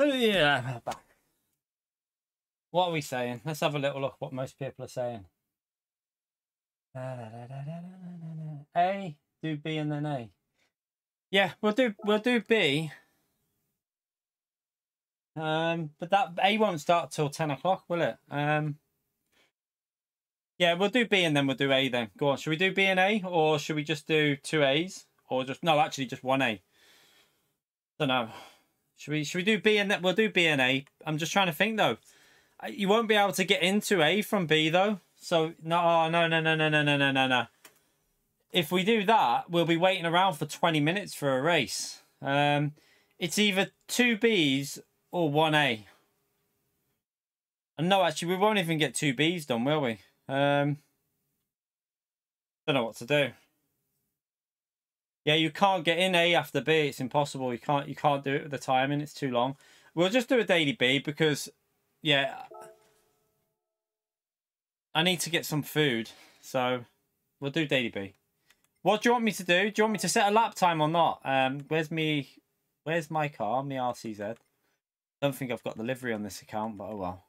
Yeah, back. What are we saying? Let's have a little look what most people are saying. A, do B and then A. Yeah, we'll do B. But that A won't start till 10 o'clock, will it? Yeah, we'll do B and then we'll do A then. Go on, should we do B and A, or should we just do two A's? Or just, no, actually just one A. Don't know. Should we do B and then we'll do B and A? I'm just trying to think though. You won't be able to get into A from B though. So no. If we do that, we'll be waiting around for 20 minutes for a race. It's either two B's or one A. And no, actually, we won't even get two B's done, will we? Don't know what to do. Yeah, you can't get in A after B. It's impossible. You can't do it with the timing. It's too long. We'll just do a daily B because, yeah, I need to get some food. So we'll do daily B. What do you want me to do? Do you want me to set a lap time or not? Where's my car? My RCZ. Don't think I've got the livery on this account, but oh well.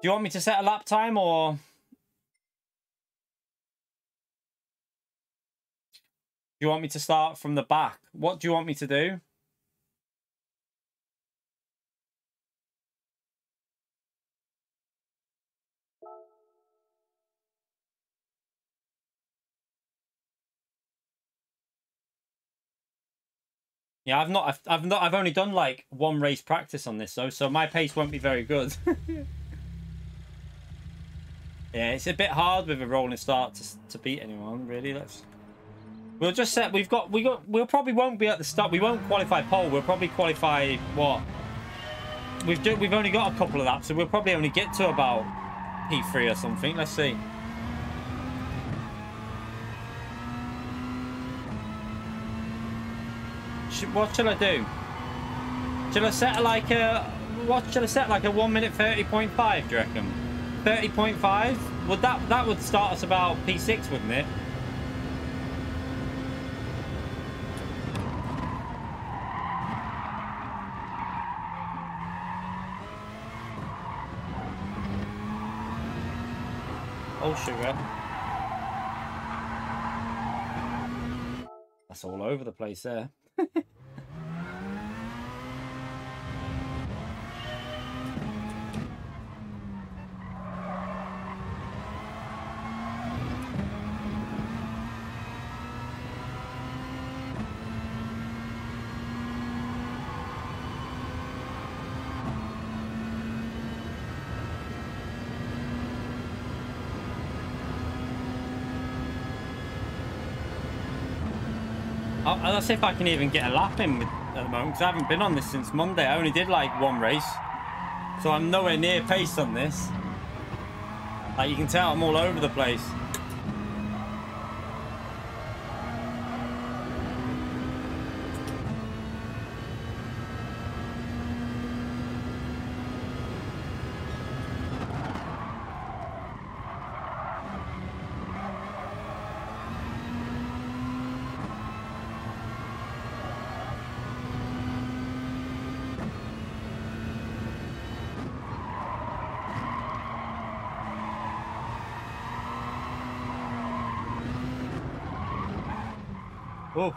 Do you want me to set a lap time or? Do you want me to start from the back? What do you want me to do? Yeah, I've only done like one race practice on this though, so my pace won't be very good. Yeah, it's a bit hard with a rolling start to beat anyone, really. We'll just set. We'll probably won't be at the start. We won't qualify pole. We'll probably qualify what? We've only got a couple of laps, so we'll probably only get to about P3 or something. Let's see. What shall I do? Shall I set like a, what shall I set, like a 1 minute 30.5, do you reckon? 30.5? Would that would start us about P6, wouldn't it? Oh sugar. That's all over the place there. I'll see if I can even get a lap in at the moment, because I haven't been on this since Monday. I only did like one race, so I'm nowhere near pace on this. Like you can tell, I'm all over the place. Oh,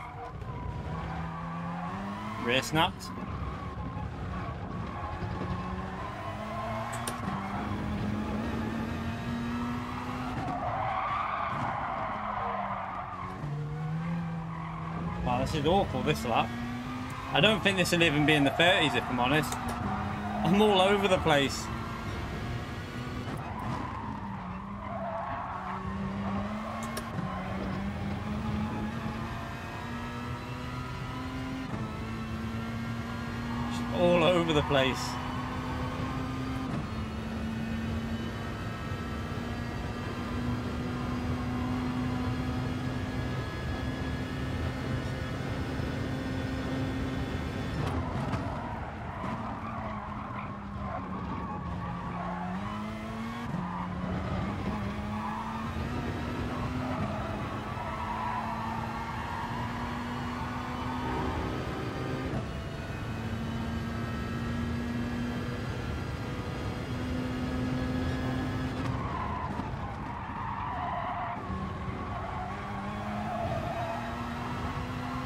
rear snapped. Wow, this is awful, this lap. I don't think this will even be in the 30s, if I'm honest. I'm all over the place. The place.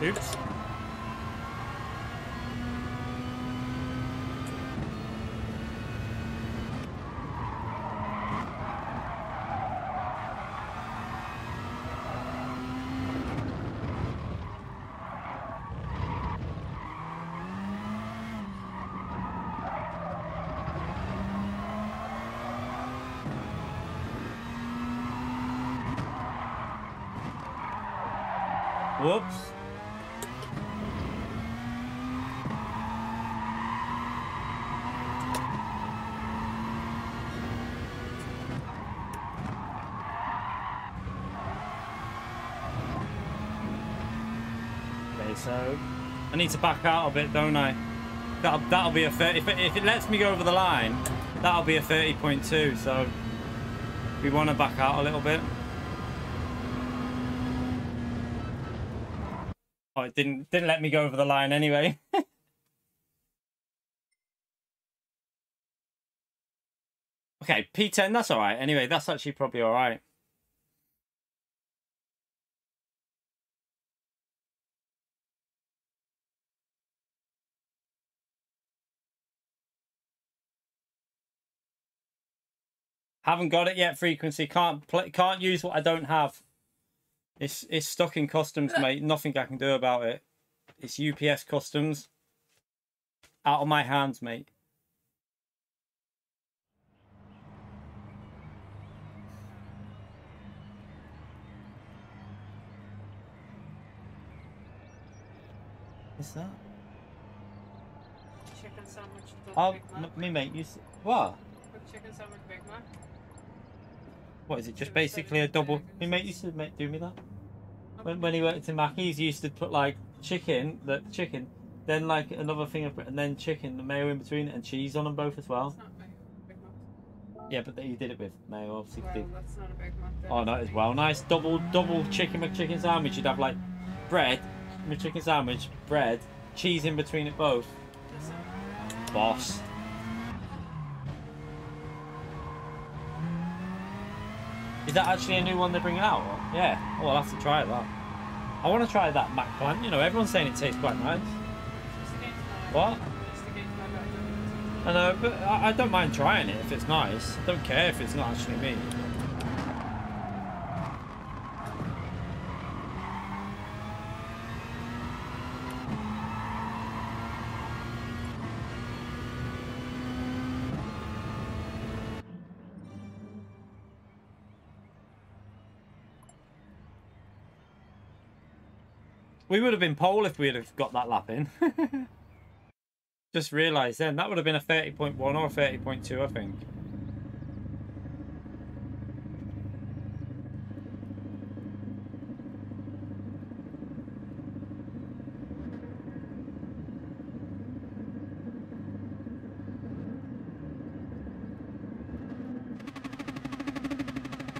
Oops. Whoops. Okay, so I need to back out a bit, don't I? That'll be a 30. If it lets me go over the line, that'll be a 30.2. So we want to back out a little bit. Oh, it didn't let me go over the line anyway. Okay, P10, that's all right. Anyway, that's actually probably all right. Haven't got it yet. Frequency can't use what I don't have. It's stuck in customs, mate. Nothing I can do about it. It's UPS customs. Out of my hands, mate. What's that? Chicken sandwich. Oh, not me, mate. You see what? Chicken sandwich, Big Mac. What is it? Just basically a double. My mate used to do me that. When he worked in Mackey's, he used to put like chicken, then like another thing of bread, and then chicken, the mayo in between it, and cheese on them both as well. It's not mayo, Big Mac. Yeah, but you did it with mayo, obviously. Well, that's not a Big Mac. Then. Oh no, it's well nice double chicken McChicken sandwich. You'd have like bread, McChicken sandwich, bread, cheese in between it both. Boss. Is that actually a new one they're bringing out? Yeah. Oh, I'll have to try that. I want to try that Mac plant. You know, everyone's saying it tastes quite nice. What? I know, but I don't mind trying it if it's nice. I don't care if it's not actually me. We would have been pole if we'd have got that lap in. Just realised then that would have been a 30.1 or a 30.2, I think.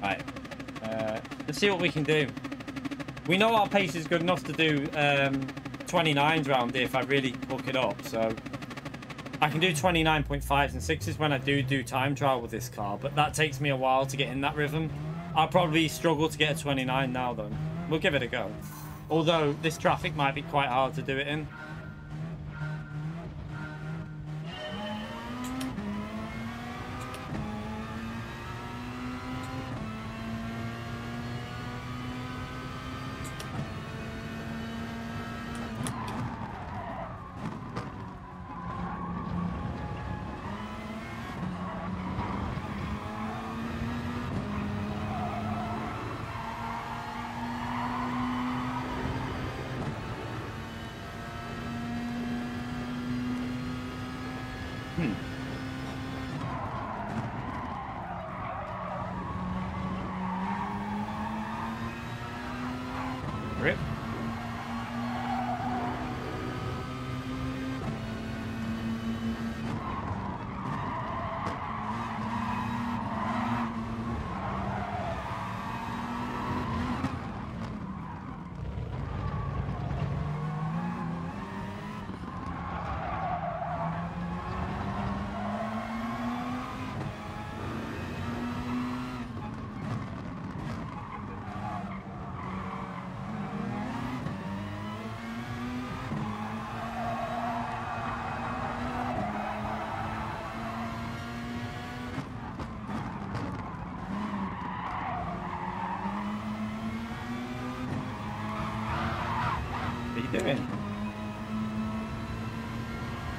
Right, let's see what we can do. We know our pace is good enough to do 29s round here if I really hook it up. So I can do 29.5s and 6s when I do time trial with this car, but that takes me a while to get in that rhythm. I'll probably struggle to get a 29 now, though. We'll give it a go. Although this traffic might be quite hard to do it in.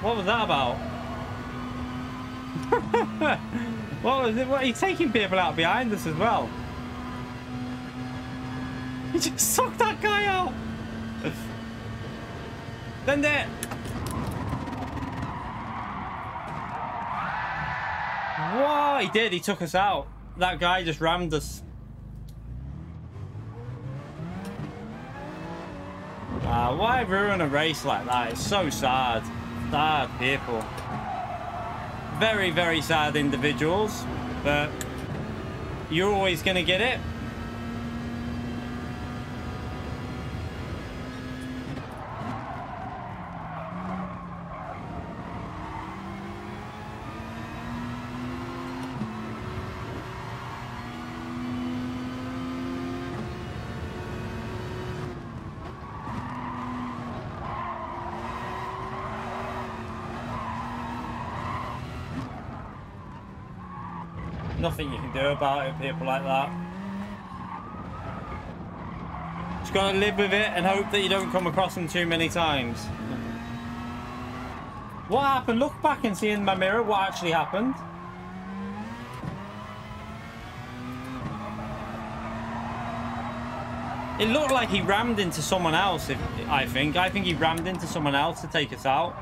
What was that about? What was it? What, he's taking people out behind us as well. He just sucked that guy out. than that. Whoa, he did. He took us out. That guy just rammed us. Why ruin a race like that? It's so sad. Sad people. Very, very sad individuals. But you're always going to get it. Nothing you can do about it, people like that. Just gotta live with it and hope that you don't come across them too many times. What happened? Look back and see in my mirror what actually happened. It looked like he rammed into someone else, I think he rammed into someone else to take us out.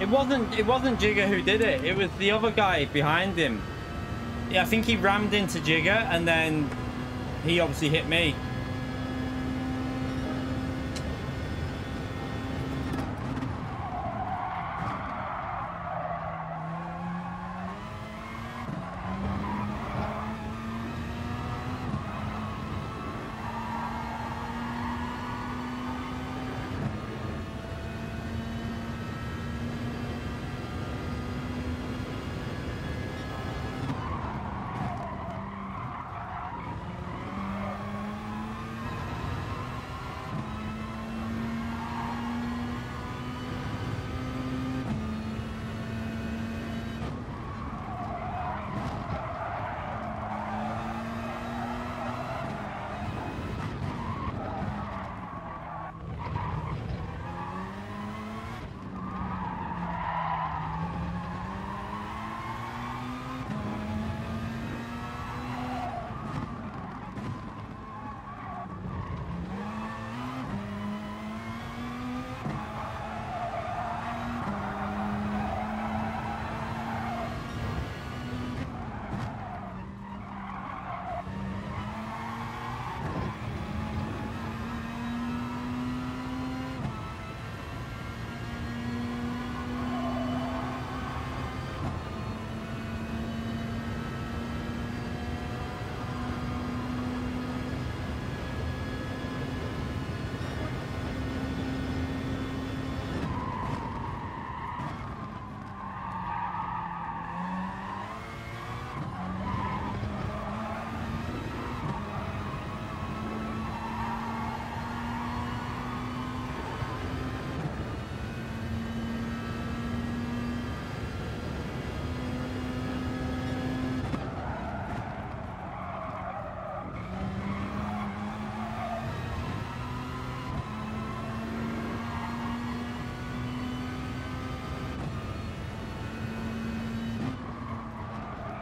It wasn't Jigger who did it. It was the other guy behind him. Yeah, I think he rammed into Jigger and then he obviously hit me.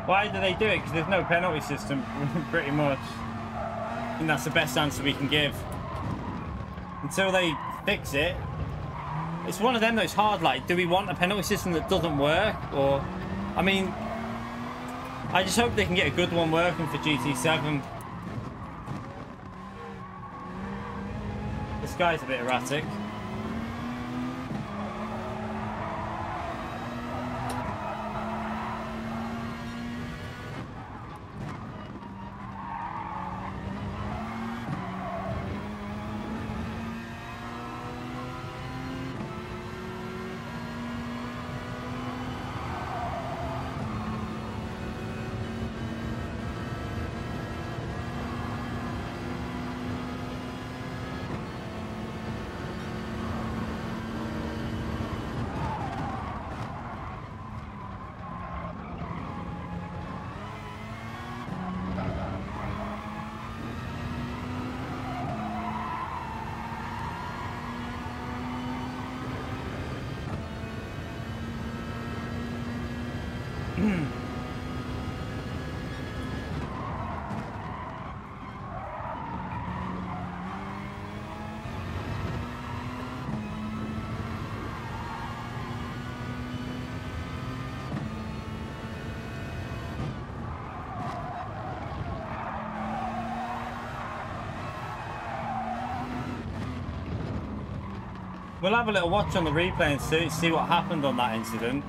Why do they do it? Because there's no penalty system, pretty much. And that's the best answer we can give. Until they fix it. It's one of them that's hard, like, do we want a penalty system that doesn't work? Or, I mean, I just hope they can get a good one working for GT7. This guy's a bit erratic. We'll have a little watch on the replay and see what happened on that incident.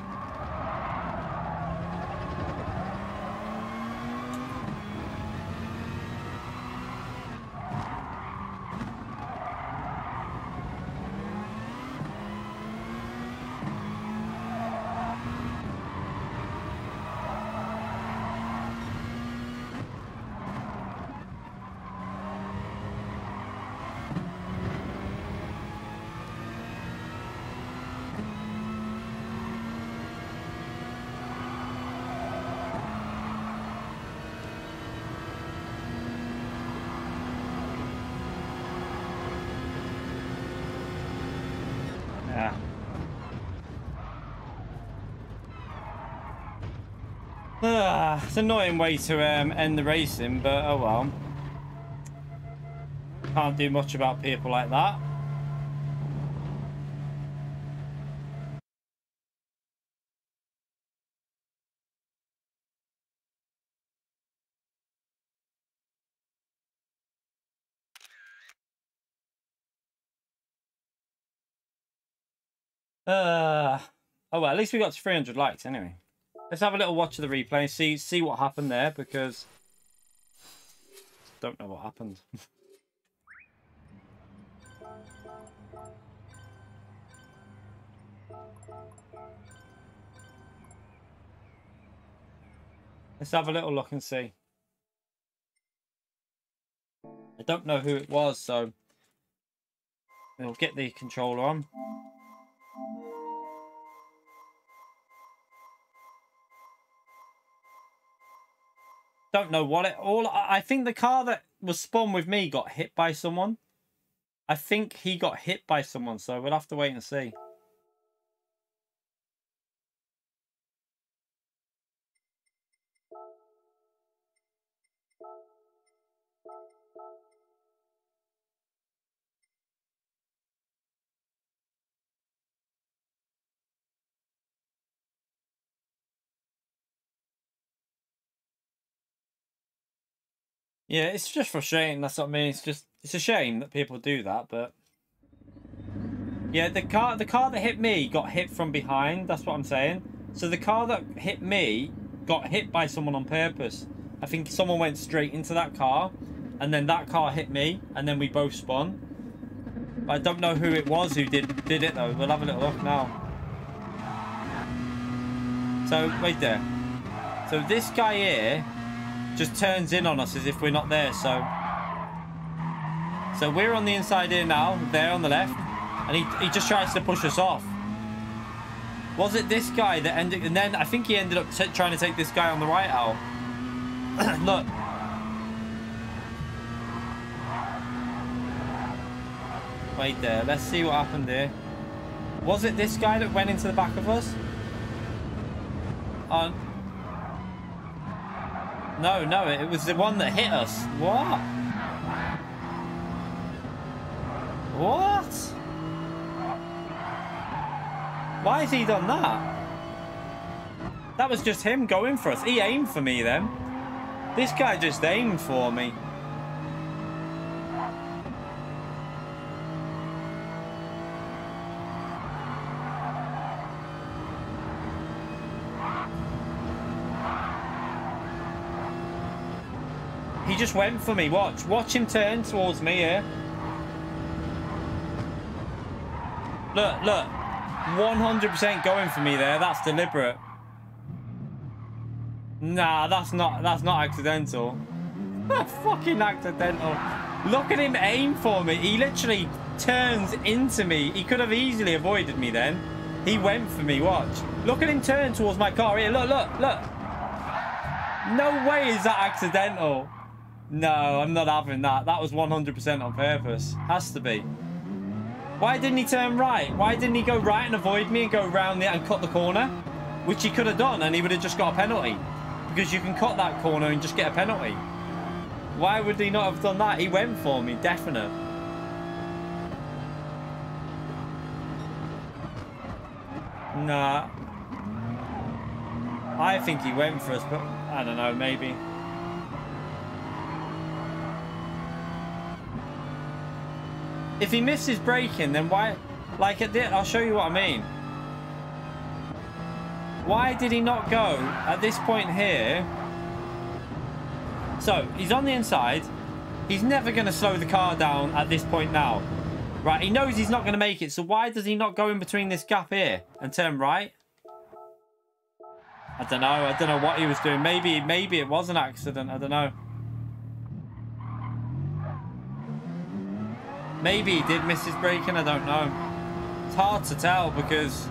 It's an annoying way to end the racing, but oh well. Can't do much about people like that. Oh well, at least we got to 300 likes anyway. Let's have a little watch of the replay and see what happened there, because don't know what happened. Let's have a little look and see. I don't know who it was, so we'll get the controller on. Don't know what it all. I think the car that was spun with me got hit by someone. I think he got hit by someone, so we'll have to wait and see. Yeah, it's just frustrating, that's what I mean. It's just, it's a shame that people do that, but yeah, the car that hit me got hit from behind, that's what I'm saying. So the car that hit me got hit by someone on purpose. I think someone went straight into that car, and then that car hit me, and then we both spun. But I don't know who it was who did it though. We'll have a little look now. So wait there. So this guy here just turns in on us as if we're not there, so we're on the inside here now, there on the left, and he just tries to push us off. Was it this guy that ended, and then I think he ended up trying to take this guy on the right out. Look, wait there, let's see what happened here. Was it this guy that went into the back of us? On No, no, it was the one that hit us. What? What? Why has he done that? That was just him going for us. He aimed for me then. This guy just aimed for me. He just went for me. Watch him turn towards me here. Look, 100% going for me there. That's deliberate. Nah, that's not accidental. Fucking accidental. Look at him aim for me. He literally turns into me. He could have easily avoided me then. He went for me. Watch. Look at him turn towards my car here. Look. No way is that accidental. No, I'm not having that. That was 100% on purpose. Has to be. Why didn't he turn right? Why didn't he go right and avoid me and go round there and cut the corner? Which he could have done, and he would have just got a penalty. Because you can cut that corner and just get a penalty. Why would he not have done that? He went for me, definite. Nah. I think he went for us, but I don't know, maybe. If he misses braking, then why? Like, I'll show you what I mean. Why did he not go at this point here? So, he's on the inside. He's never going to slow the car down at this point now. Right, he knows he's not going to make it, so why does he not go in between this gap here and turn right? I don't know. I don't know what he was doing. Maybe it was an accident. I don't know. Maybe he did miss his braking. I don't know. It's hard to tell because...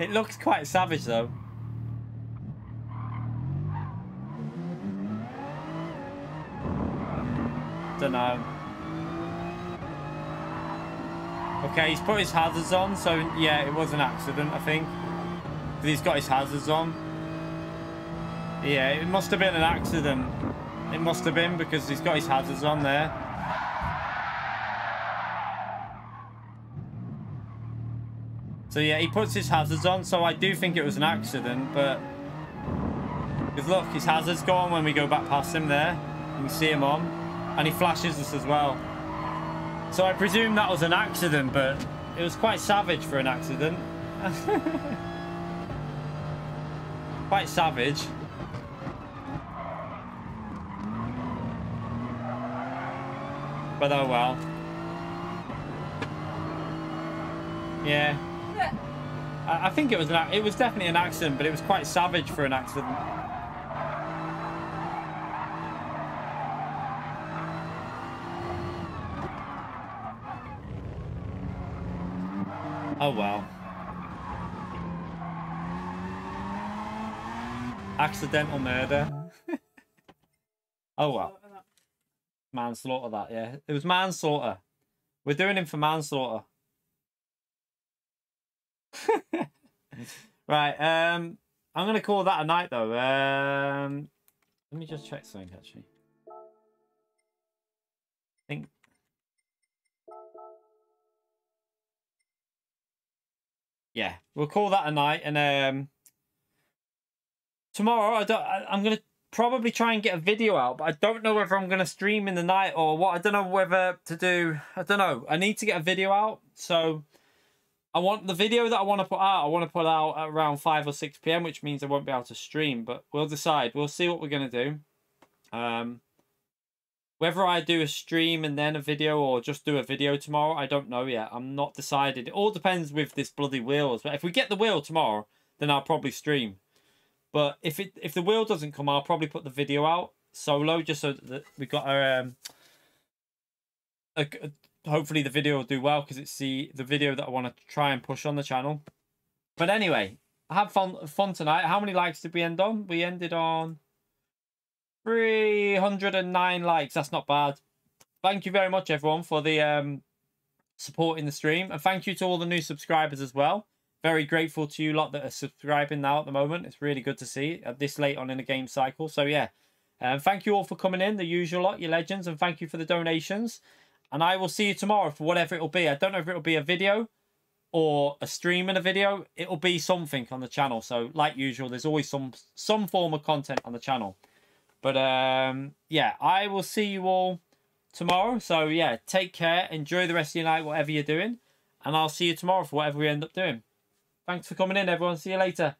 it looks quite savage, though. Don't know. Okay, he's put his hazards on, so yeah, it was an accident, I think. But he's got his hazards on. Yeah, it must have been an accident. It must have been because he's got his hazards on there. So yeah, he puts his hazards on, so I do think it was an accident, but... because look, his hazards go on when we go back past him there. You can see him on. And he flashes us as well. So I presume that was an accident, but it was quite savage for an accident. Quite savage. But oh well. Yeah. I think it was definitely an accident, but it was quite savage for an accident. Oh well. Accidental murder. Oh well. Manslaughter, that, yeah. It was manslaughter. We're doing him for manslaughter. Right, I'm going to call that a night, though. Let me just check something, actually. I think... yeah, we'll call that a night, and tomorrow I'm gonna probably try and get a video out, but I don't know whether I'm gonna stream in the night or what. I don't know whether to do. I don't know. I need to get a video out, so I want the video that I want to put out. I want to put out at around 5 or 6 p.m, which means I won't be able to stream. But we'll decide. We'll see what we're gonna do. Whether I do a stream and then a video or just do a video tomorrow, I don't know yet. I'm not decided. It all depends with this bloody wheels. But if we get the wheel tomorrow, then I'll probably stream. But if the wheel doesn't come, I'll probably put the video out solo just so that we got hopefully the video will do well because it's the video that I want to try and push on the channel. But anyway, I had fun tonight. How many likes did we end on? We ended on 309 likes. That's not bad. Thank you very much, everyone, for the support in the stream, and thank you to all the new subscribers as well. Very grateful to you lot that are subscribing now at the moment. It's really good to see at this late on in the game cycle. So yeah, thank you all for coming in, the usual lot, your legends, and thank you for the donations. And I will see you tomorrow for whatever it'll be. I don't know if it'll be a video or a stream and a video. It'll be something on the channel. So like usual, there's always some form of content on the channel. But yeah, I will see you all tomorrow. So yeah, take care. Enjoy the rest of your night, whatever you're doing. And I'll see you tomorrow for whatever we end up doing. Thanks for coming in, everyone. See you later.